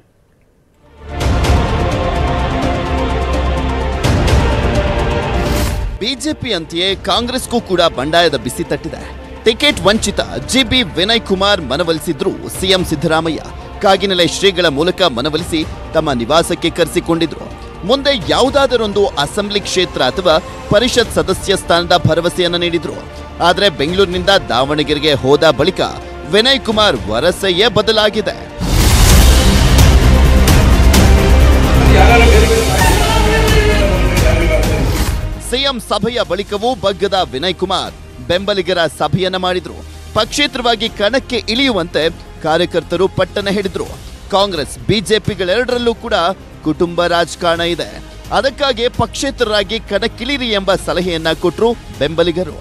ಬಿಜೆಪಿಯಂತೆಯೇ ಕಾಂಗ್ರೆಸ್ಗೂ ಕೂಡ ಬಂಡಾಯದ ಬಿಸಿ ತಟ್ಟಿದೆ. ಟಿಕೆಟ್ ವಂಚಿತ ಜಿಬಿ ವಿನಯ್ ಕುಮಾರ್ ಮನವೊಲಿಸಿದ್ರು ಸಿಎಂ ಸಿದ್ದರಾಮಯ್ಯ. ಕಾಗಿನೆಲೆ ಶ್ರೀಗಳ ಮೂಲಕ ಮನವೊಲಿಸಿ ತಮ್ಮ ನಿವಾಸಕ್ಕೆ ಕರೆಸಿಕೊಂಡಿದ್ರು. ಮುಂದೆ ಯಾವುದಾದರೊಂದು ಅಸೆಂಬ್ಲಿ ಕ್ಷೇತ್ರ ಅಥವಾ ಪರಿಷತ್ ಸದಸ್ಯ ಸ್ಥಾನದ ಭರವಸೆಯನ್ನು ನೀಡಿದ್ರು. ಆದರೆ ಬೆಂಗಳೂರಿನಿಂದ ದಾವಣಗೆರೆಗೆ ಹೋದ ಬಳಿಕ ವಿನಯ್ ಕುಮಾರ್ ವರಸೆಯೇ ಬದಲಾಗಿದೆ. ಸಿಎಂ ಸಭೆಯ ಬಳಿಕವೂ ಬಗ್ಗದ ವಿನಯ್ ಕುಮಾರ್ ಬೆಂಬಲಿಗರ ಸಭೆಯನ್ನ ಮಾಡಿದ್ರು. ಪಕ್ಷೇತರವಾಗಿ ಕಣಕ್ಕೆ ಇಳಿಯುವಂತೆ ಕಾರ್ಯಕರ್ತರು ಪಟ್ಟಣ ಹಿಡಿದ್ರು. ಕಾಂಗ್ರೆಸ್ ಬಿಜೆಪಿಗಳೆರಡರಲ್ಲೂ ಕೂಡ ಕುಟುಂಬ ರಾಜಕಾರಣ ಇದೆ. ಅದಕ್ಕಾಗಿ ಪಕ್ಷೇತರರಾಗಿ ಕಣಕ್ಕಿಳಿರಿ ಎಂಬ ಸಲಹೆಯನ್ನ ಕೊಟ್ಟರು ಬೆಂಬಲಿಗರು.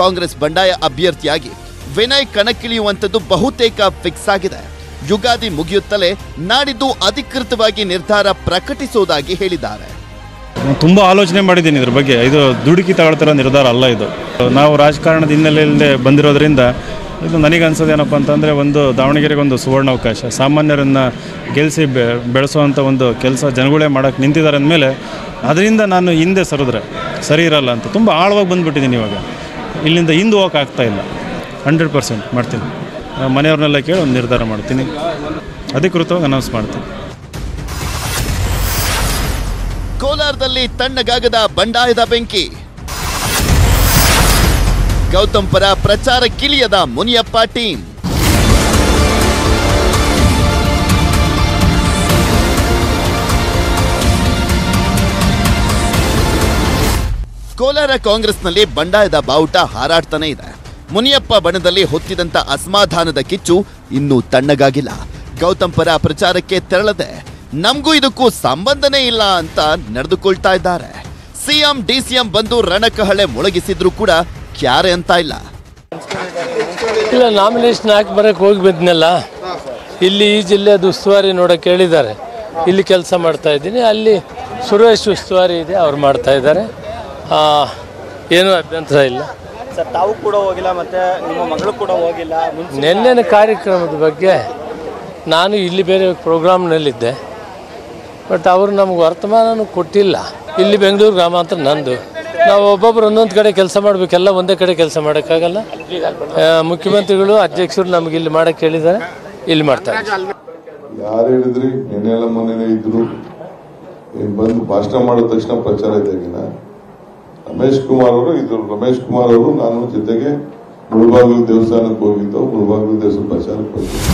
ಕಾಂಗ್ರೆಸ್ ಬಂಡಾಯ ಅಭ್ಯರ್ಥಿಯಾಗಿ ವಿನಯ್ ಕಣಕ್ಕಿಳಿಯುವಂಥದ್ದು ಬಹುತೇಕ ಫಿಕ್ಸ್ ಆಗಿದೆ. ಯುಗಾದಿ ಮುಗಿಯುತ್ತಲೇ ನಾಡಿದ್ದು ಅಧಿಕೃತವಾಗಿ ನಿರ್ಧಾರ ಪ್ರಕಟಿಸೋದಾಗಿ ಹೇಳಿದ್ದಾರೆ. ತುಂಬ ಆಲೋಚನೆ ಮಾಡಿದ್ದೀನಿ ಇದ್ರ ಬಗ್ಗೆ. ಇದು ದುಡುಕಿ ತಗೊಳ್ತಿರೋ ನಿರ್ಧಾರ ಅಲ್ಲ. ಇದು ನಾವು ರಾಜಕಾರಣದ ಹಿನ್ನೆಲೆಯಲ್ಲೇ ಬಂದಿರೋದ್ರಿಂದ ಇದು ನನಗನ್ಸೋದೇನಪ್ಪ ಅಂತಂದರೆ, ಒಂದು ದಾವಣಗೆರೆಗೆ ಒಂದು ಸುವರ್ಣಾವಕಾಶ, ಸಾಮಾನ್ಯರನ್ನು ಗೆಲ್ಲಿಸಿ ಬೆ ಬೆಳೆಸೋವಂಥ ಒಂದು ಕೆಲಸ ಜನಗಳೇ ಮಾಡೋಕ್ಕೆ ನಿಂತಿದ್ದಾರೆ ಅಂದಮೇಲೆ ಅದರಿಂದ ನಾನು ಹಿಂದೆ ಸರಿದ್ರೆ ಸರಿ ಇರಲ್ಲ ಅಂತ ತುಂಬ ಆಳವಾಗಿ ಬಂದುಬಿಟ್ಟಿದ್ದೀನಿ. ಇವಾಗ ಇಲ್ಲಿಂದ ಹಿಂದೆ ಹೋಗೋಕ್ಕಾಗ್ತಾಯಿಲ್ಲ. ಹಂಡ್ರೆಡ್ ಪರ್ಸೆಂಟ್ ಮಾಡ್ತೀನಿ. ಮನೆಯವ್ರನ್ನೆಲ್ಲ ಕೇಳಿ ಒಂದು ನಿರ್ಧಾರ ಮಾಡ್ತೀನಿ, ಅಧಿಕೃತವಾಗಿ ಅನೌನ್ಸ್ ಮಾಡ್ತೀನಿ. ಕೋಲಾರದಲ್ಲಿ ತಣ್ಣಗಾಗದ ಬಂಡಾಯದ ಬೆಂಕಿ. ಗೌತಮ್ ಪರ ಪ್ರಚಾರಕ್ಕಿಳಿಯದ ಮುನಿಯಪ್ಪ ಟೀಮ್. ಕೋಲಾರ ಕಾಂಗ್ರೆಸ್ನಲ್ಲಿ ಬಂಡಾಯದ ಬಾವುಟ ಹಾರಾಡ್ತಾನೆ ಇದೆ. ಮುನಿಯಪ್ಪ ಬಣದಲ್ಲಿ ಹೊತ್ತಿದಂತ ಅಸಮಾಧಾನದ ಕಿಚ್ಚು ಇನ್ನೂ ತಣ್ಣಗಾಗಿಲ್ಲ. ಗೌತಮ್ ಪರ ಪ್ರಚಾರಕ್ಕೆ ತೆರಳದೆ ನಮಗೂ ಇದಕ್ಕೂ ಸಂಬಂಧನೇ ಇಲ್ಲ ಅಂತ ನಡೆದುಕೊಳ್ತಾ ಇದ್ದಾರೆ. ಸಿಎಂ ಡಿಸಿಎಂ ಬಂದು ರಣಕಹಳೆ ಮೊಳಗಿಸಿದ್ರು ಕೂಡ ಕ್ಯಾರೆ ಅಂತ ಇಲ್ಲ. ಇಲ್ಲ, ನಾಮಿನೇಷನ್ ಹಾಕಿ ಬರಕ್ಕೆ ಹೋಗಿ ಬಂದ್ನಲ್ಲ, ಇಲ್ಲಿ ಈ ಜಿಲ್ಲೆ ಉಸ್ತುವಾರಿ ನೋಡಕ್ಕೆ ಹೇಳಿದ್ದಾರೆ. ಇಲ್ಲಿ ಕೆಲಸ ಮಾಡ್ತಾ ಇದ್ದೀನಿ, ಅಲ್ಲಿ ಸುರೇಶ್ ಉಸ್ತುವಾರಿ ಇದೆ, ಅವ್ರು ಮಾಡ್ತಾ ಇದ್ದಾರೆ. ಏನೂ ಅಭ್ಯಂತರ ಇಲ್ಲ. ತಾವು ಕೂಡ ಹೋಗಿಲ್ಲ, ಮತ್ತೆ ನಿಮ್ಮ ಮಗಳು ಕೂಡ ಹೋಗಿಲ್ಲ. ನಿನ್ನೆ ಕಾರ್ಯಕ್ರಮದ ಬಗ್ಗೆ ನಾನು ಇಲ್ಲಿ ಬೇರೆ ಪ್ರೋಗ್ರಾಮ್ನಲ್ಲಿದ್ದೆ, ಬಟ್ ಅವರು ನಮ್ಗೆ ವರ್ತಮಾನನೂ ಕೊಟ್ಟಿಲ್ಲ. ಇಲ್ಲಿ ಬೆಂಗಳೂರು ಗ್ರಾಮಾಂತರ ನಂದು, ನಾವು ಒಬ್ಬೊಬ್ಬರು ಒಂದೊಂದು ಕಡೆ ಕೆಲಸ ಮಾಡಬೇಕೆಲ್ಲ, ಒಂದೇ ಕಡೆ ಕೆಲಸ ಮಾಡೋಕ್ಕಾಗಲ್ಲ. ಮುಖ್ಯಮಂತ್ರಿಗಳು ಅಧ್ಯಕ್ಷರು ನಮ್ಗೆ ಇಲ್ಲಿ ಮಾಡೋಕ್ಕೆ ಹೇಳಿದ್ದಾರೆ, ಇಲ್ಲಿ ಮಾಡ್ತಾರೆ. ಯಾರು ಹೇಳಿದ್ರಿ? ನಿನ್ನೆಲ್ಲ ಮೊನ್ನೆ ಇದ್ರು. ಬಂದು ಭಾಷಣ ಮಾಡಿದ ತಕ್ಷಣ ಪ್ರಚಾರ ಇದ್ದಾಗಿನ ರಮೇಶ್ ಕುಮಾರ್ ಅವರು ಇದ್ರು. ರಮೇಶ್ ಕುಮಾರ್ ಅವರು ನಾನು ಜೊತೆಗೆ ಮುಳಬಾಗಿಲು ದೇವಸ್ಥಾನಕ್ಕೆ ಹೋಗಿದ್ದವು. ಮುಳಬಾಗಿಲು ದೇವಸ್ಥಾನ ಪ್ರಚಾರಕ್ಕೆ ಹೋಗಿದ್ದೆ.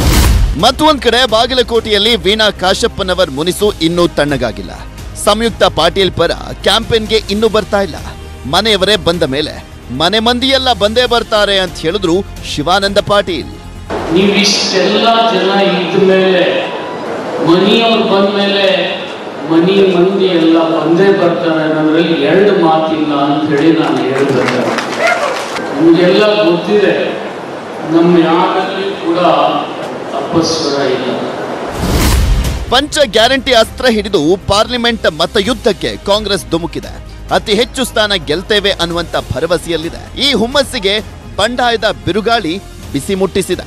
ಮತ್ತೊಂದು ಕಡೆ ಬಾಗಲಕೋಟೆಯಲ್ಲಿ ವೀಣಾ ಕಾಶಪ್ಪನವರ್ ಮುನಿಸು ಇನ್ನೂ ತಣ್ಣಗಾಗಿಲ್ಲ. ಸಂಯುಕ್ತ ಪಾಟೀಲ್ ಪರ ಕ್ಯಾಂಪೇನ್ಗೆ ಇನ್ನೂ ಬರ್ತಾ ಇಲ್ಲ. ಮನೆಯವರೇ ಬಂದ ಮೇಲೆ ಮನೆ ಮಂದಿಯೆಲ್ಲ ಬಂದೇ ಬರ್ತಾರೆ ಅಂತ ಹೇಳಿದ್ರು ಶಿವಾನಂದ ಪಾಟೀಲ್. ನೀವು ಇಷ್ಟೆಲ್ಲ ಜನ ಇದ್ದ ಮೇಲೆ, ಮನೆಯವ್ರು ಬಂದ ಮೇಲೆ ಮನಿ ಮಂದಿ ಎಲ್ಲ ಬಂದೇ ಬರ್ತಾರೆ ಅನ್ನೋದ್ರಲ್ಲಿ ಎರಡು ಮಾತಿಲ್ಲ ಅಂತ ಹೇಳಿ ನಾನು ಹೇಳ್ತೇನೆ. ನಿಮಗೆಲ್ಲ ಗೊತ್ತಿದೆ ನಮ್ಮ ಯಾರಲ್ಲಿ ಕೂಡ ತಪಸ್ವರ ಇಲ್ಲ. ಪಂಚ ಗ್ಯಾರಂಟಿ ಅಸ್ತ್ರ ಹಿಡಿದು ಪಾರ್ಲಿಮೆಂಟ್ ಮತಯುದ್ಧಕ್ಕೆ ಕಾಂಗ್ರೆಸ್ ಧುಮುಕಿದೆ. ಅತಿ ಹೆಚ್ಚು ಸ್ಥಾನ ಗೆಲ್ತೇವೆ ಅನ್ನುವಂತ ಭರವಸೆಯಲ್ಲಿದೆ. ಈ ಹುಮ್ಮಸ್ಸಿಗೆ ಬಂಡಾಯದ ಬಿರುಗಾಳಿ ಬಿಸಿ ಮುಟ್ಟಿಸಿದೆ.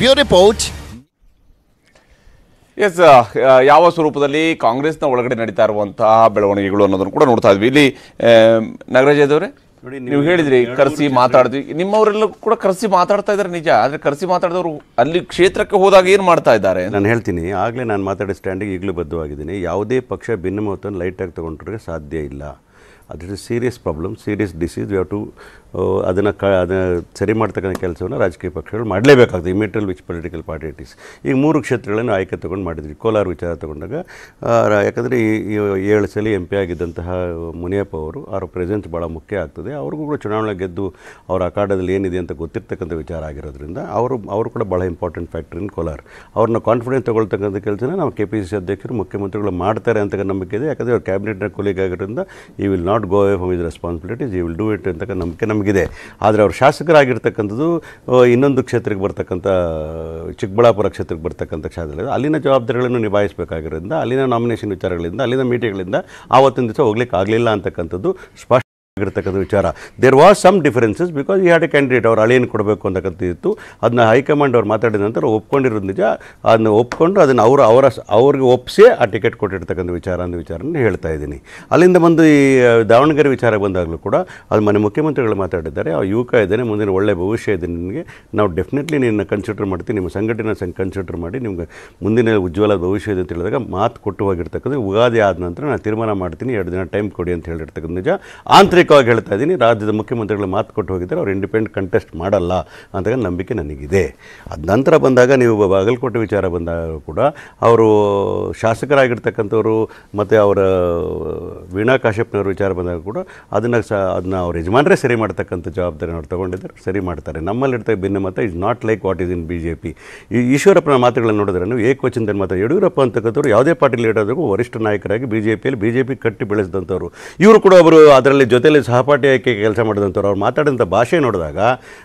Bureau report. ಎಸ್, ಯಾವ ಸ್ವರೂಪದಲ್ಲಿ ಕಾಂಗ್ರೆಸ್ನ ಒಳಗಡೆ ನಡೀತಾ ಇರುವಂತಹ ಬೆಳವಣಿಗೆಗಳು ಅನ್ನೋದನ್ನು ಕೂಡ ನೋಡ್ತಾ ಇದ್ವಿ. ಇಲ್ಲಿ ನಗರಾಜದವರೇ, ನೀವು ಹೇಳಿದ್ರಿ ಕರೆಸಿ ಮಾತಾಡಿದ್ವಿ, ನಿಮ್ಮವರೆಲ್ಲ ಕೂಡ ಕರೆಸಿ ಮಾತಾಡ್ತಾ ಇದ್ದಾರೆ ನಿಜ, ಆದರೆ ಕರೆಸಿ ಮಾತಾಡಿದವರು ಅಲ್ಲಿ ಕ್ಷೇತ್ರಕ್ಕೆ ಹೋದಾಗ ಏನು ಮಾಡ್ತಾ ಇದ್ದಾರೆ? ನಾನು ಹೇಳ್ತೀನಿ, ಆಗಲೇ ನಾನು ಮಾತಾಡೋ ಸ್ಟ್ಯಾಂಡಿಗೆ ಈಗಲೂ ಬದ್ಧವಾಗಿದ್ದೀನಿ. ಯಾವುದೇ ಪಕ್ಷ ಭಿನ್ನಮತವನ್ನು ಲೈಟಾಗಿ ತೊಗೊಂಡ್ರೆ ಸಾಧ್ಯ ಇಲ್ಲ. ಅದರ serious problem, serious disease, you have to ಅದನ್ನು ಕ ಅದನ್ನು ಸರಿ ಮಾಡ್ತಕ್ಕಂಥ ಕೆಲಸವನ್ನು ರಾಜಕೀಯ ಪಕ್ಷಗಳು ಮಾಡಲೇಬೇಕಾಗ್ತದೆ. Immaterial which political party it is. ಈಗ ಮೂರು ಕ್ಷೇತ್ರಗಳನ್ನು ಆಯ್ಕೆ ತೊಗೊಂಡು ಮಾಡಿದ್ವಿ. ಕೋಲಾರ ವಿಚಾರ ತೊಗೊಂಡಾಗ ಯಾಕಂದರೆ ಈ ಏಳು ಸಲ ಎಂ ಪಿ ಆಗಿದ್ದಂತಹ ಮುನಿಯಪ್ಪ ಅವರು, ಅವರ ಪ್ರೆಸೆನ್ಸ್ ಭಾಳ ಮುಖ್ಯ ಆಗ್ತದೆ. ಅವ್ರಿಗೂ ಕೂಡ ಚುನಾವಣೆ ಗೆದ್ದು ಅವ್ರ ಅಖಾಡದಲ್ಲಿ ಏನಿದೆ ಅಂತ ಗೊತ್ತಿರ್ತಕ್ಕಂಥ ವಿಚಾರ ಆಗಿರೋದ್ರಿಂದ ಅವರು ಅವರು ಕೂಡ ಭಾಳ ಇಂಪಾರ್ಟೆಂಟ್ ಫ್ಯಾಕ್ಟರ್ ಇನ್ ಕೋಲಾರ. ಅವ್ರನ್ನ ಕಾನ್ಫಿಡೆನ್ಸ್ ತೊಗೊಳ್ತಕ್ಕಂಥ ಕೆಲಸನ ನಾವು ಕೆ ಪಿ ಸಿ ಸಿ ಅಧ್ಯಕ್ಷರು ಮುಖ್ಯಮಂತ್ರಿಗಳು ಮಾಡ್ತಾರೆ ಅಂತ ನಂಬಿಕೆ ಇದೆ. ಯಾಕಂದರೆ ಅವ್ರ ಕ್ಯಾಬಿನೆಟ್ನ ಕೊಲೀಗ್ ಆಗಿರೋದ್ರಿಂದ you will not go away from his responsibilities, you will do it ಅಂತ ನಂಬಿಕೆ ನಮಗಿದೆ. ಆದರೆ ಅವರು ಶಾಸಕರಾಗಿರ್ತಕ್ಕಂಥದ್ದು ಇನ್ನೊಂದು ಕ್ಷೇತ್ರಕ್ಕೆ ಬರ್ತಕ್ಕಂಥ ಚಿಕ್ಕಬಳ್ಳಾಪುರ ಕ್ಷೇತ್ರಕ್ಕೆ ಬರ್ತಕ್ಕಂಥ ಕ್ಷೇತ್ರದಲ್ಲಿ ಅಲ್ಲಿನ ಜವಾಬ್ದಾರಿಗಳನ್ನು ನಿಭಾಯಿಸಬೇಕಾಗಿರೋದ್ರಿಂದ, ಅಲ್ಲಿನ ನಾಮಿನೇಷನ್ ವಿಚಾರಗಳಿಂದ, ಅಲ್ಲಿನ ಮೀಟಿಂಗ್ಗಳಿಂದ ಆವತ್ತಿನ ದಿವಸ ಹೋಗ್ಲಿಕ್ಕೆ ಆಗಲಿಲ್ಲ ಅಂತಕ್ಕಂಥದ್ದು ಸ್ಪಷ್ಟ ಗಿರ್ತಕ್ಕಂಥ ವಿಚಾರ. There was some differences because he had a candidate, ಅವ್ರು ಅಳಿಯನ್ನು ಕೊಡಬೇಕು ಅಂತಕ್ಕಂಥದ್ದು. ಅದನ್ನ ಹೈಕಮಾಂಡ್ ಅವ್ರು ಮಾತಾಡಿದ ನಂತರ ಒಪ್ಕೊಂಡಿರೋದು ನಿಜ. ಅದನ್ನ ಒಪ್ಕೊಂಡು ಅದನ್ನು ಅವರು ಅವರ ಅವ್ರಿಗೆ ಒಪ್ಪಿಸಿ ಆ ಟಿಕೆಟ್ ಕೊಟ್ಟಿರ್ತಕ್ಕಂಥ ವಿಚಾರ ಅನ್ನೋ ವಿಚಾರನ ಹೇಳ್ತಾ ಇದ್ದೀನಿ. ಅಲ್ಲಿಂದ ಬಂದು ಈ ದಾವಣಗೆರೆ ವಿಚಾರ ಬಂದಾಗಲೂ ಕೂಡ ಅದು ಮನೆ ಮುಖ್ಯಮಂತ್ರಿಗಳು ಮಾತಾಡಿದ್ದಾರೆ. ಆ ಯುವಕ ಇದ್ದಾನೆ, ಮುಂದಿನ ಒಳ್ಳೆಯ ಭವಿಷ್ಯ ಇದೆ ನಿನಗೆ, ನಾವು ಡೆಫಿನೆಟ್ಲಿ ನಿನ್ನ ಕನ್ಸಿಡರ್ ಮಾಡ್ತೀವಿ, ನಿಮ್ಮ ಸಂಘಟನೆ ಕನ್ಸಿಡರ್ ಮಾಡಿ ನಿಮ್ಗೆ ಮುಂದಿನ ಉಜ್ವಲ ಭವಿಷ್ಯ ಇದೆ ಅಂತ ಹೇಳಿದಾಗ ಮಾತು ಕೊಟ್ಟು ಹೋಗಿರ್ತಕ್ಕಂಥ. ಯುಗಾದಿ ಆದ ನಂತರ ನಾನು ತೀರ್ಮಾನ ಮಾಡ್ತೀನಿ, ಎರಡು ದಿನ ಟೈಮ್ ಕೊಡಿ ಅಂತ ಹೇಳಿರ್ತಕ್ಕಂಥ ನಿಜ. ಆಂತರಿಕ ಹೇಳ್ತಾ ಇದ್ದೀನಿ, ರಾಜ್ಯದ ಮುಖ್ಯಮಂತ್ರಿಗಳು ಮಾತು ಕೊಟ್ಟು ಹೋಗಿದ್ದಾರೆ, ಅವ್ರು ಇಂಡಿಪೆಂಡೆಂಟ್ ಕಂಟೆಸ್ಟ್ ಮಾಡಲ್ಲ ಅಂತ ನಂಬಿಕೆ ನನಗಿದೆ. ಅದ ನಂತರ ಬಂದಾಗ ನೀವು ಬಾಗಲಕೋಟೆ ವಿಚಾರ ಬಂದಾಗ ಕೂಡ ಅವರು ಶಾಸಕರಾಗಿರ್ತಕ್ಕಂಥವ್ರು ಮತ್ತು ಅವರ ವೀಣಾ ಕಾಶ್ಯಪ್ನವ್ರ ವಿಚಾರ ಬಂದಾಗ ಕೂಡ ಅದನ್ನು ಸಹ ಅದನ್ನ ಅವ್ರ ಯಜಮಾನರೇ ಸರಿ ಮಾಡ್ತಕ್ಕಂಥ ಜವಾಬ್ದಾರಿ ಅವ್ರು ತೊಗೊಂಡಿದ್ದಾರೆ, ಸರಿ ಮಾಡ್ತಾರೆ. ನಮ್ಮಲ್ಲಿರ್ತಕ್ಕ ಭಿನ್ನಮತ is not like what is in B J P. ಈ ಈಶ್ವರಪ್ಪನ ಮಾತುಗಳನ್ನು ನೋಡಿದ್ರೆ ನೀವು ಏಕವಚನದಲ್ಲಿ ಮಾತ್ರ ಯಡಿಯೂರಪ್ಪ ಅಂತಕ್ಕಂಥವ್ರು ಯಾವುದೇ ಪಾರ್ಟಿ ಲೀಡರ್ಗೂ ವರಿಷ್ಠ ನಾಯಕರಾಗಿ ಬಿ ಜೆ ಪಿಯಲ್ಲಿ ಬಿ ಜೆ ಪಿ ಕಟ್ಟಿ ಬೆಳೆಸಿದಂಥವ್ರು. ಇವರು ಕೂಡ ಅವರು ಅದರಲ್ಲಿ ಜೊತೆ ಸಹಪಾಠಿ ಆಯ್ಕೆ ಕೆಲಸ ಮಾಡಿದಂಥವ್ರು. ಅವ್ರು ಮಾತಾಡಿದಂಥ ಭಾಷೆ ನೋಡಿದಾಗ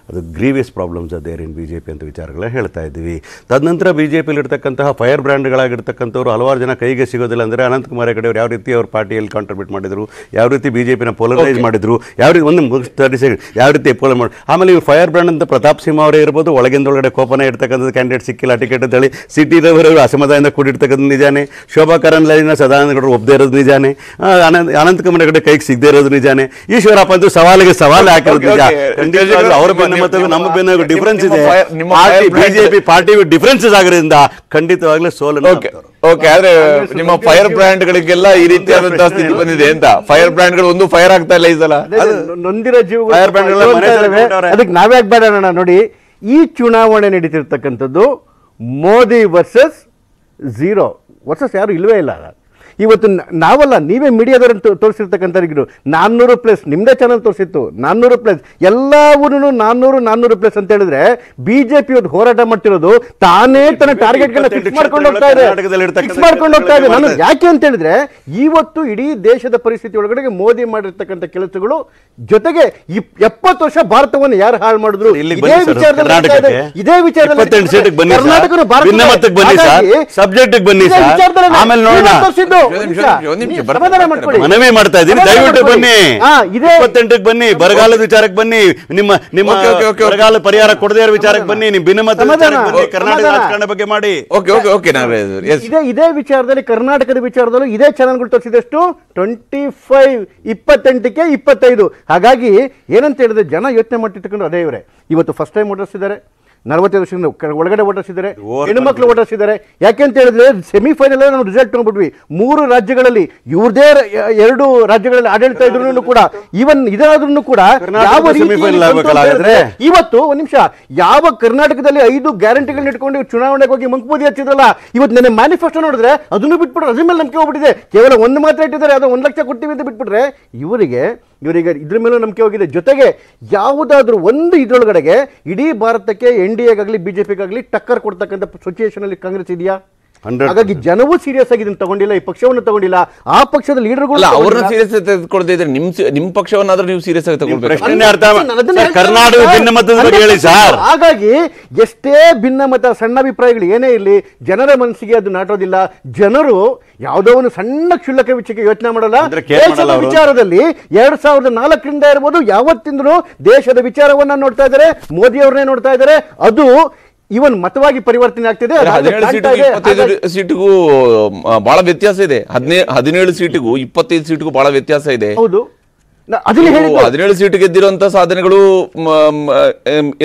ಅದು grievous problems other in B J P ಅಂತ ವಿಚಾರಗಳನ್ನ ಹೇಳ್ತಾ ಇದ್ವಿ. ತದನಂತರ ಬಿ ಜೆ ಪಿಲಿರ್ತಕ್ಕಂತಹ ಫೈರ್ ಬ್ರ್ಯಾಂಡ್ಗಳಾಗಿರ್ತಕ್ಕಂಥವ್ರು ಹಲವಾರು ಜನ ಕೈಗೆ ಸಿಗೋದಿಲ್ಲ ಅಂದರೆ ಅನಂತಕುಮಾರ್ ಹೆಗಡೆ ಅವರು ಯಾವ ರೀತಿ ಅವ್ರ ಪಾರ್ಟಿಯಲ್ಲಿ ಕಾಂಟ್ರಿಬ್ಯೂಟ್ ಮಾಡಿದರು, ಯಾವ ರೀತಿ ಬಿ ಜೆ ಪಿನ ಪೋಲರೈಸ್ ಮಾಡಿದರು, ಯಾವ ರೀತಿ ಒಂದು ತರ್ಟಿ ಸೆಕೆಂಡ್ ಯಾವ ರೀತಿ ಪೋಲರ್ ಮಾಡಿ. ಆಮೇಲೆ ಇವ್ರು ಫೈರ್ ಬ್ರ್ಯಾಂಡ್ ಅಂತ ಪ್ರತಾಪ್ ಸಿಂಹ ಅವರೇ ಇರ್ಬೋದು, ಒಳಗಿಂದ ಒಳಗಡೆ ಕೋಪನ ಇರ್ತಕ್ಕಂಥದ್ದು, ಕ್ಯಾಂಡಿಡೇಟ್ ಸಿಕ್ಕಿಲ್ಲ ಟಿಕೆಟ್ ಅಂತ ಹೇಳಿ ಸಿಟಿ ರವರು ಅಸಮಾಧಾನದಿಂದ ಕೂಡಿರ್ತಕ್ಕಂಥ ನಿಜಾನೇ. ಶೋಭಾ ಕರಂದ್ಲಾಜೆನ ಸದಾನಂದಗೌಡರು ಒಬ್ಬದೇ ಇರೋದು ನಿಜಾನೇ. ಅನಂತ ಅನಂತಕುಮಾರ್ ಹೆಗಡೆ ಕೈಗೆ ಸಿಗದೇ ಇರೋದು ನಿಜಾನೇ. ಈಶ್ವರಪ್ಪ ಅಂತೂ ಸವಾಲಿಗೆ ಸವಾಲು ಹಾಕಿರೋದ್ರಿಂದ ಅವ್ರ ಬೆನ್ನ ನಮ್ಮ ಬೆನ್ನ ಡಿಫರೆನ್ಸ್ ಇದೆ. ಬಿಜೆಪಿ ಪಾರ್ಟಿ ಡಿಫರೆನ್ಸಸ್ ಆಗಿರೋದ್ರಿಂದ ಖಂಡಿತವಾಗ್ಲೂ ಸೋಲನ್ನು. ಓಕೆ, ಆದ್ರೆ ನಿಮ್ಮ ಫೈರ್ ಬ್ರ್ಯಾಂಡ್ ಗಳಿಗೆಲ್ಲ ಈ ರೀತಿಯಾದಂತಹ ಸ್ಥಿತಿ ಬಂದಿದೆ ಅಂತ, ಫೈರ್ ಬ್ರ್ಯಾಂಡ್ ಗಳು ಒಂದು ಫೈರ್ ಆಗ್ತಾ ಇಲ್ಲ ಈ ಸಲ. ನೊಂದಿರೋ ಜೀವ ಫೈರ್ ಬ್ರ್ಯಾಂಡ್ ಅದಕ್ಕೆ ನಾವ್ಯಾಕೆ ಬೇಡ. ನೋಡಿ, ಈ ಚುನಾವಣೆ ನಡೀತಿರ್ತಕ್ಕಂಥದ್ದು ಮೋದಿ ವರ್ಸಸ್ ಝೀರೋ ವರ್ಸಸ್ ಯಾರು ಇಲ್ವೇ ಇಲ್ಲ. ಇವತ್ತು ನಾವಲ್ಲ, ನೀವೇ ಮೀಡಿಯಾದವರಂತೂ ತೋರಿಸಿರ್ತಕ್ಕಂಥವ್ರಿಗೂ ನಾನ್ನೂರು ಪ್ಲಸ್ ನಿಮ್ಮದೇ ಚಾನಲ್ ತೋರಿಸಿತ್ತು, ನಾನ್ನೂರು ಪ್ಲಸ್ ಎಲ್ಲ ಊರಿನೂ ನಾನ್ನೂರು ನಾನ್ನೂರು ಪ್ಲಸ್ ಅಂತ ಹೇಳಿದ್ರೆ ಬಿ ಜೆ ಪಿ ಇವತ್ತು ಹೋರಾಟ ಮಾಡ್ತಿರೋದು ತಾನೇ ತನ್ನ ಟಾರ್ಗೆಟ್ಗಳನ್ನ ಫಿಕ್ಸ್ ಮಾಡ್ಕೊಂಡು ಹೋಗ್ತಾ ಇದೆ ಫಿಕ್ಸ್ ಮಾಡ್ಕೊಂಡು ಹೋಗ್ತಾ ಇದೆ ನಾನು ಯಾಕೆ ಅಂತ ಹೇಳಿದ್ರೆ, ಇವತ್ತು ಇಡೀ ದೇಶದ ಪರಿಸ್ಥಿತಿ ಒಳಗಡೆ ಮೋದಿ ಮಾಡಿರ್ತಕ್ಕಂಥ ಕೆಲಸಗಳು ಜೊತೆಗೆ ಎಪ್ಪತ್ತು ವರ್ಷ ಭಾರತವನ್ನು ಯಾರು ಹಾಳು ಮಾಡಿದ್ರು ಇದೇ ವಿಚಾರದಲ್ಲಿ ಇದೇ ವಿಚಾರದಲ್ಲಿ ಮನವಿ ಮಾಡ್ತಾ ಇದ್ದೀನಿ, ದಯವಿಟ್ಟು ಬನ್ನಿ ಇಪ್ಪತ್ತೆಂಟಕ್ಕೆ ಬನ್ನಿ, ಬರಗಾಲದ ವಿಚಾರಕ್ಕೆ ಬನ್ನಿ, ನಿಮ್ಮ ನಿಮ್ಮ ಬರಗಾಲ ಪರಿಹಾರ ಕೊಡದೇ ವಿಚಾರಕ್ಕೆ ಬನ್ನಿ, ನಿಮ್ಮ ಭಿನ್ನಮತ ಕರ್ನಾಟಕ ರಾಜಕಾರಣ ಬಗ್ಗೆ ಮಾಡಿ. ಇದೇ ವಿಚಾರದಲ್ಲಿ ಕರ್ನಾಟಕದ ವಿಚಾರದಲ್ಲೂ ಇದೇ ಚಾನಲ್ಗಳು ತೋರಿಸಿದಷ್ಟು ಟ್ವೆಂಟಿ ಫೈವ್ ಇಪ್ಪತ್ತೆಂಟಕ್ಕೆ ಇಪ್ಪತ್ತೈದು. ಹಾಗಾಗಿ ಏನಂತ ಹೇಳಿದ್ರೆ ಜನ ಯೋಚನೆ ಮಾಡಿರ್ತಕ್ಕಂಥ ಅದೇ ಇವರೇ. ಇವತ್ತು ಫಸ್ಟ್ ಟೈಮ್ ವೋಟರ್ಸ್ ಇದ್ದಾರೆ, ನಲವತ್ತೈದು ವರ್ಷದಿಂದ ಒಳಗಡೆ ವೋಟರ್ಸ್ ಇದ್ದಾರೆ, ಹೆಣ್ಣುಮಕ್ಳು ವೋಟರ್ಸ್ ಇದ್ದಾರೆ. ಯಾಕೆಂತ ಹೇಳಿದ್ರೆ ಸೆಮಿಫೈನಲ್ ನಾವು ರಿಸಲ್ಟ್ ನೋಡ್ಬಿಟ್ವಿ, ಮೂರು ರಾಜ್ಯಗಳಲ್ಲಿ ಇವ್ರದೇ ಎರಡು ರಾಜ್ಯಗಳಲ್ಲಿ ಆಡಳಿತ ಇದ್ರೂ ಕೂಡ ಈವನ್ ಇದಾದ್ರೂ ಕೂಡ ಯಾವ ಇವತ್ತು ಒಂದ್ ನಿಮಿಷ ಯಾವ ಕರ್ನಾಟಕದಲ್ಲಿ ಐದು ಗ್ಯಾರಂಟಿಗಳನ್ನ ಇಟ್ಕೊಂಡು ಚುನಾವಣೆಗೆ ಹೋಗಿ ಮಂಕುಮೂದಿ ಹಚ್ಚಿದ್ರಲ್ಲ, ಇವತ್ತು ನನ್ನ ಮ್ಯಾನಿಫೆಸ್ಟೋ ನೋಡಿದ್ರೆ ಅದನ್ನು ಬಿಟ್ಬಿಟ್ರೆ ಅದ್ರ ಮೇಲೆ ನಂಬಿಕೆ ಹೋಗ್ಬಿಟ್ಟಿದೆ. ಕೇವಲ ಒಂದು ಮಾತ್ರ ಇಟ್ಟಿದ್ದಾರೆ, ಅದು ಒಂದು ಲಕ್ಷ ಕೊಡ್ತೀವಿ ಅಂತ ಬಿಟ್ಬಿಟ್ರೆ ಇವರಿಗೆ ಇವರಿಗೆ ಇದ್ರ ಮೇಲೂ ನಂಬಿಕೆ ಹೋಗಿದೆ. ಜೊತೆಗೆ ಯಾವುದಾದ್ರೂ ಒಂದು ಇದ್ರೊಳಗಡೆಗೆ ಇಡೀ ಭಾರತಕ್ಕೆ ಎನ್ ಡಿ ಎಗಾಗಲಿ ಬಿ ಜೆ ಪಿಗಾಗಲಿ ಟಕ್ಕರ್ ಕೊಡ್ತಕ್ಕಂಥ ಸಿಚುಯೇಷನಲ್ಲಿ ಕಾಂಗ್ರೆಸ್ ಇದೆಯಾ? ಹಾಗಾಗಿ ಜನವೂ ಸೀರಿಯಸ್ ಆಗಿ ಇದನ್ನ ತಗೊಂಡಿಲ್ಲ, ಈ ಪಕ್ಷವನ್ನ ತಗೊಂಡಿಲ್ಲ, ಆ ಪಕ್ಷದ ಲೀಡರ್ಗಳು ಅವರನ್ನ ಸೀರಿಯಸ್ ಆಗಿ ತೆಗೆದುಕೊಳ್ಳದೇ ಇದ್ರೆ ನಿಮ್ಮ ನಿಮ್ಮ ಪಕ್ಷವನ್ನಾದರೂ ನೀವು ಸೀರಿಯಸ್ ಆಗಿ ತಗೊಳ್ಳಬೇಕು. ಪ್ರಶ್ನೆ ಅರ್ಥ ಕರ್ನಾಟಕ ಭಿನ್ನಮತದ ಬಗ್ಗೆ ಹೇಳಿ ಸರ್. ಹಾಗಾಗಿ ಎಷ್ಟೇ ಭಿನ್ನಮತ ಸಣ್ಣ ಅಭಿಪ್ರಾಯಗಳು ಏನೇ ಇರಲಿ ಜನರ ಮನಸ್ಸಿಗೆ ಅದು ನಾಟೋದಿಲ್ಲ. ಜನರು ಯಾವುದೋ ಒಂದು ಸಣ್ಣ ಕ್ಷುಲ್ಲಕ ವಿಷಯಕ್ಕೆ ಯೋಚನೆ ಮಾಡಲ್ಲ. ದೇಶದ ವಿಚಾರದಲ್ಲಿ ಎರಡ್ ಸಾವಿರದ ನಾಲ್ಕರಿಂದ ಇರ್ಬೋದು ಯಾವತ್ತಿಂದಲೂ ದೇಶದ ವಿಚಾರವನ್ನ ನೋಡ್ತಾ ಇದ್ದಾರೆ, ಮೋದಿ ಅವರನ್ನೇ ನೋಡ್ತಾ ಇದ್ದಾರೆ. ಅದು ಇವನ್ ಮತವಾಗಿ ಪರಿವರ್ತನೆ ಆಗ್ತಿದೆ. ಹದಿನೇಳು ಸೀಟಿಗೂ ಬಹಳ ವ್ಯತ್ಯಾಸ ಇದೆ. ಹದಿನೇಳು ಸೀಟಿಗೂ ಇಪ್ಪತ್ತೈದು ಸೀಟಿಗೂ ಬಹಳ ವ್ಯತ್ಯಾಸ ಇದೆ. ಹೌದು, ಹದಿನೇಳು ಸೀಟ್ ಗೆದ್ದಿರುವಂತಹ ಸಾಧನೆಗಳು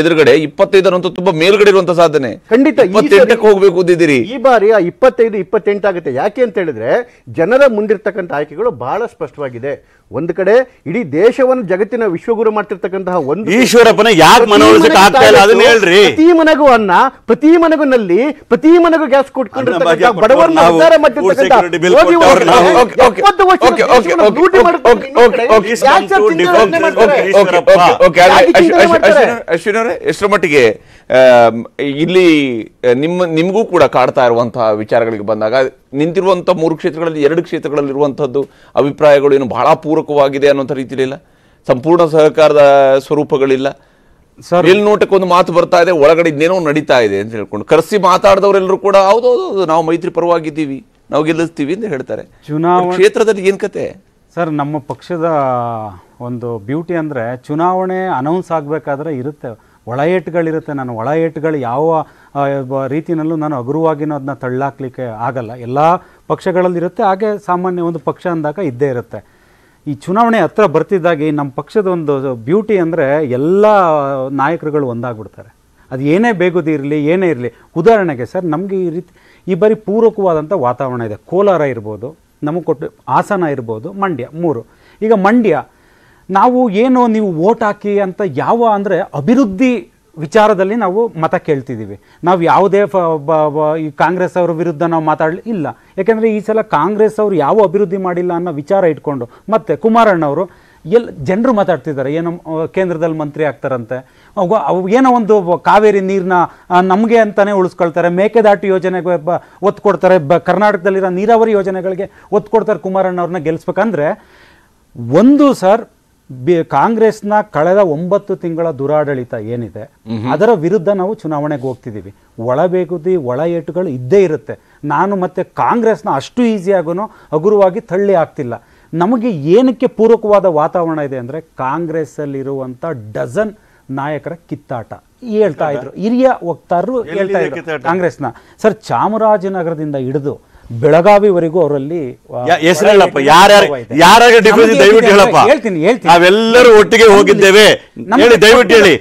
ಎದುರುಗಡೆ ಇಪ್ಪತ್ತೈದು ಅನ್ನೋ ತುಂಬಾ ಮೇಲ್ಗಡೆ ಇರುವಂತಹ ಸಾಧನೆ. ಖಂಡಿತ ಇಪ್ಪತ್ತೆಂಟಕ್ಕೆ ಹೋಗ್ಬೇಕು ಅಂದಿದ್ದೀರಿ. ಈ ಬಾರಿ ಆ ಇಪ್ಪತ್ತೈದು ಇಪ್ಪತ್ತೆಂಟು ಆಗುತ್ತೆ. ಯಾಕೆ ಅಂತ ಹೇಳಿದ್ರೆ ಜನರ ಮುಂದಿರ್ತಕ್ಕಂಥ ಆಯ್ಕೆಗಳು ಬಹಳ ಸ್ಪಷ್ಟವಾಗಿದೆ. ಒಂದು ಕಡೆ ಇಡೀ ದೇಶವನ್ನು ಜಗತ್ತಿನ ವಿಶ್ವಗುರು ಮಾಡ್ತಿರ್ತಕ್ಕಂತಹ ಒಂದು ಈಶ್ವರಪ್ಪನ ಯಾಕೆ ಮನವೊಲಿಸಕ್ಕೆ ಆಗ್ತಾ ಇಲ್ಲ ಅದನ್ನ ಹೇಳ್ರಿ. ಪ್ರತಿ ಮನೆಗೂ ಅನ್ನ, ಪ್ರತಿ ಮನೆಗೂನಲ್ಲಿ ಪ್ರತಿ ಮನೆಗೂ ಗ್ಯಾಸ್ ಕೊಟ್ಕೊಂಡಿರ್ತಕ್ಕಂತಹ ಬಡವರನ್ನ ಉದ್ಧಾರ ಮಾಡ್ತಿರ್ತಕ್ಕಂತಹ ಅಶ್ವಿನ್ ಅವರೇ, ಎಷ್ಟರ ಮಟ್ಟಿಗೆ ಇಲ್ಲಿ ನಿಮ್ಮ ನಿಮಗೂ ಕೂಡ ಕಾಡ್ತಾ ಇರುವಂತಹ ವಿಚಾರಗಳಿಗೆ ಬಂದಾಗ ನಿಂತಿರುವಂತಹ ಮೂರು ಕ್ಷೇತ್ರಗಳಲ್ಲಿ ಎರಡು ಕ್ಷೇತ್ರಗಳಲ್ಲಿ ಇರುವಂತಹದ್ದು ಅಭಿಪ್ರಾಯಗಳು ಏನು ಬಹಳ ಪೂರಕವಾಗಿದೆ ಅನ್ನೋಂಥ ರೀತಿಯಲ್ಲಿ ಇಲ್ಲ, ಸಂಪೂರ್ಣ ಸಹಕಾರದ ಸ್ವರೂಪಗಳಿಲ್ಲ. ಎಲ್ಲಿ ನೋಟಕ್ಕೆ ಒಂದು ಮಾತು ಬರ್ತಾ ಇದೆ, ಒಳಗಡೆ ಇನ್ನೇನೋ ನಡೀತಾ ಇದೆ ಅಂತ ಹೇಳ್ಕೊಂಡು ಕರೆಸಿ ಮಾತಾಡಿದವರೆಲ್ಲರೂ ಕೂಡ ಹೌದೌದು ನಾವು ಮೈತ್ರಿ ಪರವಾಗಿದ್ದೀವಿ, ನಾವು ಗೆಲ್ಲಿಸ್ತೀವಿ ಅಂತ ಹೇಳ್ತಾರೆ. ಚುನಾವಣಾ ಕ್ಷೇತ್ರದಲ್ಲಿ ಏನ್ ಕತೆ ಸರ್? ನಮ್ಮ ಪಕ್ಷದ ಒಂದು ಬ್ಯೂಟಿ ಅಂದ್ರೆ ಚುನಾವಣೆ ಅನೌನ್ಸ್ ಆಗಬೇಕಾದ್ರೆ ಇರುತ್ತೆ ಒಳ ಏಟುಗಳಿರುತ್ತೆ. ನಾನು ಒಳ ಏಟುಗಳು ಯಾವ ರೀತಿಯಲ್ಲೂ ನಾನು ಹಗುರವಾಗಿನೂ ಅದನ್ನ ತಳ್ಳಾಕ್ಲಿಕ್ಕೆ ಆಗಲ್ಲ. ಎಲ್ಲ ಪಕ್ಷಗಳಲ್ಲಿರುತ್ತೆ, ಹಾಗೆ ಸಾಮಾನ್ಯ ಒಂದು ಪಕ್ಷ ಅಂದಾಗ ಇದ್ದೇ ಇರುತ್ತೆ. ಈ ಚುನಾವಣೆ ಹತ್ರ ಬರ್ತಿದ್ದಾಗಿ ನಮ್ಮ ಪಕ್ಷದ ಒಂದು ಬ್ಯೂಟಿ ಅಂದರೆ ಎಲ್ಲ ನಾಯಕರುಗಳು ಒಂದಾಗ್ಬಿಡ್ತಾರೆ. ಅದು ಏನೇ ಬೇಗುದಿರಲಿ ಏನೇ ಇರಲಿ. ಉದಾಹರಣೆಗೆ ಸರ್, ನಮಗೆ ಈ ರೀತಿ ಈ ಬಾರಿ ಪೂರಕವಾದಂಥ ವಾತಾವರಣ ಇದೆ. ಕೋಲಾರ ಇರ್ಬೋದು, ನಮಗೆ ಕೊಟ್ಟು ಹಾಸನ ಇರ್ಬೋದು, ಮಂಡ್ಯ ಮೂರು. ಈಗ ಮಂಡ್ಯ ನಾವು ಏನು ನೀವು ವೋಟ್ ಹಾಕಿ ಅಂತ ಯಾವ ಅಂದರೆ ಅಭಿವೃದ್ಧಿ ವಿಚಾರದಲ್ಲಿ ನಾವು ಮತ ಕೇಳ್ತಿದ್ದೀವಿ. ನಾವು ಯಾವುದೇ ಫ ಈ ಕಾಂಗ್ರೆಸ್ ಅವ್ರ ವಿರುದ್ಧ ನಾವು ಮಾತಾಡಲಿ ಇಲ್ಲ. ಯಾಕೆಂದರೆ ಈ ಸಲ ಕಾಂಗ್ರೆಸ್ ಅವರು ಯಾವ ಅಭಿವೃದ್ಧಿ ಮಾಡಿಲ್ಲ ಅನ್ನೋ ವಿಚಾರ ಇಟ್ಕೊಂಡು ಮತ್ತು ಕುಮಾರಣ್ಣವರು ಎಲ್ಲಿ ಜನರು ಮಾತಾಡ್ತಿದ್ದಾರೆ, ಏನೋ ಕೇಂದ್ರದಲ್ಲಿ ಮಂತ್ರಿ ಆಗ್ತಾರಂತೆ, ಅವು ಏನೋ ಒಂದು ಕಾವೇರಿ ನೀರನ್ನ ನಮಗೆ ಅಂತಲೇ ಉಳಿಸ್ಕೊಳ್ತಾರೆ, ಮೇಕೆದಾಟು ಯೋಜನೆಗೆ ಒತ್ತು ಕೊಡ್ತಾರೆ, ಬ ಕರ್ನಾಟಕದಲ್ಲಿರೋ ನೀರಾವರಿ ಯೋಜನೆಗಳಿಗೆ ಒತ್ತು ಕೊಡ್ತಾರೆ. ಕುಮಾರಣ್ಣವ್ರನ್ನ ಗೆಲ್ಲಿಸ್ಬೇಕಂದ್ರೆ ಒಂದು ಸರ್ ಬಿ ಕಾಂಗ್ರೆಸ್ನ ಕಳೆದ ಒಂಬತ್ತು ತಿಂಗಳ ದುರಾಡಳಿತ ಏನಿದೆ ಅದರ ವಿರುದ್ಧ ನಾವು ಚುನಾವಣೆಗೆ ಹೋಗ್ತಿದ್ದೀವಿ. ಒಳಬೇಗುದಿ ಒಳ ಏಟುಗಳು ಇದ್ದೇ ಇರುತ್ತೆ. ನಾನು ಮತ್ತು ಕಾಂಗ್ರೆಸ್ನ ಅಷ್ಟು ಈಸಿಯಾಗೂ ಹಗುರವಾಗಿ ತಳ್ಳಿ ಆಗ್ತಿಲ್ಲ. ನಮಗೆ ಏನಕ್ಕೆ ಪೂರಕವಾದ ವಾತಾವರಣ ಇದೆ ಅಂದರೆ ಕಾಂಗ್ರೆಸ್ಸಲ್ಲಿರುವಂಥ ಡಜನ್ ನಾಯಕರ ಕಿತ್ತಾಟ ಹೇಳ್ತಾ ಇದ್ರು, ಹಿರಿಯ ವಕ್ತಾರರು ಹೇಳ್ತಾ ಇದ್ರು ಕಾಂಗ್ರೆಸ್ನ. ಸರ್, ಚಾಮರಾಜನಗರದಿಂದ ಹಿಡಿದು ಬೆಳಗಾವಿವರೆಗೂ ಅವರಲ್ಲಿ ಹೆಸರಲ್ಲಪ್ಪ ಹೇಳ್ತೀನಿ ಹೇಳ್ತೀನಿ ನಾವೆಲ್ಲರೂ ಒಟ್ಟಿಗೆ ಹೋಗಿದ್ದೇವೆ. ದಯವಿಟ್ಟು ಹೇಳಿ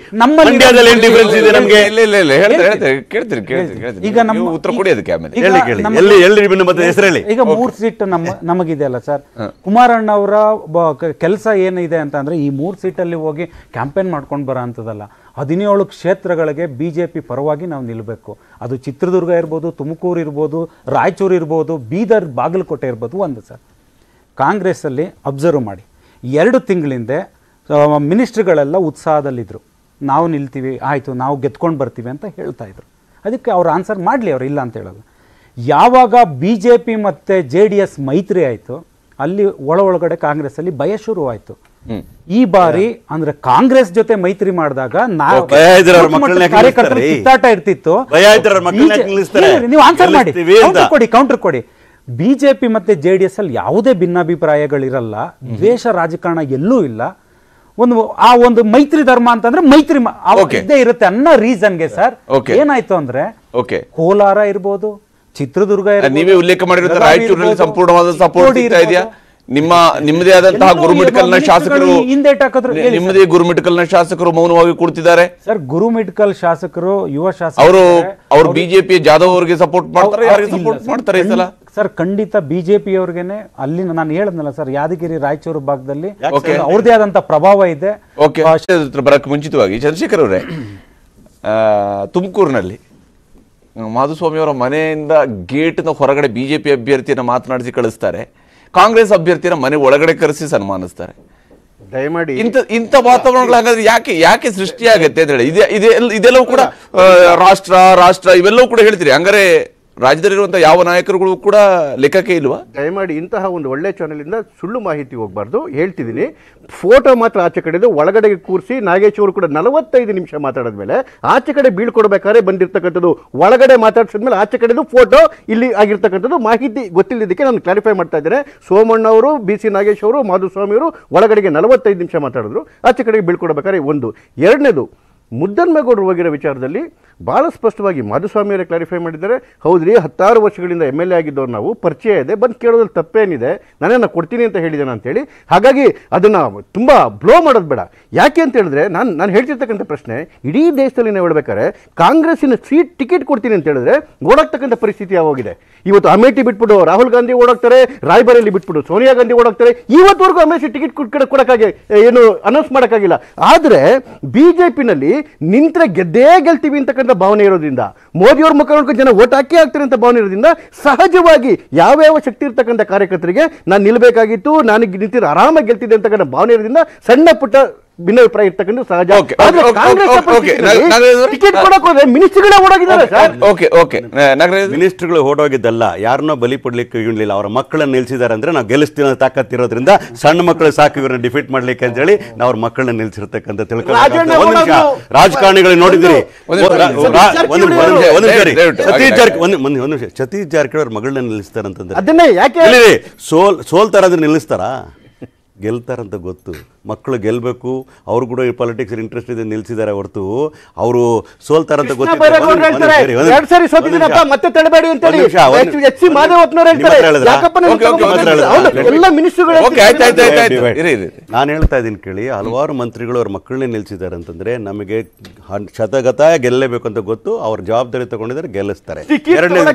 ಈಗ ನಮ್ಮ ಉತ್ತರ ಕೊಡಿ ಅದಕ್ಕೆ. ಆಮೇಲೆ ಈಗ ಮೂರ್ ಸೀಟ್ ನಮ್ಮ ನಮಗಿದೆ ಅಲ್ಲ ಸರ್, ಕುಮಾರಣ್ಣ ಅವರ ಕೆಲಸ ಏನಿದೆ ಅಂತಂದ್ರೆ ಈ ಮೂರ್ ಸೀಟಲ್ಲಿ ಹೋಗಿ ಕ್ಯಾಂಪೇನ್ ಮಾಡ್ಕೊಂಡು ಬರೋ ಅಂತದಲ್ಲ. ಹದಿನೇಳು ಕ್ಷೇತ್ರಗಳಿಗೆ ಬಿ ಜೆ ಪಿ ಪರವಾಗಿ ನಾವು ನಿಲ್ಲಬೇಕು. ಅದು ಚಿತ್ರದುರ್ಗ ಇರ್ಬೋದು, ತುಮಕೂರು ಇರ್ಬೋದು, ರಾಯಚೂರು ಇರ್ಬೋದು, ಬೀದರ್, ಬಾಗಲಕೋಟೆ ಇರ್ಬೋದು. ಒಂದು ಸರ್, ಕಾಂಗ್ರೆಸ್ಸಲ್ಲಿ ಅಬ್ಸರ್ವ್ ಮಾಡಿ ಎರಡು ತಿಂಗಳಿಂದೆ ಮಿನಿಸ್ಟ್ರುಗಳೆಲ್ಲ ಉತ್ಸಾಹದಲ್ಲಿದ್ದರು, ನಾವು ನಿಲ್ತೀವಿ, ಆಯಿತು ನಾವು ಗೆದ್ಕೊಂಡು ಬರ್ತೀವಿ ಅಂತ ಹೇಳ್ತಾ ಇದ್ರು. ಅದಕ್ಕೆ ಅವ್ರು ಆನ್ಸರ್ ಮಾಡಲಿ, ಅವರು ಇಲ್ಲ ಅಂತ ಹೇಳೋದು. ಯಾವಾಗ ಬಿ ಜೆ ಪಿ ಮತ್ತು ಜೆ ಡಿ ಎಸ್ ಮೈತ್ರಿ ಆಯಿತು ಅಲ್ಲಿ ಒಳ ಒಳಗಡೆ ಕಾಂಗ್ರೆಸ್ಸಲ್ಲಿ ಭಯ ಶುರುವಾಯಿತು. ಈ ಬಾರಿ ಅಂದ್ರೆ ಕಾಂಗ್ರೆಸ್ ಜೊತೆ ಮೈತ್ರಿ ಮಾಡಿದಾಗ ನಾವು ಕಾರ್ಯಕರ್ತರ ಕಿತ್ತಾಟ ಇರ್ತಿತ್ತು. ನೀವು ಆನ್ಸರ್ ಮಾಡಿ, ಕೌಂಟರ್ ಕೊಡಿ ಕೌಂಟರ್ ಕೊಡಿ ಬಿಜೆಪಿ ಮತ್ತೆ ಜೆಡಿಎಸ್ ಅಲ್ಲಿ ಯಾವುದೇ ಭಿನ್ನಾಭಿಪ್ರಾಯಗಳಿರಲ್ಲ, ದ್ವೇಷ ರಾಜಕಾರಣ ಎಲ್ಲೂ ಇಲ್ಲ. ಒಂದು ಆ ಒಂದು ಮೈತ್ರಿ ಧರ್ಮ ಅಂತಂದ್ರೆ ಮೈತ್ರಿ ಇದ್ದೇ ಇರುತ್ತೆ ಅನ್ನೋ ರೀಸನ್ಗೆ ಸರ್ ಏನಾಯ್ತು ಅಂದ್ರೆ ಕೋಲಾರ ಇರ್ಬೋದು, ಚಿತ್ರದುರ್ಗ ಇರ್ಬೋದು, ನೀವೇ ಉಲ್ಲೇಖ ಮಾಡಿರೋ ರಾಯಚೂರಿನಲ್ಲಿ ಸಂಪೂರ್ಣವಾದ ಸಪೋರ್ಟ್ ಇರ್ತಾ ಇದೆಯಾ? ನಿಮ್ಮ ನಿಮ್ಮದೇ ಆದಂತಹ ಗುರುಮಿಟ್ಕಲ್ನ ಶಾಸಕರು ನಿಮ್ಮದೇ ಗುರುಮಿಟ್ಕಲ್ನ ಶಾಸಕರು ಮೌನವಾಗಿ ಕೂರ್ತಿದ್ದಾರೆ ಸರ್. ಗುರುಮಿಟ್ಕಲ್ ಶಾಸಕರು ಯುವ ಶಾಸಕರು ಅವರು ಅವರು ಬಿಜೆಪಿ ಜಾಧವ್ ಅವರಿಗೆ ಸಪೋರ್ಟ್ ಮಾಡ್ತಾರೆ ಸರ್. ಖಂಡಿತ ಬಿಜೆಪಿ ಅವ್ರಿಗೆನೆ ಅಲ್ಲಿ ನಾನು ಹೇಳದ್ನಲ್ಲ ಸರ್, ಯಾದಗಿರಿ ರಾಯಚೂರು ಭಾಗದಲ್ಲಿ ಅವ್ರದೇ ಆದಂತಹ ಪ್ರಭಾವ ಇದೆ. ಬರಕ್ಕೆ ಮುಂಚಿತವಾಗಿ ಚಂದ್ರಶೇಖರ್ ಅವರೇ, ತುಮಕೂರಿನಲ್ಲಿ ಮಾಧುಸ್ವಾಮಿ ಅವರ ಮನೆಯಿಂದ ಗೇಟ್ನ ಹೊರಗಡೆ ಬಿಜೆಪಿ ಅಭ್ಯರ್ಥಿಯನ್ನು ಮಾತನಾಡಿಸಿ ಕಳಿಸ್ತಾರೆ, ಕಾಂಗ್ರೆಸ್ ಅಭ್ಯರ್ಥಿನ ಮನೆ ಒಳಗಡೆ ಕರೆಸಿ ಸನ್ಮಾನಿಸ್ತಾರೆ. ದಯಮಾಡಿ ಇಂಥ ಇಂಥ ವಾತಾವರಣಗಳಾಗಾದ್ರೆ ಯಾಕೆ ಯಾಕೆ ಸೃಷ್ಟಿಯಾಗತ್ತೆ ಅಂತ ಹೇಳಿ ಇದೆಲ್ಲವೂ ಕೂಡ ರಾಷ್ಟ್ರ ರಾಷ್ಟ್ರ ಇವೆಲ್ಲವೂ ಕೂಡ ಹೇಳ್ತೀರಿ. ಹಂಗಾರೆ ರಾಜ್ಯದಲ್ಲಿರುವಂತ ಯಾವ ನಾಯಕರುಗಳು ಕೂಡ ಲೆಕ್ಕಕ್ಕೆ ಇಲ್ವಾ? ದಯಮಾಡಿ ಇಂತಹ ಒಂದು ಒಳ್ಳೆ ಚಾನೆಲ್ ಇಂದ ಸುಳ್ಳು ಮಾಹಿತಿ ಹೋಗಬಾರದು ಹೇಳ್ತಿದ್ದೀನಿ. ಫೋಟೋ ಮಾತ್ರ ಆಚೆ ಕಡೆದು ಒಳಗಡೆಗೆ ಕೂರಿಸಿ ನಾಗೇಶ್ ಅವರು ಕೂಡ ನಲವತ್ತೈದು ನಿಮಿಷ ಮಾತಾಡಿದ ಮೇಲೆ ಆಚೆ ಕಡೆ ಬೀಳ್ಕೊಡಬೇಕಾದ್ರೆ ಬಂದಿರತಕ್ಕಂತದ್ದು ಒಳಗಡೆ ಮಾತಾಡಿಸಿದ ಮೇಲೆ ಆಚೆ ಕಡೆದು ಫೋಟೋ ಇಲ್ಲಿ ಆಗಿರತಕ್ಕಂತದ್ದು ಮಾಹಿತಿ ಗೊತ್ತಿಲ್ಲದಕ್ಕೆ ನಾನು ಕ್ಲಾರಿಫೈ ಮಾಡ್ತಾ ಇದ್ದೇನೆ. ಸೋಮಣ್ಣ ಅವರು, ಬಿ ಸಿ ನಾಗೇಶ್ ಅವರು, ಮಾಧುಸ್ವಾಮಿ ಅವರು ಒಳಗಡೆಗೆ ನಲವತ್ತೈದು ನಿಮಿಷ ಮಾತಾಡಿದ್ರು, ಆಚೆ ಕಡೆಗೆ ಬೀಳ್ಕೊಡಬೇಕಾದ್ರೆ ಒಂದು. ಎರಡನೇದು ಮುದ್ದನ್ಮೇಗೌಡರು ಹೋಗಿರೋ ವಿಚಾರದಲ್ಲಿ ಭಾಳ ಸ್ಪಷ್ಟವಾಗಿ ಮಾಧುಸ್ವಾಮಿಯವರೇ ಕ್ಲಾರಿಫೈ ಮಾಡಿದ್ದಾರೆ. ಹೌದ್ರಿ, ಹತ್ತಾರು ವರ್ಷಗಳಿಂದ ಎಮ್ ಎಲ್ ಎ ಆಗಿದ್ದವ್ರು ನಾವು, ಪರಿಚಯ ಇದೆ, ಬಂದು ಕೇಳೋದ್ರಲ್ಲಿ ತಪ್ಪೇನಿದೆ, ನಾನೇನು ಕೊಡ್ತೀನಿ ಅಂತ ಹೇಳಿದ್ದೇನೆ ಅಂತೇಳಿ. ಹಾಗಾಗಿ ಅದನ್ನು ತುಂಬ ಬ್ಲೋ ಮಾಡೋದು ಬೇಡ. ಯಾಕೆ ಅಂತ ಹೇಳಿದ್ರೆ ನಾನು ನಾನು ಹೇಳ್ತಿರ್ತಕ್ಕಂಥ ಪ್ರಶ್ನೆ ಇಡೀ ದೇಶದಲ್ಲಿ ನಾವು ಹೇಳ್ಬೇಕಾದ್ರೆ ಕಾಂಗ್ರೆಸ್ಸಿನ ಸೀಟ್ ಟಿಕೆಟ್ ಕೊಡ್ತೀನಿ ಅಂತ ಹೇಳಿದ್ರೆ ಓಡಾಡ್ತಕ್ಕಂಥ ಪರಿಸ್ಥಿತಿ ಯಾವಾಗಿದೆ? ಇವತ್ತು ಅಮೇಠಿ ಬಿಟ್ಬಿಟ್ಟು ರಾಹುಲ್ ಗಾಂಧಿ ಓಡಾಕ್ತಾರೆ, ರಾಯ್ಬರೇಲಿ ಬಿಟ್ಬಿಟ್ಟು ಸೋನಿಯಾ ಗಾಂಧಿ ಓಡಾಕ್ತಾರೆ. ಇವತ್ತವರೆಗೂ ಅಮೇಠಿ ಟಿಕೆಟ್ ಕೊಡೋಕ್ಕಾಗಿ ಏನು ಅನೌನ್ಸ್ ಮಾಡೋಕ್ಕಾಗಿಲ್ಲ. ಆದರೆ ಬಿ ಜೆ ಪಿನಲ್ಲಿ ನಿಂತರೆ ಗೆದ್ದೇ ಗೆಲ್ತೀವಿ ಅಂತಕ್ಕಂಥ ಭಾವನೆ ಇರೋದ್ರಿಂದ, ಮೋದಿಯವ್ರ ಮುಖ ನೋಡ್ಕೊಂಡು ಜನ ಓಟ್ ಹಾಕಿ ಆಗ್ತಾರೆ ಅಂತ ಭಾವನೆ ಇರೋದ್ರಿಂದ ಸಹಜವಾಗಿ ಯಾವ್ಯಾವ ಶಕ್ತಿ ಇರ್ತಕ್ಕಂಥ ಕಾರ್ಯಕರ್ತರಿಗೆ ನಾನು ನಿಲ್ಬೇಕಾಗಿತ್ತು, ನಾನು ನಿಂತಿರೋ ಆರಾಮಾಗಿ ಗೆಲ್ತಿದ್ದೆ ಅಂತಕ್ಕಂಥ ಭಾವನೆ ಇರೋದ್ರಿಂದ ಸಣ್ಣ ಪುಟ್ಟ ಭಿನ್ನಾಭಿಪ್ರಾಯ ಇರ್ತಕ್ಕಂಥ ಸಹಜ. ಮಿನಿಸ್ಟ್ರುಗಳು ಓಡೋಗಿದ್ದಲ್ಲ, ಯಾರನ್ನೋ ಬಲಿ ಪಡ್ಲಿಕ್ಕೆ ಇರಲಿಲ್ಲ, ಅವರ ಮಕ್ಕಳನ್ನ ನಿಲ್ಸಿದಾರೆ ಅಂದ್ರೆ ನಾವು ಗೆಲ್ಲಿಸ್ತೀವಿ ತಾಕತ್ತಿರೋದ್ರಿಂದ ಸಣ್ಣ ಮಕ್ಕಳು ಸಾಕು ಇವ್ರನ್ನ ಡಿಫೀಟ್ ಮಾಡ್ಲಿಕ್ಕೆ ಅಂತ ಹೇಳಿ ನಾವು ಅವ್ರ ಮಕ್ಕಳನ್ನ ನಿಲ್ಸಿರ್ತಕ್ಕಂಥ ತಿಳ್ಕೊಂಡ್ ರಾಜಕಾರಣಿಗಳು ನೋಡಿದ್ರಿ. ಸತೀಶ್ ಜಾರಕಿಹೊಳಿ ಅವ್ರ ಮಗಳನ್ನ ನಿಲ್ಲಿಸ್ತಾರಂತಂದ್ರೆ ಸೋಲ್ ಸೋಲ್ತಾರಾದ್ರೆ ನಿಲ್ಲಿಸ್ತಾರಾ? ಗೆಲ್ತಾರಂತ ಗೊತ್ತು, ಮಕ್ಕಳು ಗೆಲ್ಲಬೇಕು, ಅವ್ರು ಕೂಡ ಈ ಪಾಲಿಟಿಕ್ಸ್ ಇಂಟ್ರೆಸ್ಟ್ ಇದೆ ನಿಲ್ಸಿದ್ದಾರೆ ಹೊರತು ಅವರು ಸೋಲ್ತಾರಂತ ಗೊತ್ತಿಲ್ಲ. ನಾನು ಹೇಳ್ತಾ ಇದ್ದೀನಿ ಕೇಳಿ, ಹಲವಾರು ಮಂತ್ರಿಗಳು ಅವ್ರ ಮಕ್ಕಳನ್ನೇ ನಿಲ್ಸಿದ್ದಾರೆ ಅಂತಂದ್ರೆ ನಮಗೆ ಶತಗತ ಗೆಲ್ಲಬೇಕು ಅಂತ ಗೊತ್ತು, ಅವ್ರ ಜವಾಬ್ದಾರಿ ತಗೊಂಡಿದ್ದಾರೆ, ಗೆಲ್ಲಿಸ್ತಾರೆ. ಎರಡನೇ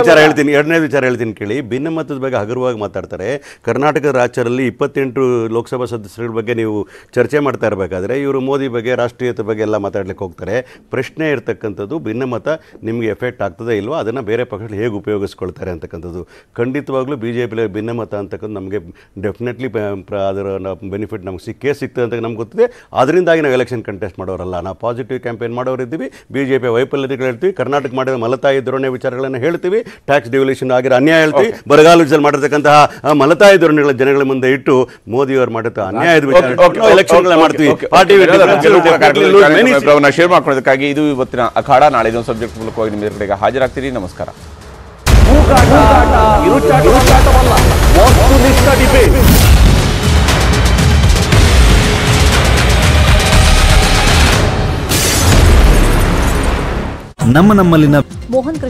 ವಿಚಾರ ಹೇಳ್ತೀನಿ ಎರಡನೇ ವಿಚಾರ ಹೇಳ್ತೀನಿ ಕೇಳಿ, ಭಿನ್ನಮತದ ಬಗ್ಗೆ ಹಗುರವಾಗಿ ಮಾತಾಡ್ತಾರೆ. ಕರ್ನಾಟಕದ ರಾಜ್ಯದಲ್ಲಿ ಇಪ್ಪತ್ತು ಎಂಟು ಲೋಕಸಭಾ ಸದಸ್ಯರ ಬಗ್ಗೆ ನೀವು ಚರ್ಚೆ ಮಾಡ್ತಾ ಇರಬೇಕಾದ್ರೆ ಇವರು ಮೋದಿ ಬಗ್ಗೆ, ರಾಷ್ಟ್ರೀಯತೆ ಬಗ್ಗೆ ಎಲ್ಲ ಮಾತಾಡ್ಲಿಕ್ಕೆ ಹೋಗ್ತಾರೆ. ಪ್ರಶ್ನೆ ಇರ್ತಕ್ಕಂಥದ್ದು ಭಿನ್ನಮತ ನಿಮಗೆ ಎಫೆಕ್ಟ್ ಆಗ್ತದೆ ಇಲ್ವೋ, ಅದನ್ನು ಬೇರೆ ಪಕ್ಷದಲ್ಲಿ ಹೇಗೆ ಉಪಯೋಗಿಸ್ಕೊಳ್ತಾರೆ ಅಂತಕ್ಕಂಥದ್ದು. ಖಂಡಿತವಾಗ್ಲೂ ಬಿ ಜೆ ಪಿಲಿ ಭಿನ್ನಮತ ಅಂತಕ್ಕಂಥ ನಮಗೆ ಡೆಫಿನೆಟ್ಲಿ ಅದರ ಬೆನಿಫಿಟ್ ನಮ್ಗೆ ಸಿಕ್ಕೇ ಸಿಗ್ತದೆ ಅಂತ ನಮ್ಗೆ ಗೊತ್ತಿದೆ. ಅದರಿಂದಾಗಿ ನಾವು ಎಲೆಕ್ಷನ್ ಕಂಟೆಸ್ಟ್ ಮಾಡೋರಲ್ಲ, ನಾವು ಪಾಸಿಟಿವ್ ಕ್ಯಾಂಪೇನ್ ಮಾಡೋರಿದ್ದೀವಿ, ಬಿ ಜೆ ಪಿ ವೈಫಲ್ಯತೆಗಳು ಹೇಳ್ತೀವಿ, ಕರ್ನಾಟಕ ಮಾಡಿದ ಮಲತಾಯಿ ಧೋರಣೆ ವಿಚಾರಗಳನ್ನು ಹೇಳ್ತೀವಿ, ಟ್ಯಾಕ್ಸ್ ಡಿವಲ್ಯೂಷನ್ ಆಗಿರೋ ಅನ್ಯಾಯ ಹೇಳ್ತೀವಿ, ಬರಗಾಲ ವಿಚಾರ ಮಾಡಿರ್ತಕ್ಕಂತಹ ಮಲತಾಯಿ ಧೋರಣೆಗಳ ಜನಗಳ ಮುಂದೆ ಇಟ್ಟು ಮೋದಿ ಅವರು ಮಾಡುತ್ತಾ ಅನ್ಯಾಯದ ವಿಚಾರ ಎಲೆಕ್ಷನ್ ಮಾಡ್ತೀವಿ. ಪಾರ್ಟಿಗಳನ್ನು ಶೇರ್ ಮಾಡ್ಕೊಳ್ಳೋದಕ್ಕಾಗಿ ಇದು ಇವತ್ತಿನ ಅಖಾಡ. ನಾಳೆ ಇದೊಂದು ಸಬ್ಜೆಕ್ಟ್ ಮೂಲಕವಾಗಿ ನಿಮ್ಮ ಕಡೆಗೆ ಹಾಜರಾಗ್ತೀರಿ. ನಮಸ್ಕಾರ. ನಮ್ಮ ನಮ್ಮಲ್ಲಿನ ಮೋಹನ್